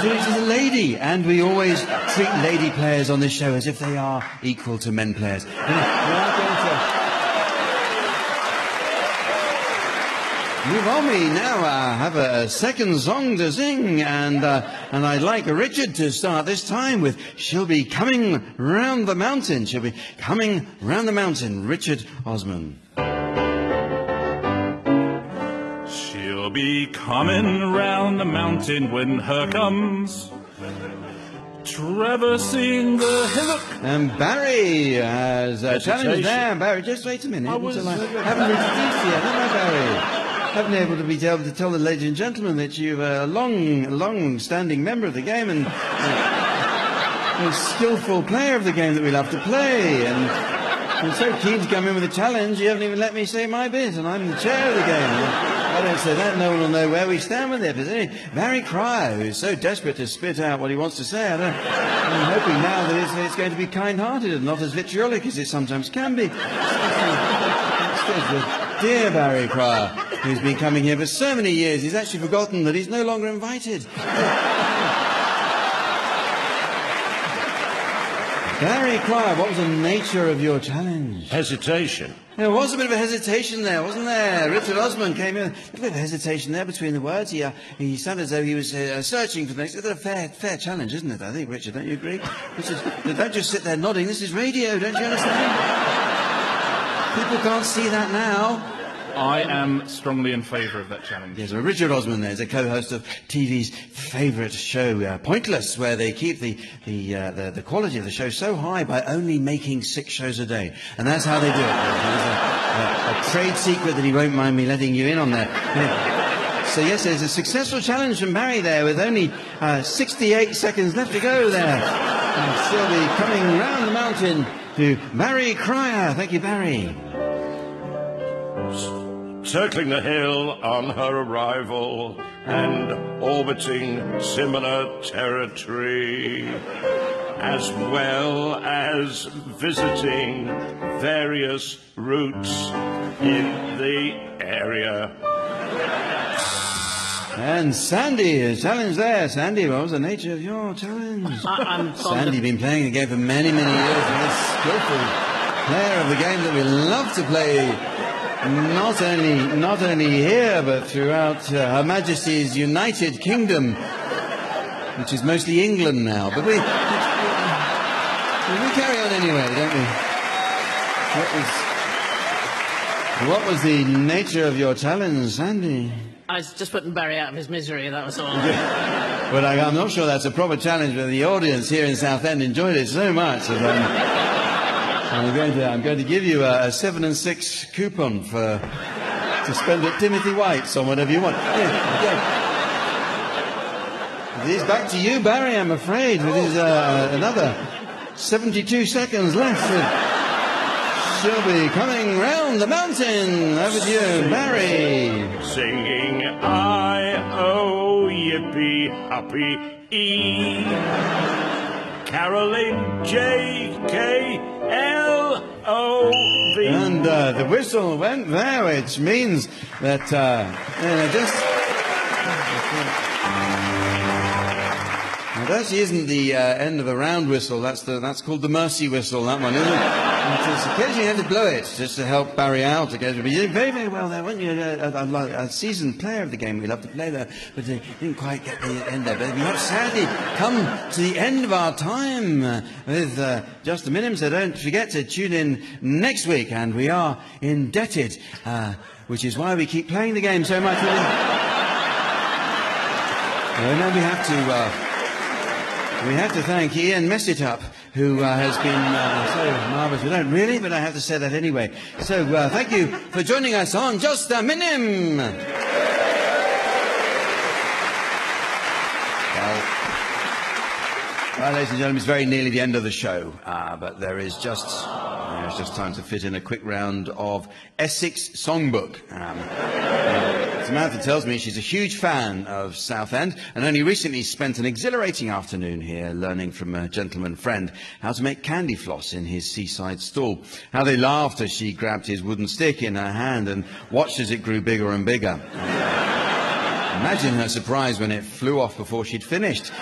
she's a lady, and we always treat lady players on this show as if they are equal to men players. Move on me now. I have a second song to sing, and I'd like Richard to start this time with "She'll Be Coming Round the Mountain." She'll be coming round the mountain, Richard Osman. She'll be coming round the mountain when her comes, traversing the hillock. And Barry has a challenge there. Barry, just wait a minute. I haven't introduced you yet, have I, Barry? I've been able to tell the ladies and gentlemen that you're a long-standing member of the game and a skillful player of the game that we love to play. And I'm so keen to come in with a challenge, you haven't even let me say my bit, and I'm the chair of the game. I don't say that, no one will know where we stand with it. But anyway, Barry Cryer, who's so desperate to spit out what he wants to say, I'm hoping now that it's going to be kind-hearted and not as vitriolic as it sometimes can be. Dear Barry Cryer, who's been coming here for so many years, he's actually forgotten that he's no longer invited. Barry Cryer, what was the nature of your challenge? Hesitation. There was a bit of a hesitation there, wasn't there? Richard Osman came in, a bit of hesitation there between the words. He sounded as though he was searching for the next. It's a fair challenge, isn't it, I think, Richard? Don't you agree? Richard, don't just sit there nodding. This is radio, don't you understand? People can't see that now. I am strongly in favour of that challenge. Yes, well, Richard Osman there is a co-host of TV's favourite show, Pointless, where they keep the quality of the show so high by only making 6 shows a day. And that's how they do it. There's a trade secret that he won't mind me letting you in on there. So yes, there's a successful challenge from Barry there with only 68 seconds left to go there. And she'll be coming round the mountain to Barry Cryer. Thank you, Barry. Circling the hill on her arrival and orbiting similar territory, as well as visiting various routes in the area. And Sandy, a challenge there. Sandy, what was the nature of your challenge? Sandy, been playing the game for many, many years, and a skillful player of the game that we love to play. Not only here, but throughout Her Majesty's United Kingdom, which is mostly England now. But we carry on anyway, don't we? What was the nature of your challenge, Sandy? I was just putting Barry out of his misery, that was all. But I'm not sure that's a proper challenge, but the audience here in Southend enjoyed it so much. I'm going to give you a 7 and 6 coupon to spend at Timothy White's on whatever you want. Yeah. It's back to you, Barry, I'm afraid, with his, another 72 seconds left. She'll be coming round the mountain. Over to you, Barry. Singing I, oh, yippee, happy, ee. Caroline, J-K-L-O-V. And the whistle went there, which means that, That actually isn't the end of a round whistle. That's called the Mersey whistle, that one, isn't it? Just occasionally you have to blow it, just to help Barry out occasionally. But you did very, very well there, weren't you? A seasoned player of the game, we love to play there, but they didn't quite get the end there. But we've not sadly come to the end of our time with Justin Bieber, so don't forget to tune in next week, and we are indebted, which is why we keep playing the game so much. And now we have to... We have to thank Ian Messitup, who has been so marvellous. We don't really, but I have to say that anyway. So thank you for joining us on Just a Minim. Well, ladies and gentlemen, it's very nearly the end of the show, but there's just time to fit in a quick round of Essex Songbook. Samantha tells me she's a huge fan of Southend and only recently spent an exhilarating afternoon here learning from a gentleman friend how to make candy floss in his seaside stall. How they laughed as she grabbed his wooden stick in her hand and watched as it grew bigger and bigger. Imagine her surprise when it flew off before she'd finished, leaving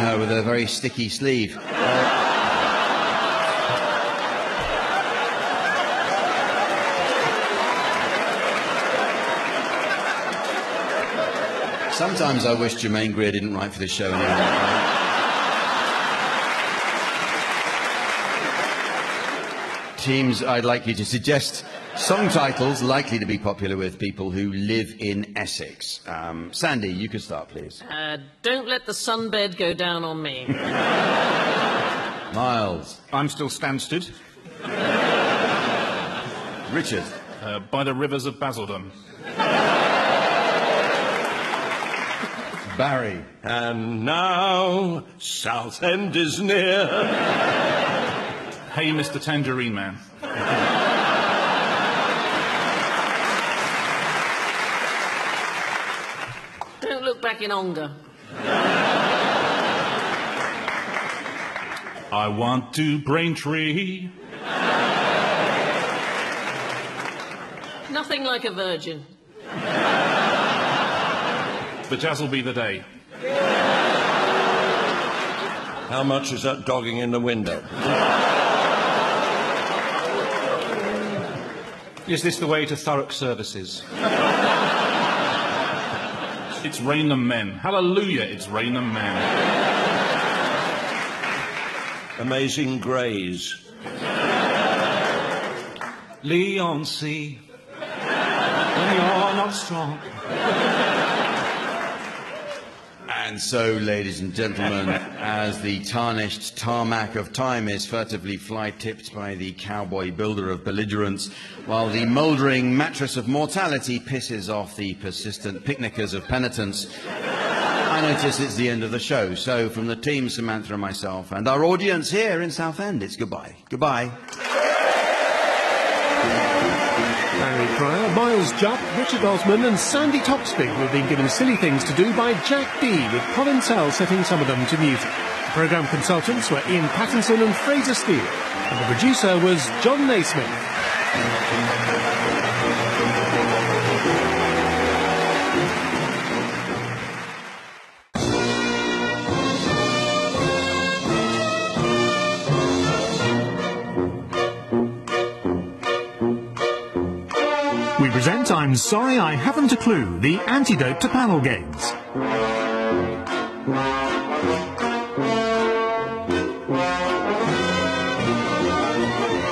her with a very sticky sleeve. Sometimes I wish Jermaine Greer didn't write for this show anymore. Teams I'd like you to suggest song titles likely to be popular with people who live in Essex. Sandy, you could start, please. Don't let the sunbed go down on me. Miles. I'm still Stansted. Richard. By the rivers of Basildon. Barry. And now, Southend is near. Hey, Mr. Tangerine Man. Don't look back in anger. I want to Braintree. Nothing like a virgin. The jazz'll be the day. How much is that dogging in the window? Is this the way to Thurrock Services? It's rain and men. Hallelujah, it's rain and men. Amazing Grays. Leon C. When you're not strong. And so, ladies and gentlemen, as the tarnished tarmac of time is furtively fly-tipped by the cowboy builder of belligerence, while the mouldering mattress of mortality pisses off the persistent picnickers of penitence, I notice it's the end of the show. So, from the team, Samantha and myself, and our audience here in Southend, it's goodbye. Goodbye. Barry Cryer, Miles Jupp, Richard Osman and Sandy Topsby were being given silly things to do by Jack Dee, with Colin Sell setting some of them to music. The programme consultants were Ian Pattinson and Fraser Steele, and the producer was John Naismith. Present I'm Sorry I Haven't a Clue, the antidote to panel games.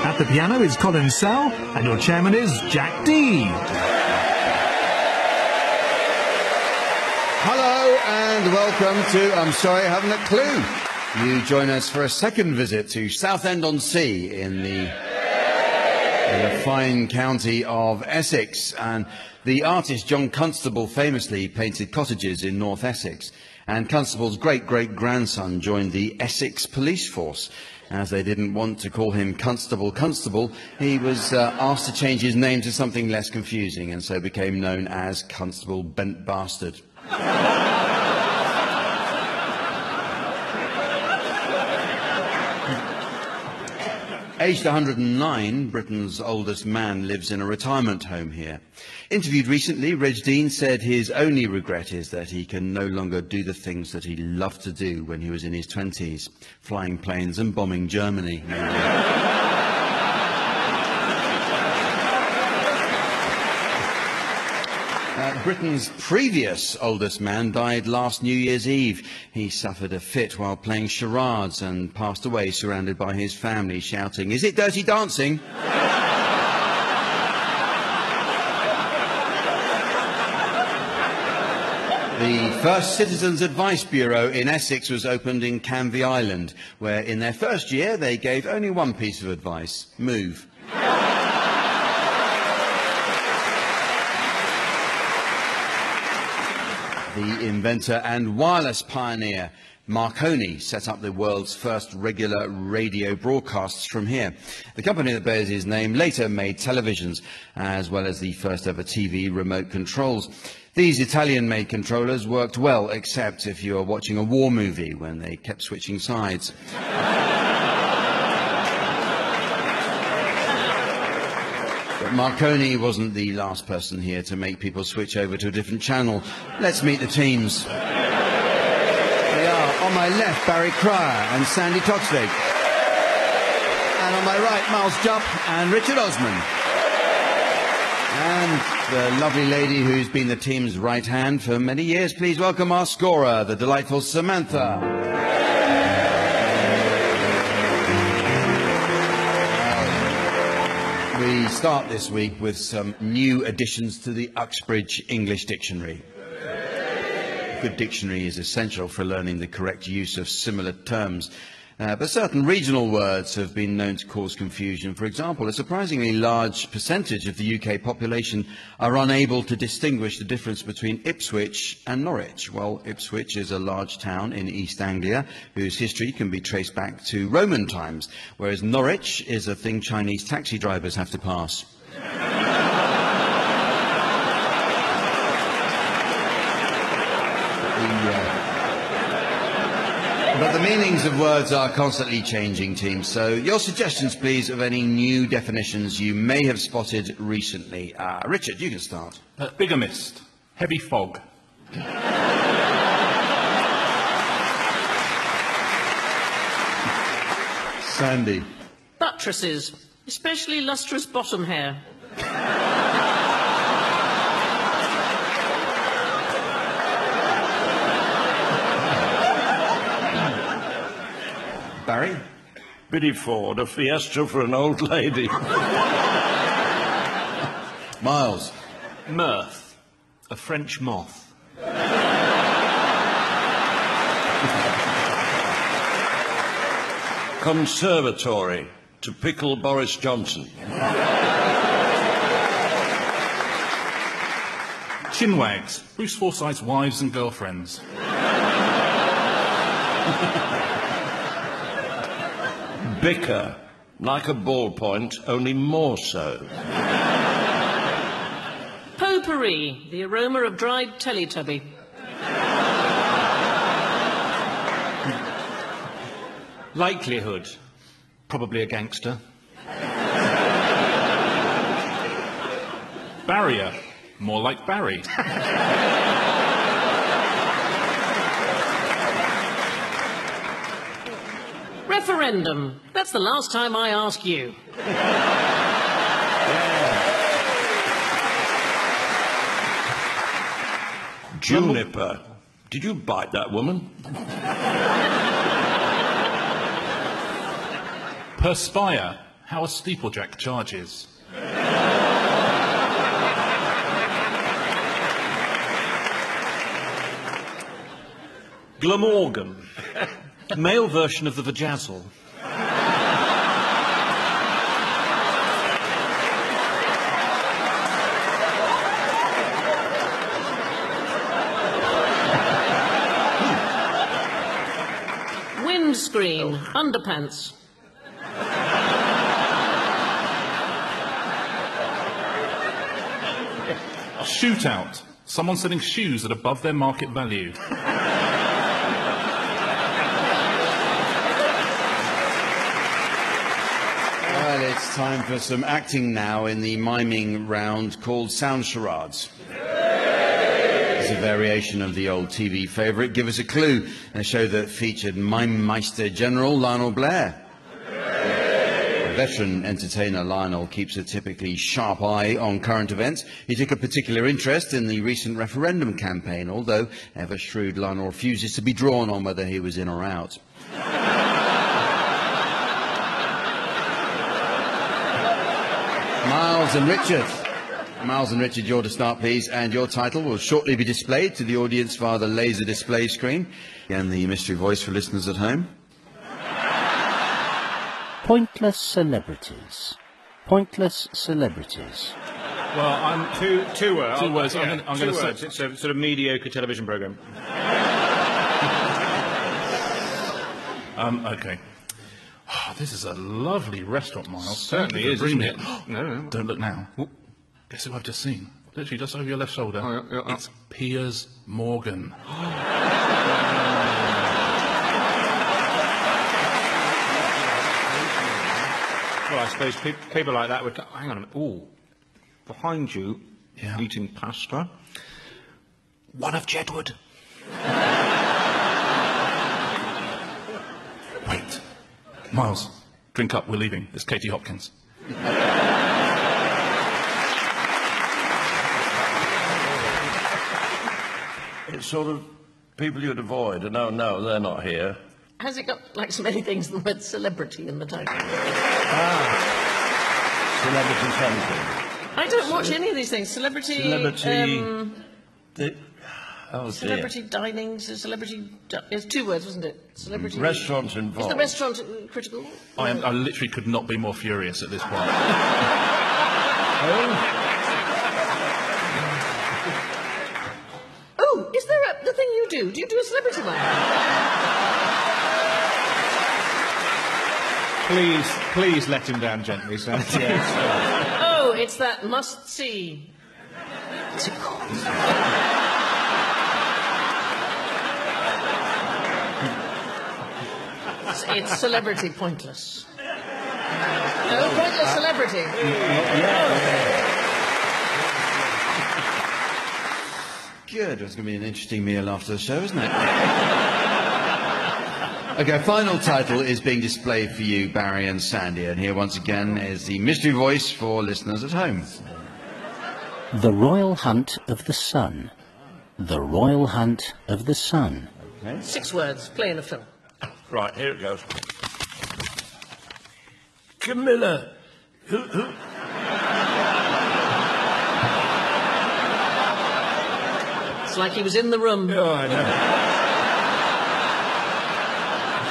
At the piano is Colin Sell, and your chairman is Jack Dee. Hello and welcome to I'm Sorry I Haven't a Clue. You join us for a second visit to Southend-on-Sea in the fine county of Essex, and the artist John Constable famously painted cottages in North Essex, and Constable's great-great-grandson joined the Essex Police Force. As they didn't want to call him Constable, he was asked to change his name to something less confusing, and so became known as Constable Bent Bastard. Aged 109, Britain's oldest man lives in a retirement home here. Interviewed recently, Reg Dean said his only regret is that he can no longer do the things that he loved to do when he was in his 20s, flying planes and bombing Germany. Britain's previous oldest man died last New Year's Eve. He suffered a fit while playing charades and passed away surrounded by his family shouting, "Is it dirty dancing?" The first Citizens Advice Bureau in Essex was opened in Canvey Island, where in their first year they gave only one piece of advice: move. The inventor and wireless pioneer Marconi set up the world's first regular radio broadcasts from here. The company that bears his name later made televisions, as well as the first ever TV remote controls. These Italian-made controllers worked well, except if you were watching a war movie, when they kept switching sides. But Marconi wasn't the last person here to make people switch over to a different channel. Let's meet the teams. They are, on my left, Barry Cryer and Sandy Toksvig. And on my right, Miles Jupp and Richard Osman. And the lovely lady who's been the team's right hand for many years, please welcome our scorer, the delightful Samantha. We start this week with some new additions to the Uxbridge English Dictionary. A good dictionary is essential for learning the correct use of similar terms, but certain regional words have been known to cause confusion. For example, a surprisingly large percentage of the UK population are unable to distinguish the difference between Ipswich and Norwich. Well, Ipswich is a large town in East Anglia whose history can be traced back to Roman times, whereas Norwich is a thing Chinese taxi drivers have to pass. But the meanings of words are constantly changing, team, so your suggestions, please, of any new definitions you may have spotted recently. Richard, you can start. Bigger mist. Heavy fog. Sandy. Buttresses. Especially lustrous bottom hair. Barry? Biddy Ford, a fiesta for an old lady. Miles? Mirth, a French moth. Conservatory, to pickle Boris Johnson. Chinwags, Bruce Forsyth's wives and girlfriends. Bicker, like a ballpoint, only more so. Potpourri, the aroma of dried Teletubby. Likelihood, probably a gangster. Barrier, more like Barry. Referendum. That's the last time I ask you. Yeah. Juniper. Did you bite that woman? Perspire. How a steeplejack charges. Glamorgan. Male version of the vajazzle. Windscreen, oh. Underpants. A shootout. Someone selling shoes at above their market value. it's time for some acting now in the miming round called Sound Charades. It's a variation of the old TV favourite, Give Us a Clue, a show that featured Mime Meister General Lionel Blair. Veteran entertainer Lionel keeps a typically sharp eye on current events. He took a particular interest in the recent referendum campaign, although ever shrewd Lionel refuses to be drawn on whether he was in or out. Miles and Richard. Miles and Richard, you're to start, please, and your title will shortly be displayed to the audience via the laser display screen. Again, the mystery voice for listeners at home. Pointless celebrities. Pointless celebrities. Well, I'm two words. Two words. Yeah, I'm going to say it's a sort of mediocre television program. Okay. Oh, this is a lovely restaurant, Miles. Certainly is, isn't it? No. Don't look now. What? Guess who I've just seen? Literally just over your left shoulder. Oh, yeah, yeah, it's Piers Morgan. Well, I suppose people like that would... Hang on a minute. Ooh. Behind you, yeah. Eating pasta. One of Jedward. Wait. Miles, drink up. We're leaving. It's Katie Hopkins. It's sort of people you'd avoid. And oh, no, they're not here. Has it got, like so many things, the word celebrity in the title? Ah. Celebrity something. I don't watch any of these things. Celebrity... Celebrity... oh, celebrity dear. Dining, celebrity... It's two words, wasn't it? Celebrity... Restaurant involved. Is the restaurant critical? I literally could not be more furious at this point. Oh, is there the thing you do? Do you do a celebrity one? Please, please let him down gently, Sam. Yes. Oh, it's that must-see. What's it called? It's celebrity pointless. No, pointless celebrity. Good. It's going to be an interesting meal after the show, isn't it? Okay, final title is being displayed for you, Barry and Sandy, and here once again is the mystery voice for listeners at home. The Royal Hunt of the Sun. The Royal Hunt of the Sun. Okay. 6 words, play in a film. Right, here it goes. Camilla. It's like he was in the room. Oh, I know.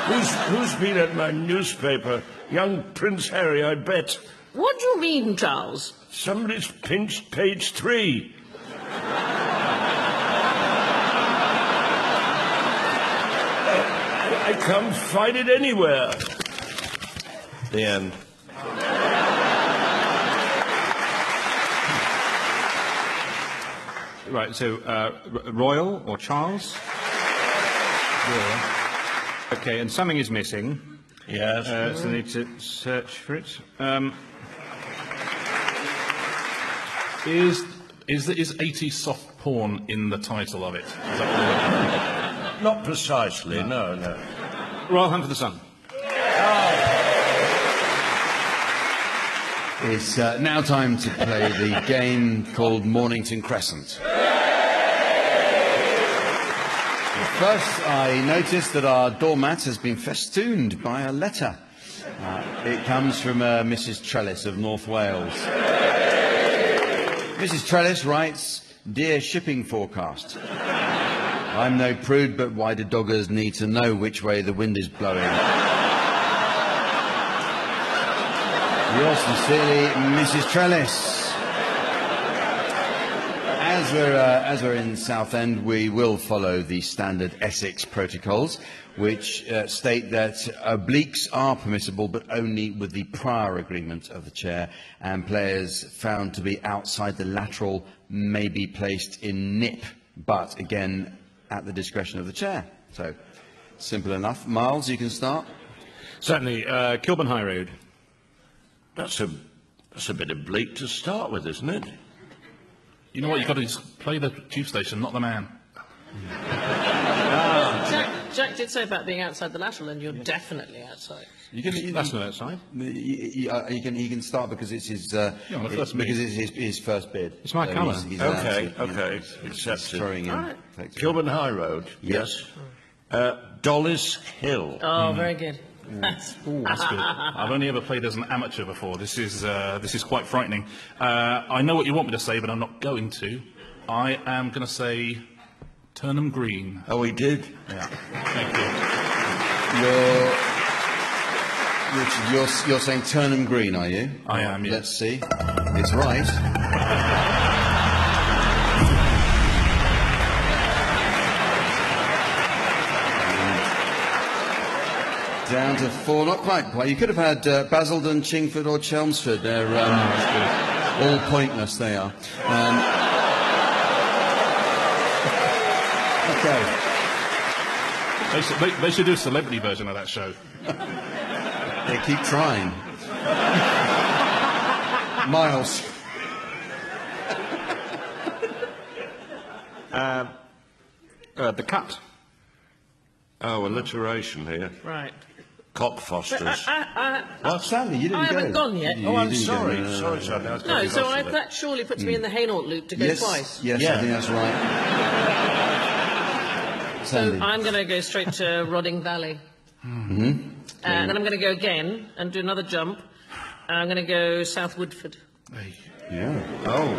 Who's been at my newspaper? Young Prince Harry, I bet. What do you mean, Charles? Somebody's pinched page 3. I can't find it anywhere. The end. Right, so, Royal or Charles? Yeah. Okay, and something is missing. Yes. So I need to search for it. Is 80s soft porn in the title of it? Is that not precisely, no, no. Royal Hunt for the Sun. Oh. It's now time to play the game called Mornington Crescent. First, I noticed that our doormat has been festooned by a letter. It comes from Mrs. Trellis of North Wales. Mrs. Trellis writes, Dear Shipping Forecast, I'm no prude, but why do doggers need to know which way the wind is blowing? Yours sincerely, Mrs. Trellis. As we're in Southend, we will follow the standard Essex protocols, which state that obliques are permissible, but only with the prior agreement of the chair, and players found to be outside the lateral may be placed in nip, but again, at the discretion of the chair. So, simple enough. Miles, you can start. Certainly. Kilburn High Road. That's a bit of bleak to start with, isn't it? You know what you've got to do is play the tube station, not the man. Jack did say about being outside the lateral, and you're definitely outside. That's not outside. He can start because it's his his first bid. It's my colour. Okay. Accepted. Kilburn High Road. Yes. Dollis Hill. Oh, very good. That's good. I've only ever played as an amateur before. This is quite frightening. I know what you want me to say, but I'm not going to. I am going to say Turnham Green. Oh, he did? Yeah. Thank you. Richard, you're saying Turnham Green, are you? I am, yes. Let's see. It's right. Down to four, not quite. You could have had Basildon, Chingford or Chelmsford. They're all pointless, they are. Okay. They should do a celebrity version of that show. They keep trying. Miles. The Cut. Oh, alliteration here. Right. Cockfosters. Oh, Sally, you didn't go. I haven't gone yet. Oh, I'm sorry. Sorry, Sally. No, so that surely puts me in the Hainault loop to go twice. Yes, I think that's right. So I'm going to go straight to Rodding Valley. And then I'm going to go again and do another jump. And I'm going to go South Woodford. Hey. Yeah. Oh,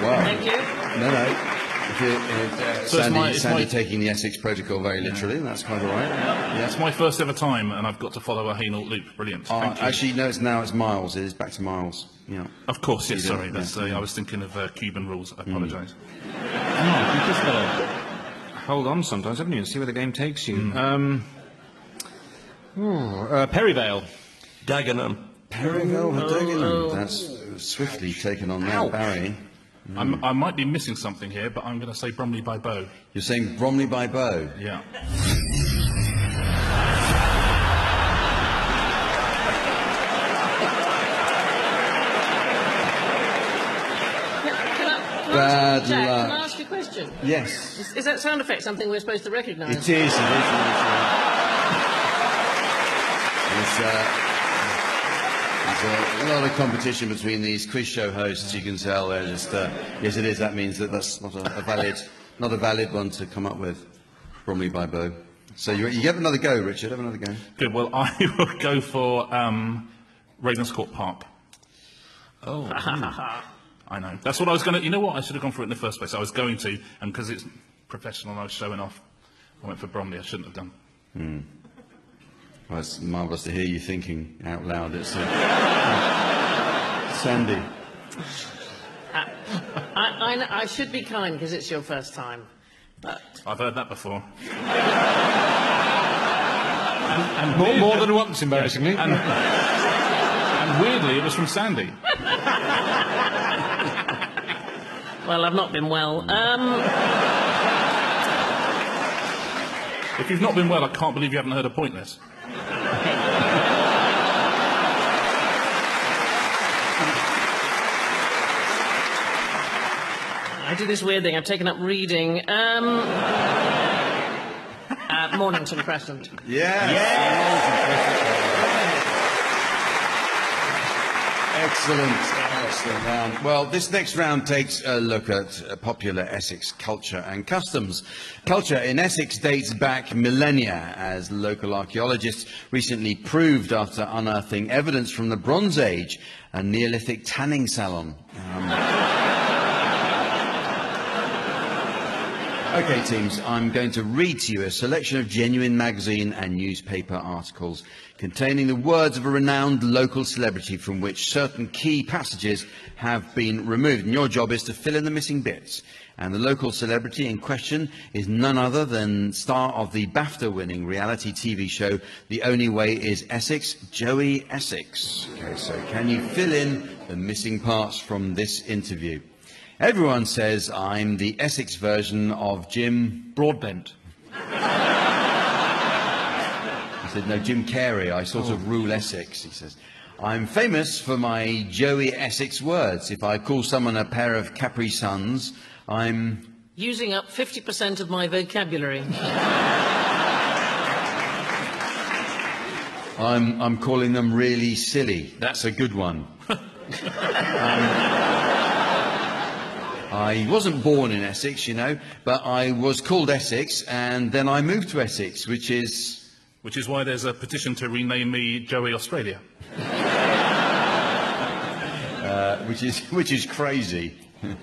wow. Thank you. No. Sandy taking the Essex protocol very literally, that's quite all right. Yeah. It's my first ever time, and I've got to follow a Hainault loop. Brilliant. Actually, no, it's Miles. It is back to Miles. Yeah. Of course, yes. Sorry, I was thinking of Cuban rules. I apologise. Oh, you just hold on sometimes, haven't you, and see where the game takes you. Perivale, Dagenham. Perivale, Dagenham. That's swiftly taken on now, Barry. I might be missing something here, but I'm going to say Bromley by Bow. You're saying Bromley by Bow? Yeah. Can I ask you a question? Yes. Is that sound effect something we're supposed to recognise? It is. It's There's a lot of competition between these quiz show hosts. You can tell they're just yes, it is. That means that's not a valid one to come up with. Bromley by Bow. So you have another go, Richard. Have another go. Good. Well, I will go for Ravenscourt Park. Oh, I know. That's what I was going to. You know what? I should have gone for it in the first place. I was going to, and because it's professional, and I was showing off. I went for Bromley. I shouldn't have done. Well, it's marvellous to hear you thinking out loud. It's Sandy. I should be kind because it's your first time. But I've heard that before. and weirdly, more than once, embarrassingly. And weirdly, it was from Sandy. Well, I've not been well. If you've not been well, I can't believe you haven't heard a pointless. I do this weird thing. I've taken up reading. Mornington Crescent. Yes. Excellent. Well, this next round takes a look at popular Essex culture and customs. Culture in Essex dates back millennia, as local archaeologists recently proved after unearthing evidence from the Bronze Age, a Neolithic tanning salon. Okay, teams, I'm going to read to you a selection of genuine magazine and newspaper articles containing the words of a renowned local celebrity from which certain key passages have been removed. And your job is to fill in the missing bits. And the local celebrity in question is none other than star of the BAFTA-winning reality TV show The Only Way Is Essex, Joey Essex. Okay, so can you fill in the missing parts from this interview? Everyone says I'm the Essex version of Jim Broadbent. I said, no, Jim Carey, I sort of rule Essex, he says. I'm famous for my Joey Essex words. If I call someone a pair of Capri Suns, I'm... using up 50% of my vocabulary. I'm calling them really silly. That's a good one. I wasn't born in Essex, you know, but I was called Essex, and then I moved to Essex, which is... which is why there's a petition to rename me Joey Australia. Which is crazy. When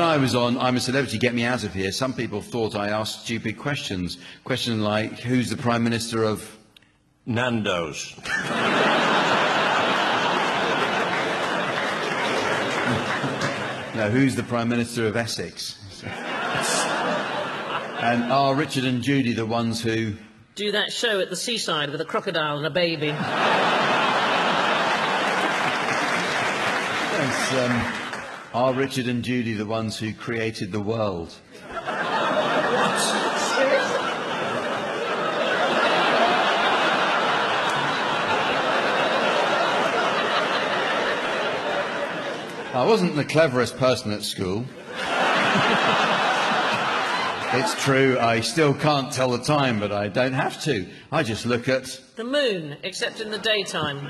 I was on I'm a Celebrity, Get Me Out of Here, some people thought I asked stupid questions. Questions like, who's the Prime Minister of... Nando's. No, who's the Prime Minister of Essex? And are Richard and Judy the ones who... do that show at the seaside with a crocodile and a baby. Yes, are Richard and Judy the ones who created the world? What? Seriously? I wasn't the cleverest person at school. It's true, I still can't tell the time, but I don't have to. I just look at... the moon, except in the daytime.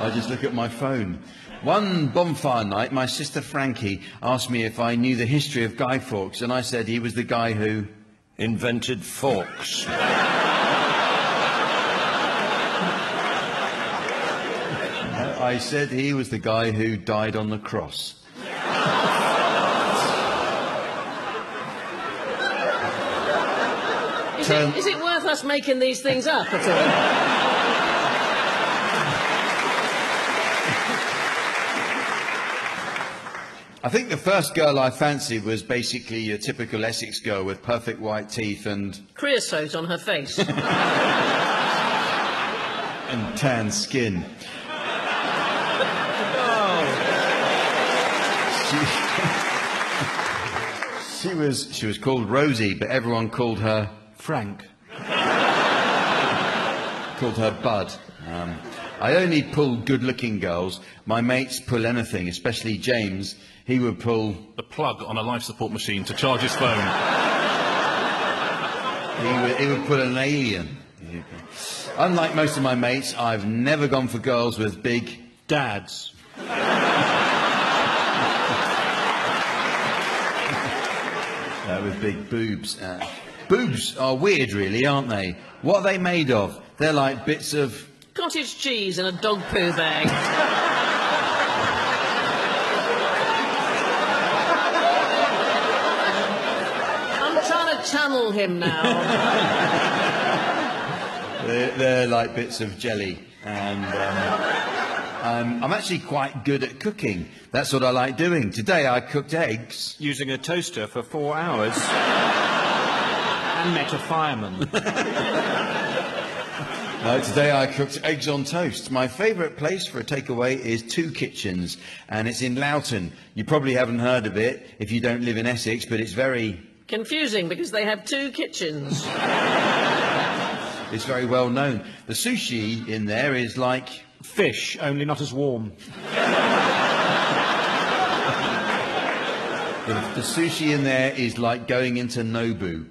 I just look at my phone. One bonfire night, my sister Frankie asked me if I knew the history of Guy Fawkes, and I said he was the guy who... invented forks. I said he was the guy who died on the cross. Is it worth us making these things up at all? I think the first girl I fancied was basically your typical Essex girl with perfect white teeth and... creosote on her face. And tan skin. Oh. She was called Rosie, but everyone called her Frank. Called her Bud. I only pulled good-looking girls. My mates pull anything, especially James. He would pull... the plug on a life support machine to charge his phone. he would pull an alien. Unlike most of my mates, I've never gone for girls with big dads. With big boobs. Boobs are weird, really, aren't they? What are they made of? They're like bits of... cottage cheese in a dog poo bag. I'm trying to channel him now. They're like bits of jelly, and I'm actually quite good at cooking. That's what I like doing. Today I cooked eggs using a toaster for 4 hours and met a fireman. Today I cooked eggs on toast. My favourite place for a takeaway is Two Kitchens, and it's in Loughton. You probably haven't heard of it if you don't live in Essex, but it's very... confusing, because they have two kitchens. It's very well known. The sushi in there is like... fish, only not as warm. The sushi in there is like going into Nobu.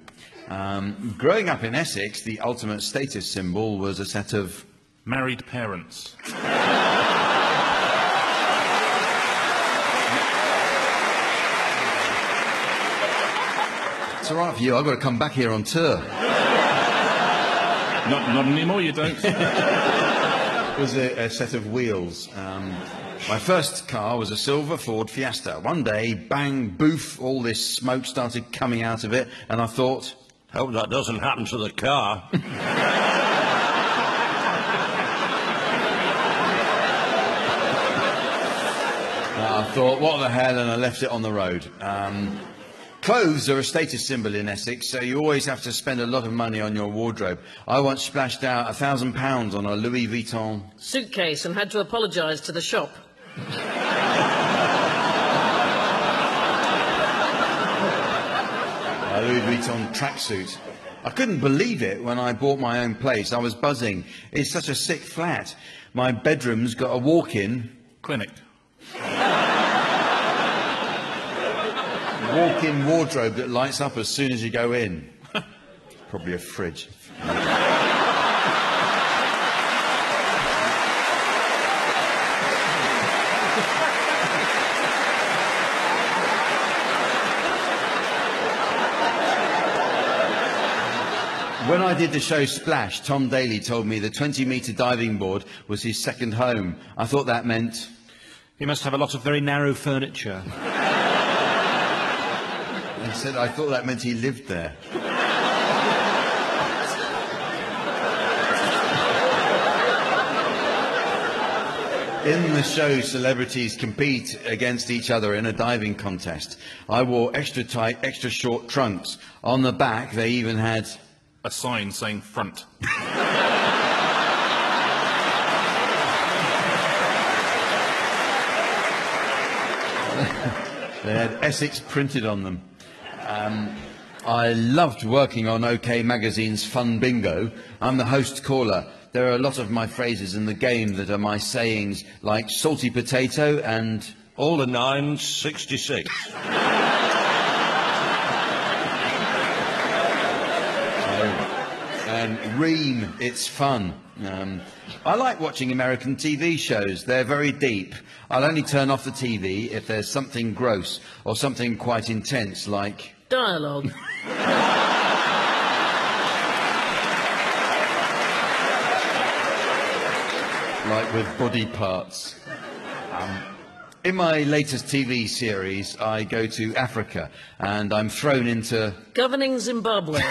Growing up in Essex, the ultimate status symbol was a set of... married parents. It's all right for you, I've got to come back here on tour. Not anymore, you don't. It was a set of wheels. My first car was a silver Ford Fiesta. One day, bang, boof, all this smoke started coming out of it, and I thought... hope that doesn't happen to the car. I thought, what the hell, and I left it on the road. Clothes are a status symbol in Essex, so you always have to spend a lot of money on your wardrobe. I once splashed out £1,000 on a Louis Vuitton... suitcase and had to apologise to the shop. A Louis Vuitton tracksuit. I couldn't believe it when I bought my own place. I was buzzing. It's such a sick flat. My bedroom's got a walk-in... clinic. Walk-in wardrobe that lights up as soon as you go in. Probably a fridge. When I did the show Splash, Tom Daly told me the 20-metre diving board was his second home. I thought that meant... he must have a lot of very narrow furniture. He said, I thought that meant he lived there. In the show, celebrities compete against each other in a diving contest. I wore extra tight, extra short trunks. On the back, they even had... a sign saying front. They had Essex printed on them. I loved working on OK Magazine's Fun Bingo. I'm the host caller. There are a lot of my phrases in the game that are my sayings, like salty potato and... all the 966. And ream, it's fun. I like watching American TV shows. They're very deep. I'll only turn off the TV if there's something gross or something quite intense, like... dialogue. Like with body parts. In my latest TV series, I go to Africa, and I'm thrown into... governing Zimbabwe.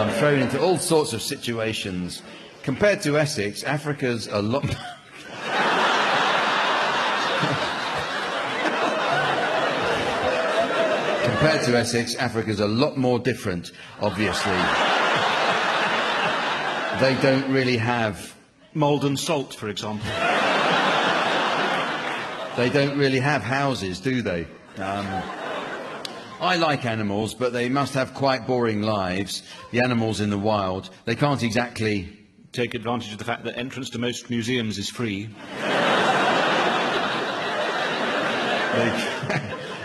I'm thrown into all sorts of situations. Compared to Essex, Africa's a lot... Compared to Essex, Africa's a lot more different, obviously. They don't really have... mould and salt, for example. They don't really have houses, do they? I like animals, but they must have quite boring lives, the animals in the wild. They can't exactly... take advantage of the fact that entrance to most museums is free.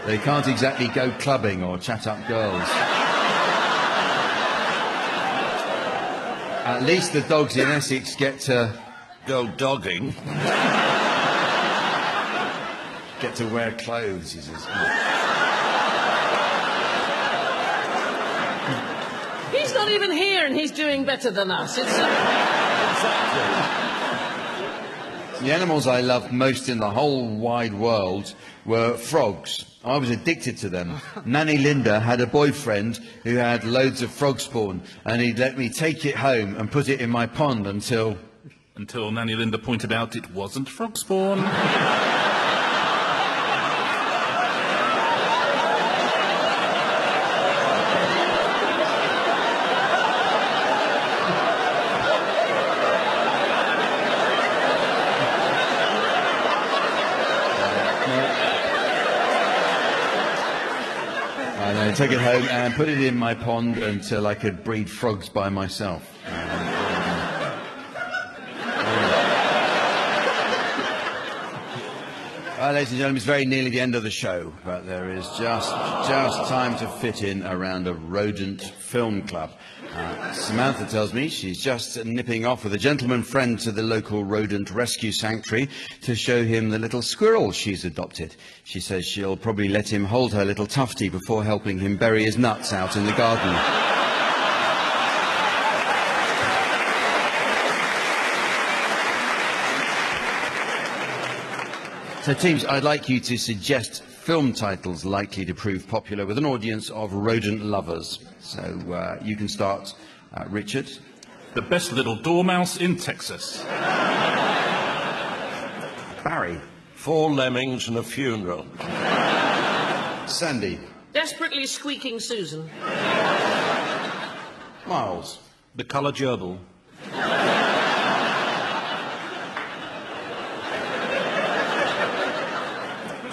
They can't exactly go clubbing or chat up girls. At least the dogs in Essex get to... go dogging. Get to wear clothes, he says. He's not even here and he's doing better than us. It's exactly. The animals I loved most in the whole wide world were frogs. I was addicted to them. Nanny Linda had a boyfriend who had loads of frog spawn, and he'd let me take it home and put it in my pond until... until Nanny Linda pointed out it wasn't frog spawn. I took it home and put it in my pond until I could breed frogs by myself. Well, ladies and gentlemen, it's very nearly the end of the show, but there is just time to fit in around a rodent film club. Samantha tells me she's just nipping off with a gentleman friend to the local rodent rescue sanctuary to show him the little squirrel she's adopted. She says she'll probably let him hold her little tufty before helping him bury his nuts out in the garden. So, teams, I'd like you to suggest film titles likely to prove popular with an audience of rodent lovers. So, you can start, Richard. The Best Little Dormouse in Texas. Barry. Four Lemmings and a Funeral. Sandy. Desperately Squeaking Susan. Miles. The Colour Gerbil.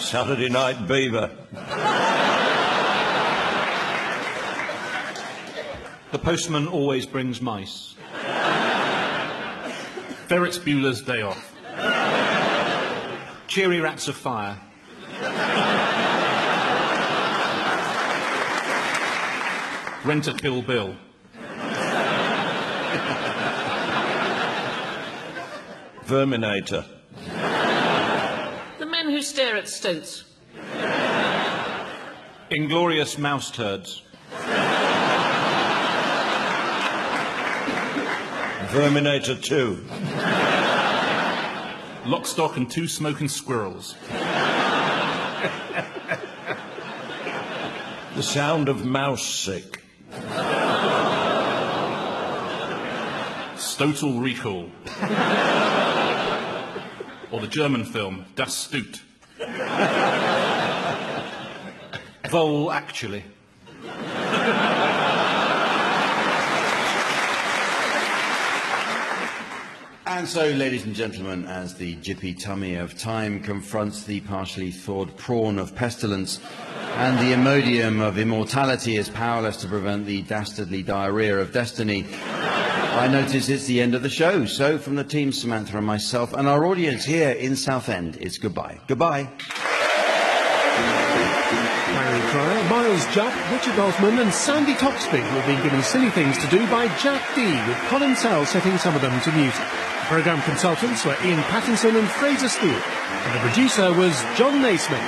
Saturday Night Beaver. The postman always brings mice. Ferrets Bueller's Day Off. Cheery Rats of Fire. Rent a Kill Bill. Verminator. The Men Who Stare at Stoats. Inglorious Mouse Turds. Verminator 2. Lock, Stock and Two Smoking Squirrels. The Sound of Mouse Sick. Stotal Recall. Or the German film, Das Stute. Vole Actually. And so, ladies and gentlemen, as the jippy tummy of time confronts the partially thawed prawn of pestilence, and the Imodium of immortality is powerless to prevent the dastardly diarrhea of destiny, I notice it's the end of the show. So, from the team, Samantha and myself, and our audience here in Southend, it's goodbye. Goodbye. Barry Cryer, Miles Jupp, Richard Osman and Sandy Coxby will be given Silly Things to Do by Jack Dee, with Colin Sell setting some of them to music. The programme consultants were Ian Pattinson and Fraser Stewart, and the producer was John Naismith.